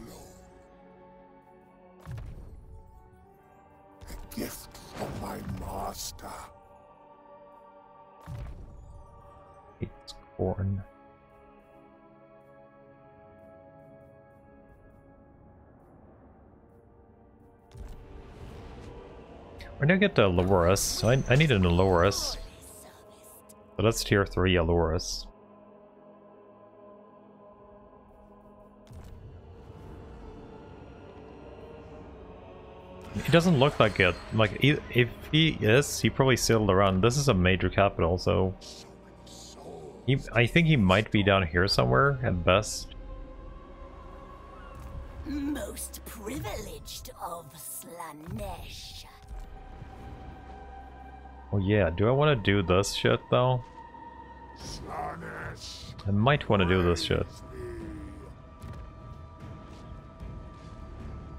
Gift of my master. It's Khorne. We're gonna get the Allurus. I, I need an Allurus. So that's tier three Allurus. He doesn't look like it. Like, he, if he is, he probably sailed around. This is a major capital, so... He, I think he might be down here somewhere, at best. Most privileged of Slaanesh. Oh yeah, do I want to do this shit, though? Slaanesh, I might want to do this shit.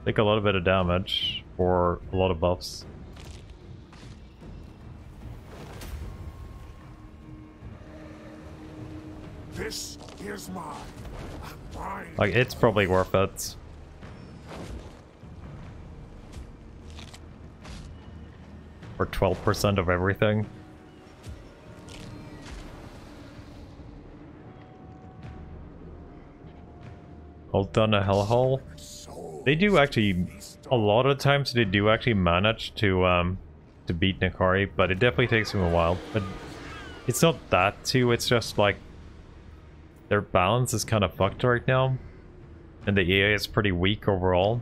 Take a little bit of damage for a lot of buffs. This is mine. Mine. Like, it's probably worth it. For twelve percent of everything. All done a hellhole. They do actually, a lot of times they do actually manage to um, to beat N'Kari, but it definitely takes them a while. But it's not that too, it's just like, their balance is kind of fucked right now. And the A I is pretty weak overall.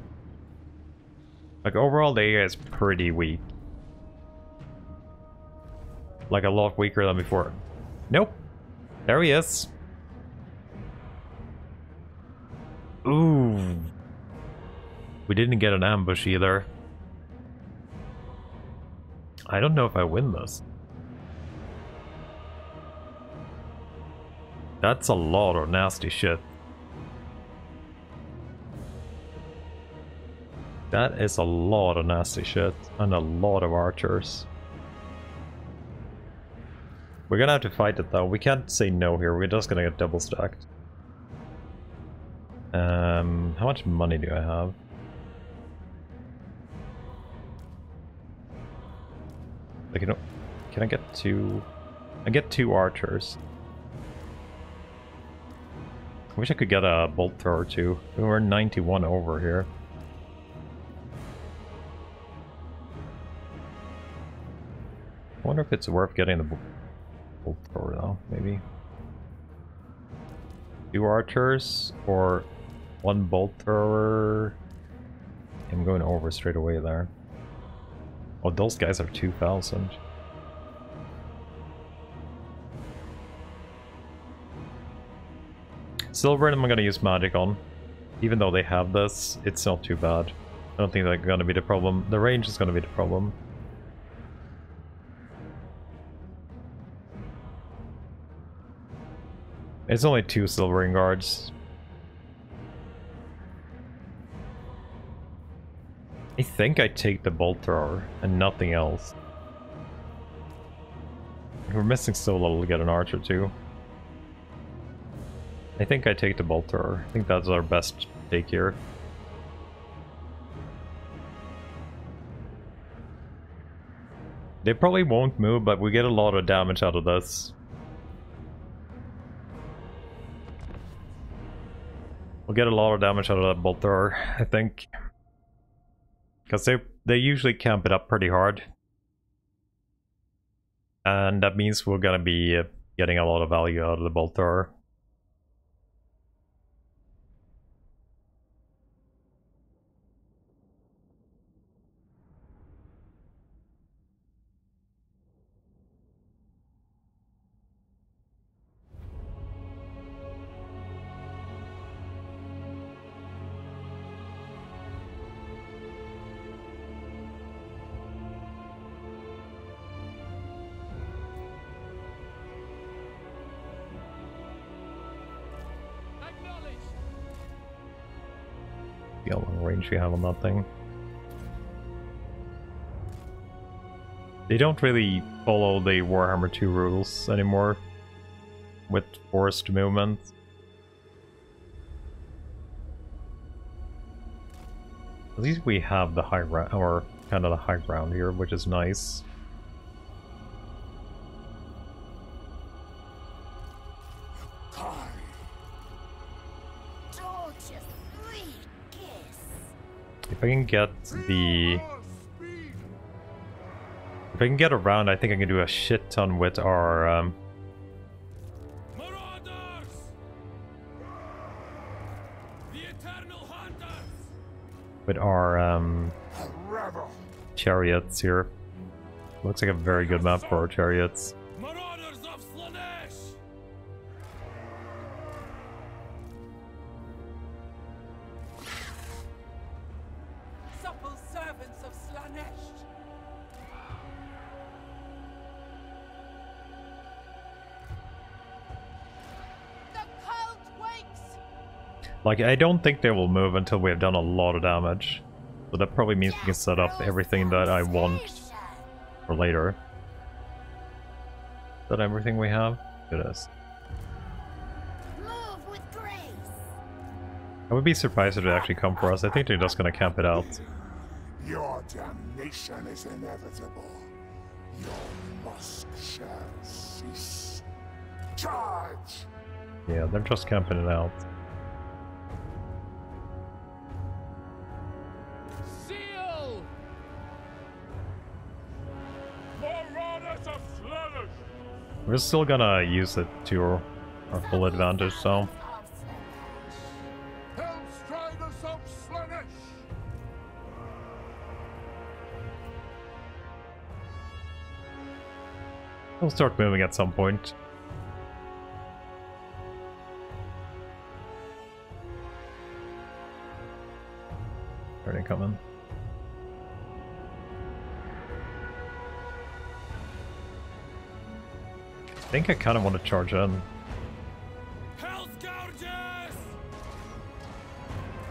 Like overall the A I is pretty weak. Like a lot weaker than before. Nope, there he is. Ooh. We didn't get an ambush either. I don't know if I win this. That's a lot of nasty shit. That is a lot of nasty shit and a lot of archers. We're gonna have to fight it though. We can't say no here. We're just gonna get double stacked. Um, how much money do I have? I can, can I get two? I get two archers. I wish I could get a bolt thrower or two. We're ninety-one over here. I wonder if it's worth getting the bolt thrower though, maybe. Two archers or one bolt thrower. I'm going over straight away there. Oh, those guys are two thousand. Silver, I'm going to use magic on. Even though they have this, it's not too bad. I don't think that's going to be the problem. The range is going to be the problem. It's only two silvering guards. I think I take the bolt thrower and nothing else. We're missing so little to get an archer too. I think I take the bolt thrower. I think that's our best take here. They probably won't move, but we get a lot of damage out of this. We'll get a lot of damage out of that bolt thrower, I think. Because they, they usually camp it up pretty hard. And that means we're going to be getting a lot of value out of the bolt thrower. We have on that thing. They don't really follow the Warhammer two rules anymore with forced movement. At least we have the high ground, or kind of the high ground here, which is nice. I can get the... If I can get around, I think I can do a shit ton with our... Um, Marauders! The eternal hunters! With our um, chariots here. Looks like a very good map for our chariots. Marauders of Slaanesh! Like, I don't think they will move until we have done a lot of damage. So that probably means we can set up everything that I want for later. Is that everything we have? It is. Move with grace. I would be surprised if it actually come for us. I think they're just gonna camp it out. Your damnation is inevitable. Your musk shall cease. Charge! Yeah, they're just camping it out. We're still gonna use it to our full advantage, so. We'll start moving at some point. Already coming. I think I kind of want to charge in. Hell's gorgeous!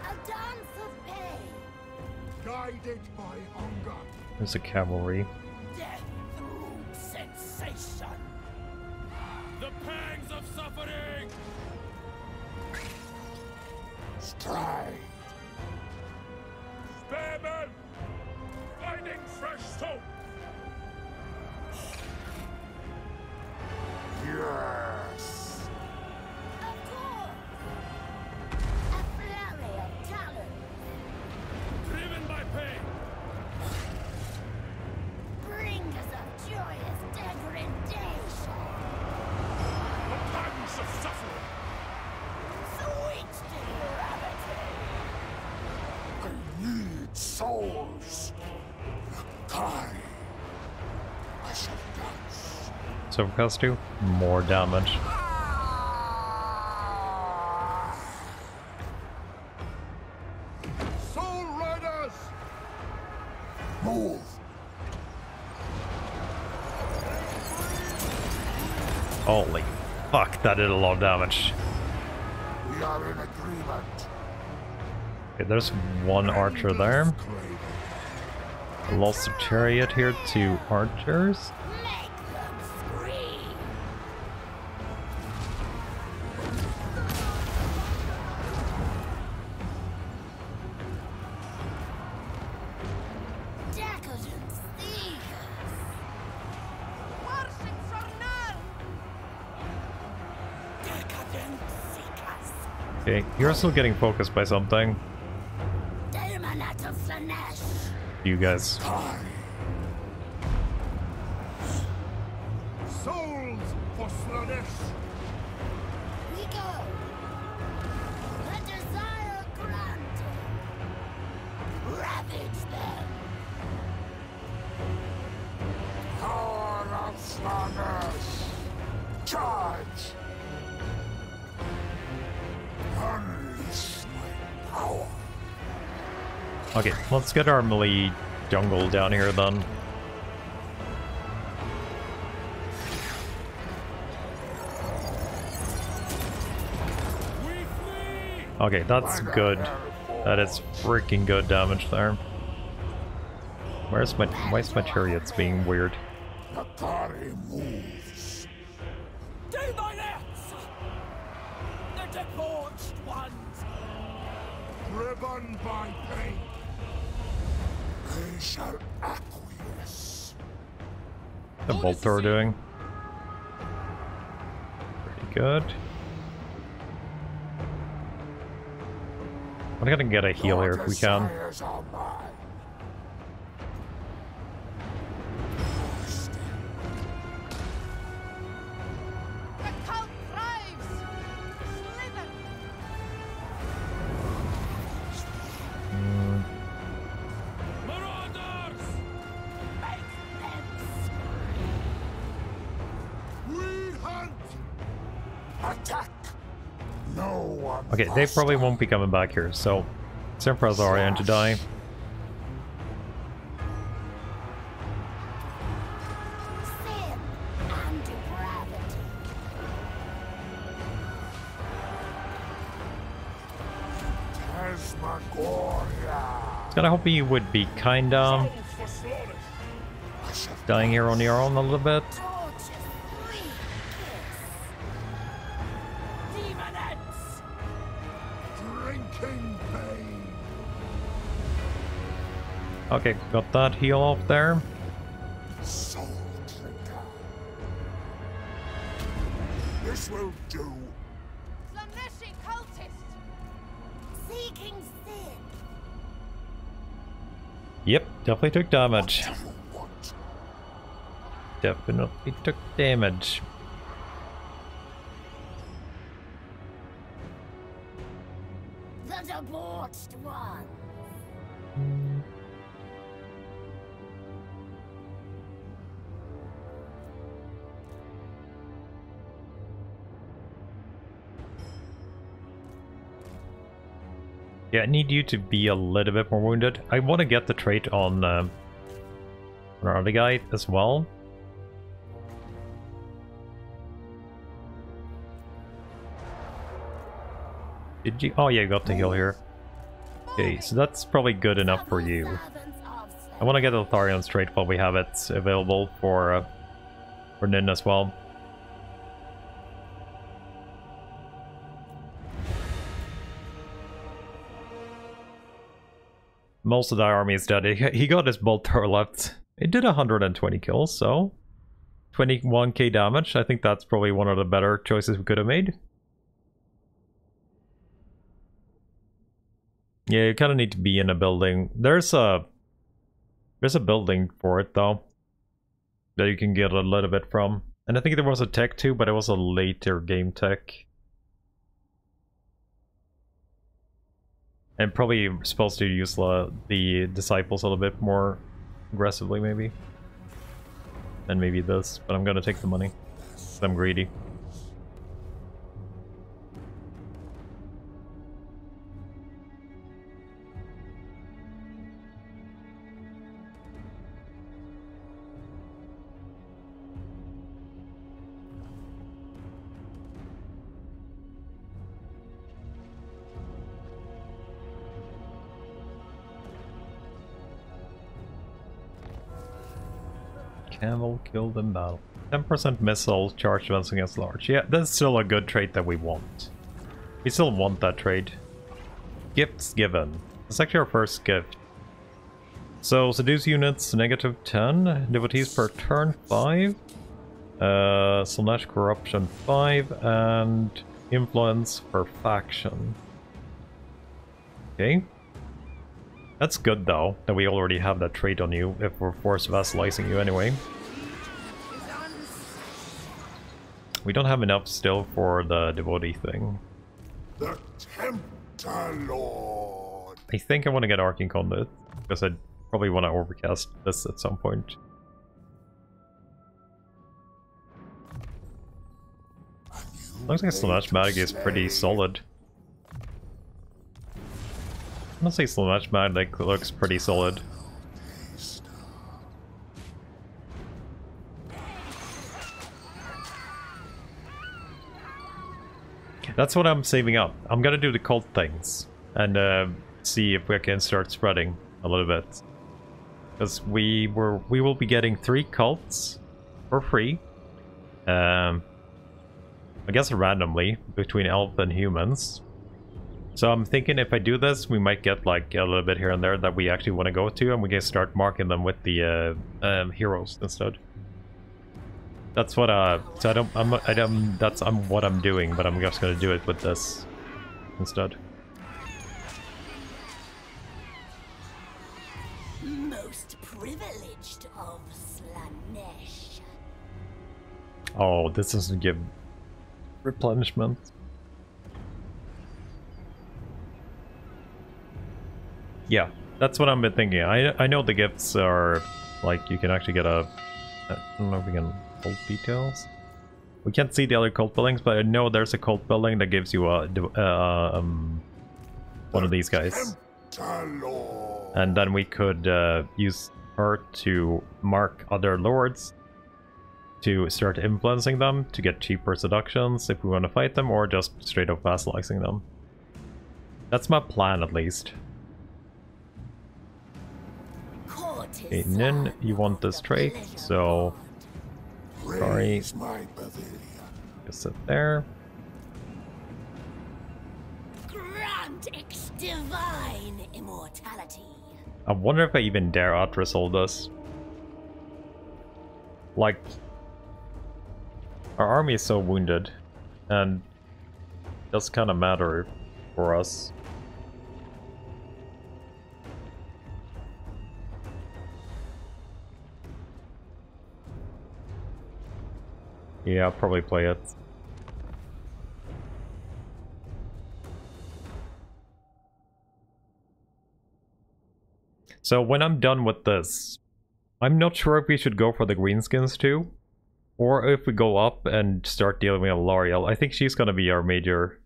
A dance of pain. Guided by hunger. There's a cavalry. Death through sensation. The pangs of suffering. Stride. Spearmen, finding fresh soap. Yes. Of course. A flurry of talent. Driven by pain. Bring us a joyous degradation. The madness of suffering. Sweet depravity. I need souls. N'Kari. I shall dance. So it costs you more damage. Soul Riders! Move! Holy fuck, that did a lot of damage. We are in agreement. Okay, there's one archer there. I lost the chariot here to archers. Okay, you're still getting focused by something. You guys. Souls for Slaanesh. We go. The desire granted. Ravage them. Power of Slaanesh. Charge. Unleash my power. Okay, let's get our melee jungle down here then. Okay, that's good. That is freaking good damage there. Where's my why is my chariots being weird? N'Kari moves. Do thine acts! The debauched ones! Driven by pain! They shall acquiesce. The bolter are doing pretty good. I'm gonna get a heal here if we can. Okay, they probably won't be coming back here, so it's time for Eltharion to die. God, I hope you would be kinda dying here on your own a little bit. Okay, got that heal off there. This will do. Slaanesh cultist seeking sin. Yep, definitely took damage. Definitely took damage. The debauched one. Mm. Yeah, I need you to be a little bit more wounded. I want to get the trait on uh, another guy as well. Did you? Oh yeah, you got the heal here. Okay, so that's probably good enough for you. I want to get Eltharion's trait while we have it available for uh, for Nin as well. Most of that army is dead. He got his bolter left. It did one hundred twenty kills, so twenty-one K damage. I think that's probably one of the better choices we could have made. Yeah, you kind of need to be in a building. There's a there's a building for it though that you can get a little bit from. And I think there was a tech too, but it was a later game tech. And probably supposed to use uh, the disciples a little bit more aggressively, maybe. And maybe this, but I'm gonna take the money. I'm greedy. Camel killed in battle. ten percent missile charge once against large. Yeah, that's still a good trait that we want. We still want that trait. Gifts given. It's actually our first gift. So, seduce units, negative ten. Devotees per turn, five. Uh, Slaanesh corruption, five. And influence per faction. Okay. That's good, though, that we already have that trait on you, if we're force vassalizing you anyway. We don't have enough still for the devotee thing. The Tempter Lord. I think I want to get Arcane Conduit, because I probably want to overcast this at some point. Looks like Slaanesh Magic is pretty solid. I'm gonna say Slaanesh Magic looks pretty solid. That's what I'm saving up. I'm gonna do the cult things and uh, see if we can start spreading a little bit, because we were we will be getting three cults for free. Um, I guess randomly between elf and humans. So I'm thinking if I do this, we might get like a little bit here and there that we actually want to go to, and we can start marking them with the uh, um, heroes instead. That's what uh so I don't I'm I don't that's I'm what I'm doing, but I'm just gonna do it with this instead. Most privileged of Slaanesh. Oh, this doesn't give replenishment. Yeah, that's what I've been thinking. I I know the gifts are like you can actually get a I don't know if we can cult details. We can't see the other cult buildings, but I know there's a cult building that gives you a uh, um, one of these guys, and then we could uh, use her to mark other lords to start influencing them to get cheaper seductions if we want to fight them, or just straight up vassalizing them. That's my plan, at least. Okay, Nin, you want this trait, so sorry. Just sit there. Grant ex divine immortality. I wonder if I even dare out-resolve this. Like, our army is so wounded, and it does kind of matter for us. Yeah, I'll probably play it. So when I'm done with this, I'm not sure if we should go for the greenskins too, or if we go up and start dealing with Alarielle. I think she's gonna be our major,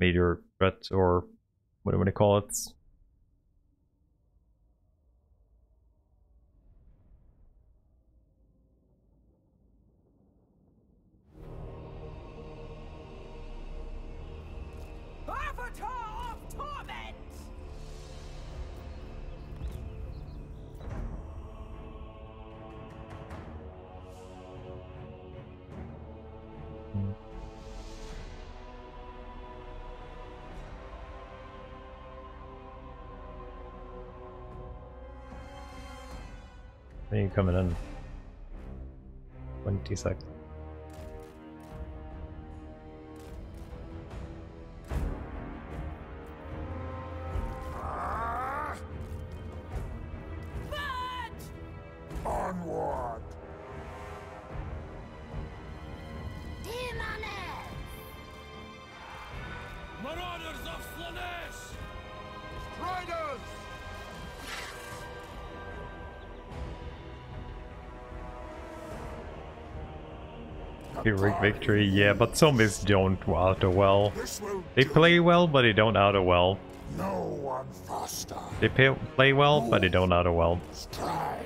major threat, or what do you want to call it? Are you coming in? twenty seconds. Onward. Marauders of Slaanesh! Striders! Heroic victory, yeah, but zombies don't auto well. They play well, but they don't auto well. No one faster. They pay, play well, but they don't auto well. Stride.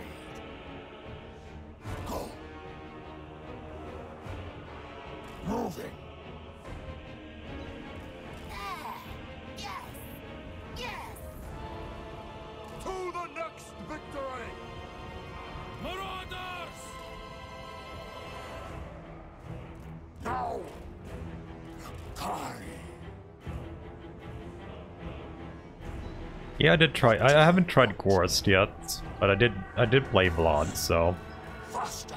Go. Moving. Yes. Yes. To the next victory, Marauders. N'Kari. Yeah, I did try. I, I haven't tried Gorst yet, but I did. I did play Vlad, so. Faster.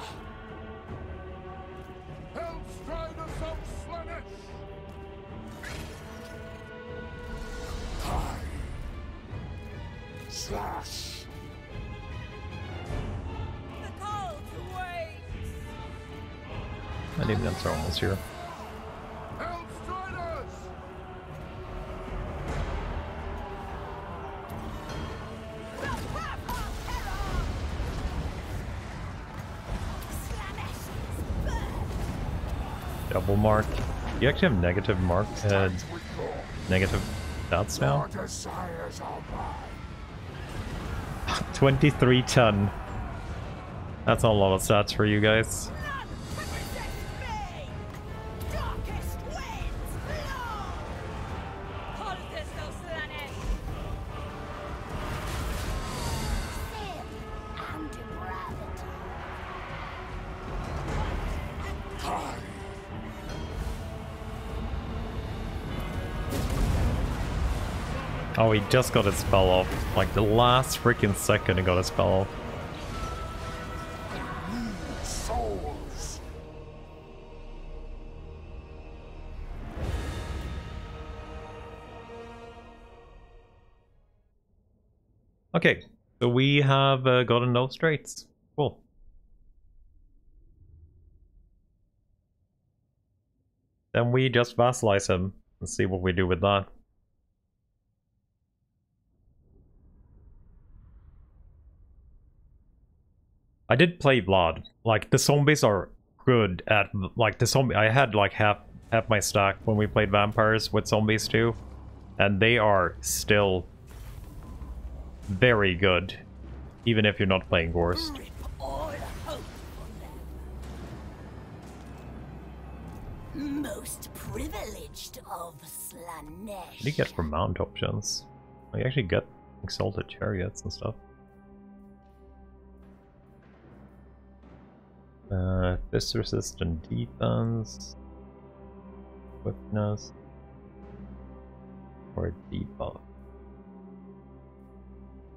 Slash. The call to waves. I think that's almost here. Double mark. You actually have negative mark uh, negative dots now. twenty-three ton. That's not a lot of stats for you guys. Oh, he just got his spell off. Like the last freaking second he got his spell off. Souls. Okay, so we have uh, gotten those traits. Cool. Then we just vassalize him and see what we do with that. I did play Vlad. Like the zombies are good at like the zombie. I had like half half my stack when we played vampires with zombies too, and they are still very good, even if you're not playing Gorst. Most privileged of Slaanesh. What do you get for mount options? I actually get exalted chariots and stuff. Uh, fist resistant defense, quickness, or debuff.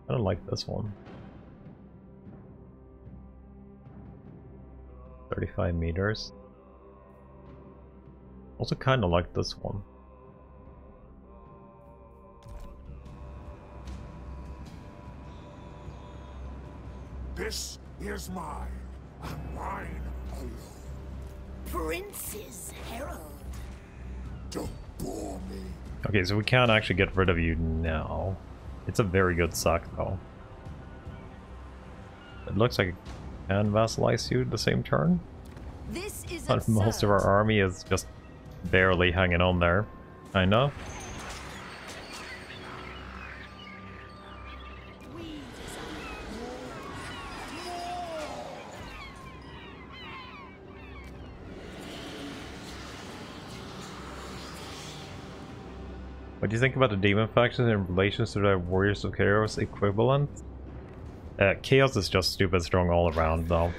I don't like this one. thirty-five meters. Also kind of like this one. This is mine. Mine alone. Prince's Herald. Don't bore me. Okay, so we can't actually get rid of you now. It's a very good sack though. It looks like it can vassalize you the same turn. This is but most of our army is just barely hanging on there. I know. What do you think about the demon factions in relation to the Warriors of Chaos equivalent? Uh, Chaos is just stupid strong all around though.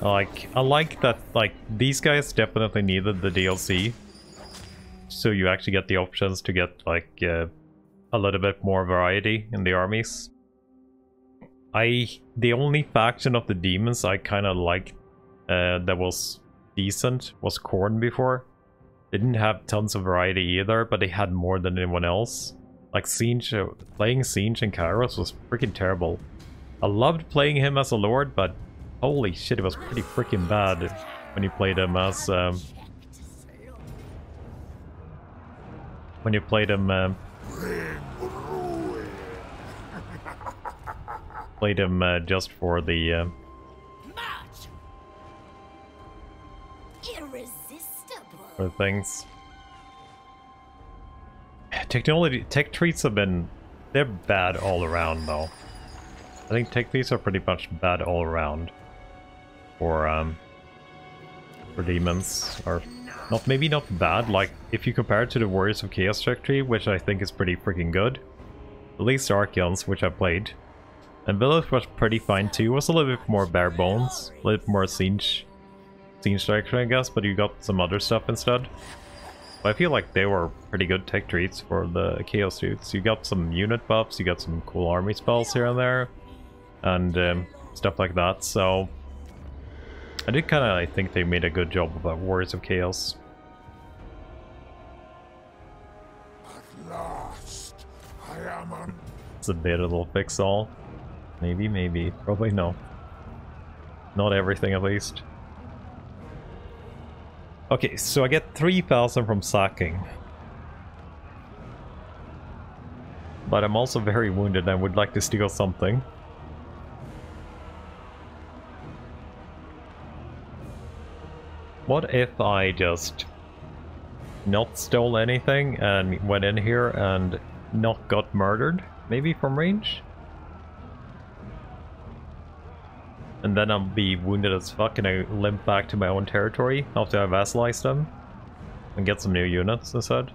Like, I like that, like, these guys definitely needed the D L C. So you actually get the options to get, like, uh, a little bit more variety in the armies. I, the only faction of the demons I kind of liked uh, that was decent was Khorne before. They didn't have tons of variety either, but they had more than anyone else. Like Siege, playing Siege in Kairos was freaking terrible. I loved playing him as a lord, but holy shit, it was pretty freaking bad when you played him as um, when you played him um, played him uh, just for the. Uh, For things. Technology, tech treats have been, they're bad all around though. I think tech treats are pretty much bad all around for um for demons, or not, maybe not bad. Like if you compare it to the Warriors of Chaos tech tree, which I think is pretty freaking good. At least Archeons, which I played, and Village was pretty fine too. It was a little bit more bare bones, a little bit more siege. Scene structure, I guess, but you got some other stuff instead. But I feel like they were pretty good tech treats for the Chaos Suits. You got some unit buffs, you got some cool army spells here and there, and um, stuff like that, so... I did kind of, I think they made a good job about Warriors of Chaos. At last, I am on. It's a bit of a fix-all. Maybe, maybe, probably no. Not everything, at least. Okay, so I get three thousand from sacking. But I'm also very wounded and I would like to steal something. What if I just not stole anything and went in here and not got murdered? Maybe from range? And then I'll be wounded as fuck and I limp back to my own territory after I vassalize them and get some new units instead.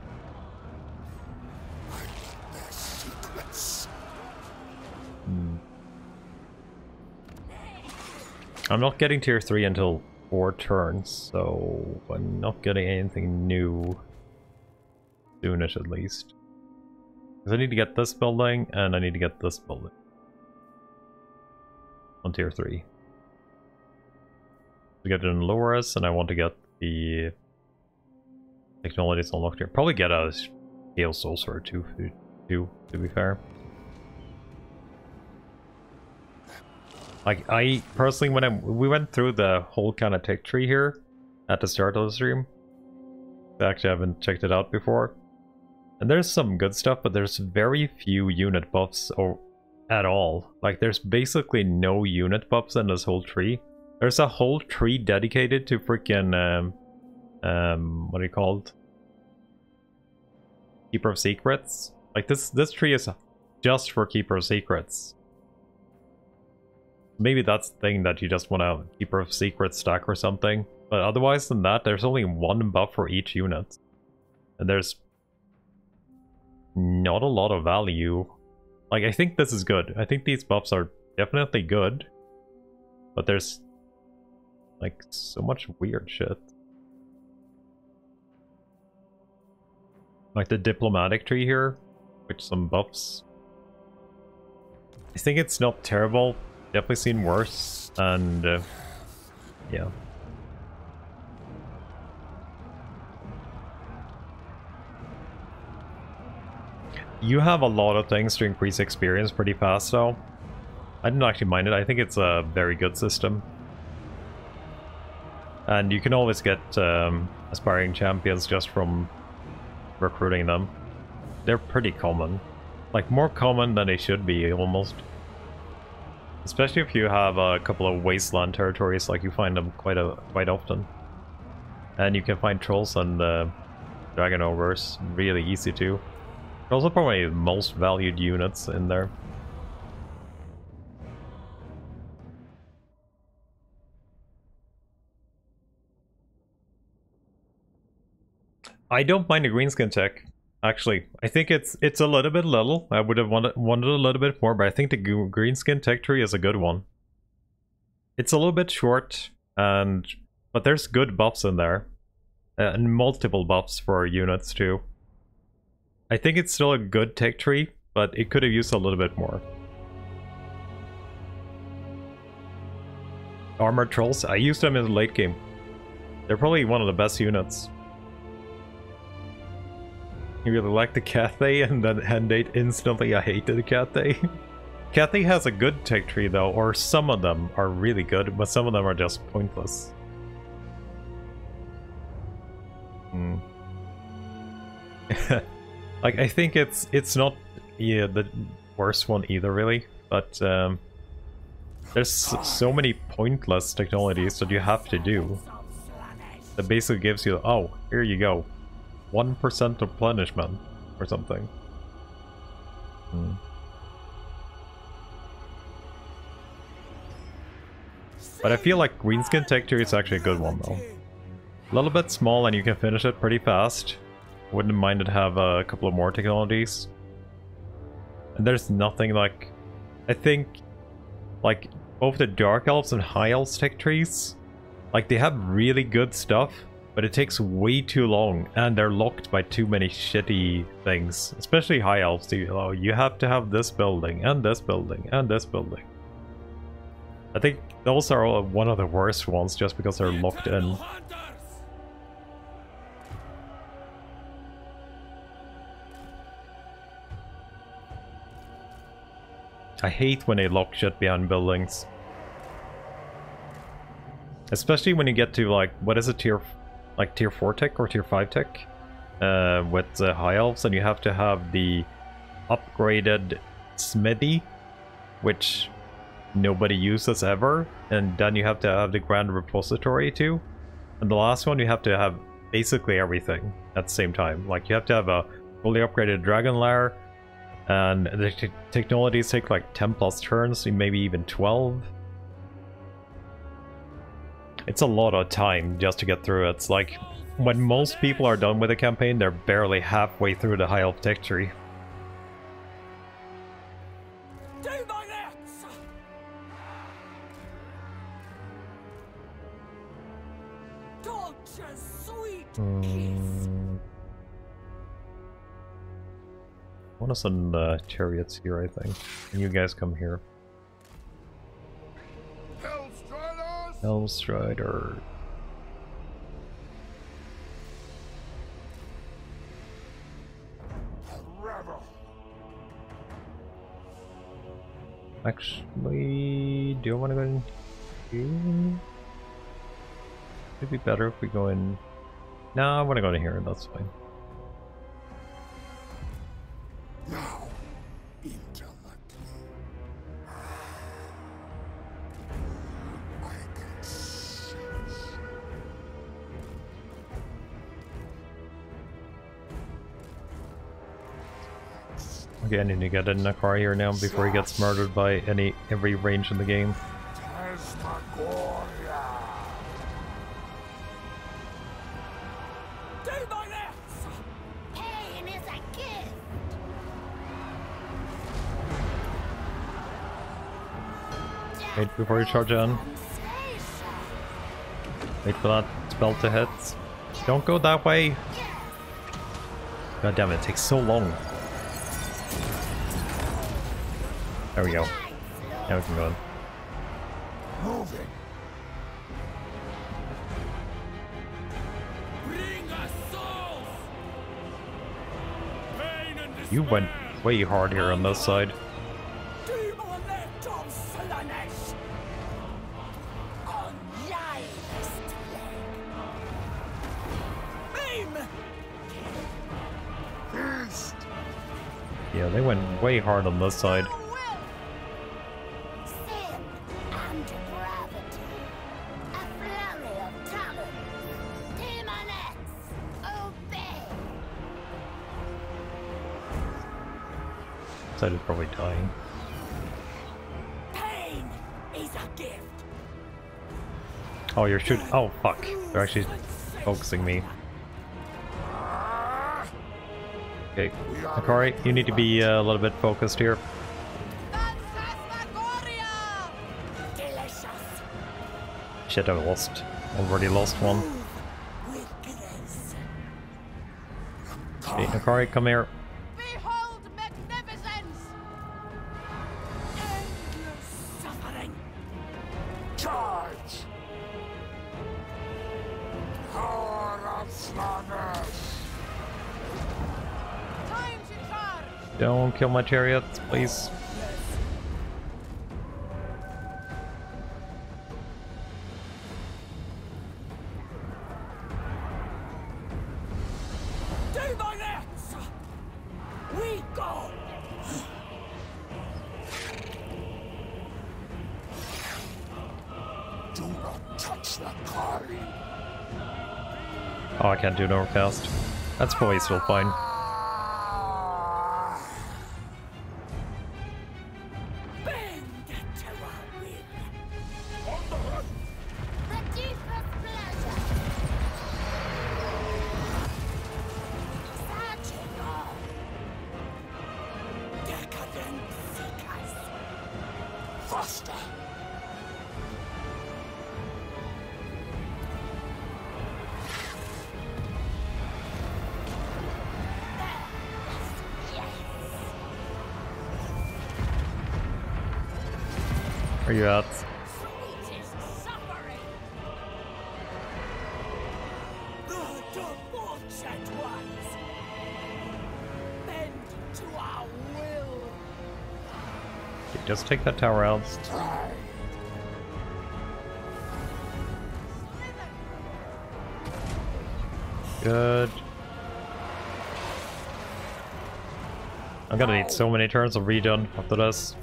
Hmm. I'm not getting tier three until four turns, so I'm not getting anything new soonish at least. Because I need to get this building and I need to get this building on tier three. To get it in Loras, and I want to get the technologies unlocked here. Probably get a Gale Sorcerer too, too, to be fair. Like, I personally, when I, we went through the whole kind of tech tree here at the start of the stream, I actually haven't checked it out before. And there's some good stuff, but there's very few unit buffs or at all. Like, there's basically no unit buffs in this whole tree. There's a whole tree dedicated to freaking, um, um, what are you called? Keeper of Secrets. Like, this this tree is just for Keeper of Secrets. Maybe that's the thing that you just want to Keeper of Secrets stack or something. But otherwise than that, there's only one buff for each unit. And there's not a lot of value. Like, I think this is good. I think these buffs are definitely good. But there's, like, so much weird shit. Like the diplomatic tree here, with some buffs. I think it's not terrible. Definitely seen worse, and uh, yeah. You have a lot of things to increase experience pretty fast, though. I didn't actually mind it. I think it's a very good system. And you can always get um, aspiring champions just from recruiting them. They're pretty common. Like, more common than they should be, almost. Especially if you have a couple of wasteland territories, like you find them quite a quite often. And you can find trolls and uh, dragon ogres really easy too. They're also probably the most valued units in there. I don't mind the greenskin tech, actually. I think it's it's a little bit little. I would have wanted, wanted a little bit more, but I think the greenskin tech tree is a good one. It's a little bit short, and but there's good buffs in there. Uh, and multiple buffs for units too. I think it's still a good tech tree, but it could have used a little bit more. Armored trolls, I used them in the late game. They're probably one of the best units. You really like the Cathay, and then Hendate instantly I hated the Cathay. Cathay has a good tech tree though, or some of them are really good, but some of them are just pointless. Hmm. Like, I think it's it's not yeah the worst one either really, but um, there's so many pointless technologies that you have to do. That basically gives you, oh, here you go. one percent replenishment or something. Hmm. But I feel like greenskin tech tree is actually a good one though. A little bit small and you can finish it pretty fast. Wouldn't mind it have a couple of more technologies. And there's nothing like... I think like both the Dark Elves and High Elves tech trees, like they have really good stuff. But it takes way too long, and they're locked by too many shitty things. Especially high elves do. Oh, you have to have this building, and this building, and this building. I think those are all one of the worst ones, just because they're locked in. I hate when they lock shit behind buildings. Especially when you get to, like, what is it, tier, like tier four tech or tier five tech uh, with the high elves, and you have to have the upgraded smithy, which nobody uses ever, and then you have to have the grand repository too, and the last one you have to have basically everything at the same time. Like, you have to have a fully upgraded dragon lair, and the te technologies take like ten plus turns, maybe even twelve. It's a lot of time just to get through it. It's like, when most people are done with a campaign, they're barely halfway through the High Elf Tech Tree. Do my next. Torture, sweet kiss. Mm. I want to send uh, chariots here, I think. And you guys come here. Elstrider. Actually, do I want to go in here? It'd be better if we go in. No, I want to go in here, that's fine. No. Okay, I need to get in N'Kari here now before he gets murdered by any every range in the game. Wait before you charge in. Wait for that spell to hit. Don't go that way! God damn it, it takes so long. There we go. Now we can go in. Moving. Bring us souls. Pain and despair. You went way hard here on this side. Yeah, they went way hard on this side. That is probably dying. Pain is a gift. Oh, you're shooting. Oh, fuck. They're actually focusing me. Okay. N'Kari, you need to be uh, a little bit focused here. Shit, I lost. Already lost one. Okay, N'Kari, come here. Don't kill my chariot, please. Do my next. We go. Do not touch the car. Oh, I can't do an overcast. That's probably still fine. Are you out? Okay, just take that tower out. Good. I'm gonna need so many turns of redone after this.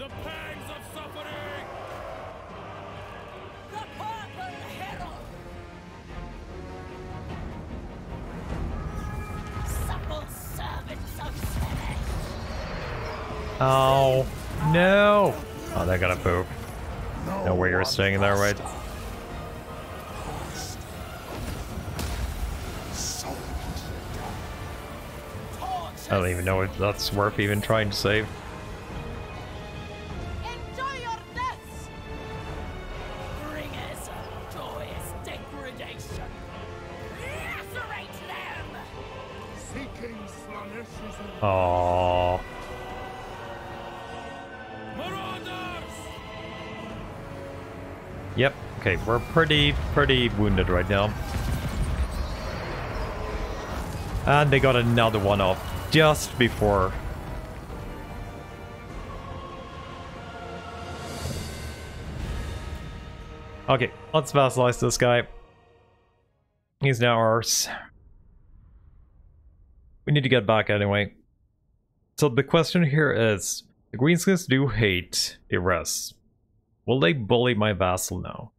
Oh no! Oh, they're gonna poop. No way you're staying in there, right? I don't even know if that's worth even trying to save. Enjoy your deaths. Bring us joyous degradation. Lacerate them. Seeking Slaanesh's. Oh. Marauders. Yep. Okay, we're pretty, pretty wounded right now. And they got another one off. Just before. Okay, let's vassalize this guy. He's now ours. We need to get back anyway. So the question here is, the Greenskins do hate the rest. Will they bully my vassal now?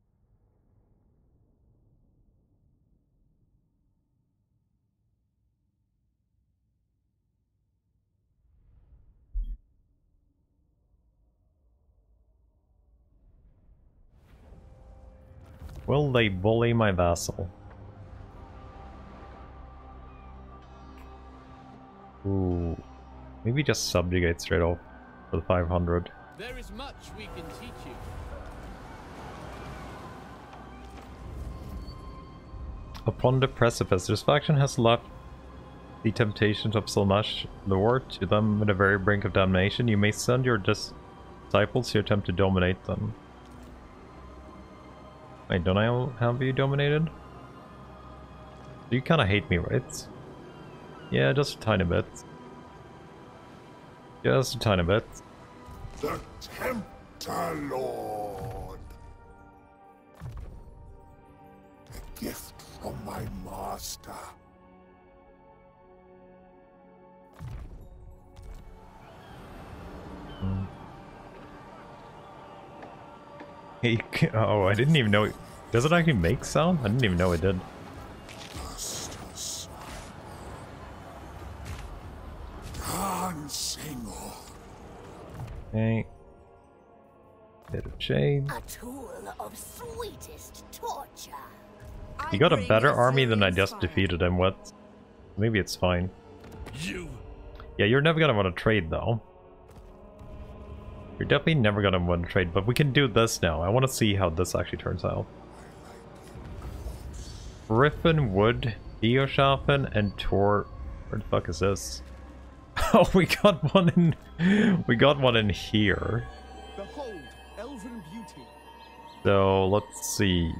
Will they bully my vassal? Ooh. Maybe just subjugate straight off for the five hundred. There is much we can teach you. Upon the precipice, this faction has left the temptations of Slaanesh lure to them at the very brink of damnation. You may send your dis disciples to attempt to dominate them. Wait, don't I have you dominated? You kind of hate me, right? Yeah, just a tiny bit. Just a tiny bit. The Tempter Lord. A gift from my master. Mm. He, oh, I didn't even know it. Does it actually make sound? I didn't even know it did. Okay. Bit of shade. A tool of sweetest torture. He got a better army than I just defeated him with. Maybe it's fine. You. Yeah, you're never gonna want to trade though. You're definitely never gonna want to trade, but we can do this now. I want to see how this actually turns out. Griffin Wood, Eoshafen, and Tor. Where the fuck is this? Oh, we got one in. We got one in here. Behold, elven beauty. So let's see.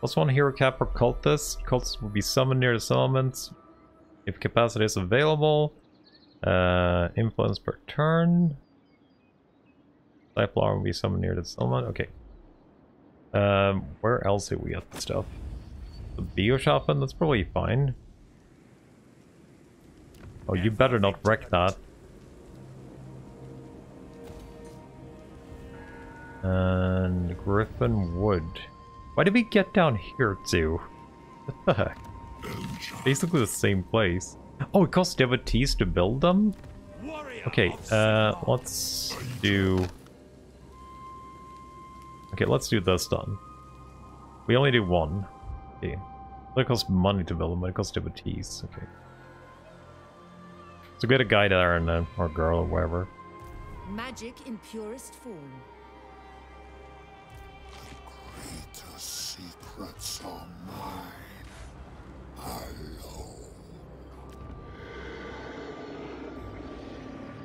Plus one hero cap for cultists. Cultists will be summoned near the settlements if capacity is available. Uh, influence per turn. Disciple arm will be summoned near to someone. Okay. Um, where else do we get the stuff? The Bioshoppen, that's probably fine. Oh, you better not wreck that. And Griffin Wood. Why did we get down here too? What the heck? Basically the same place. Oh, it costs devotees to build them? Okay, uh, let's do... Okay, let's do this done. We only do one. Okay. It costs money to build them, but it costs devotees. Okay. So we had a guy there, and then, or girl, or whatever. Magic in purest form. The greatest secrets are mine. Hello.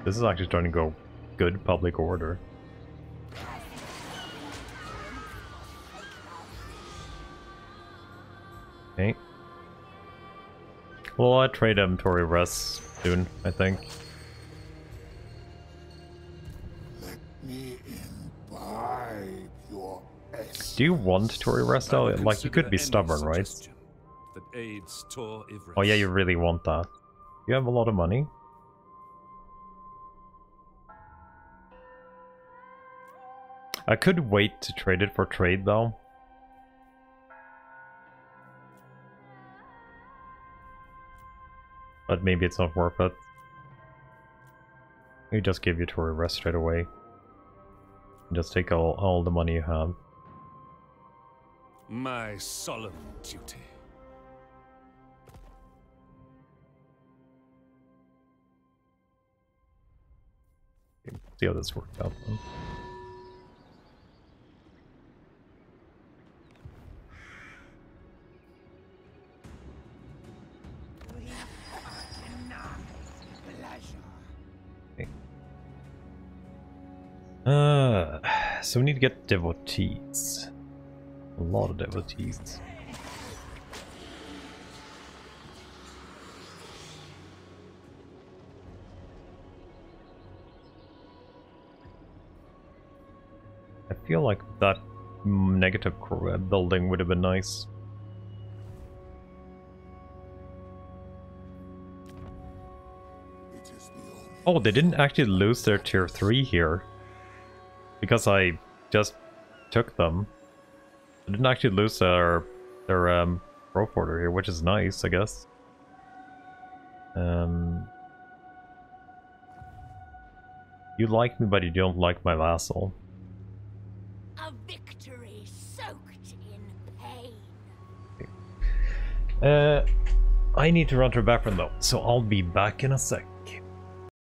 This is actually starting to go good public order. Okay. Well, I'll trade Amtori Russ soon, I think. Let me imbibe your essence. Do you want Tori Rest? Oh, like, you could be stubborn, right? That aids Tor Ivris. Oh yeah, you really want that. You have a lot of money. I could wait to trade it for trade, though. But maybe it's not worth it. You just give your Tory Rest straight away. Just take all, all the money you have. My solemn duty. Okay, see how this worked out then. Uh, so we need to get devotees. A lot of devotees. I feel like that negative building would have been nice. Oh, they didn't actually lose their tier three here. Because I just took them. I didn't actually lose their their um growth order here, which is nice, I guess. Um You like me, but you don't like my vassal. A victory soaked in pain. Okay. Uh I need to run to the bathroom though, so I'll be back in a sec.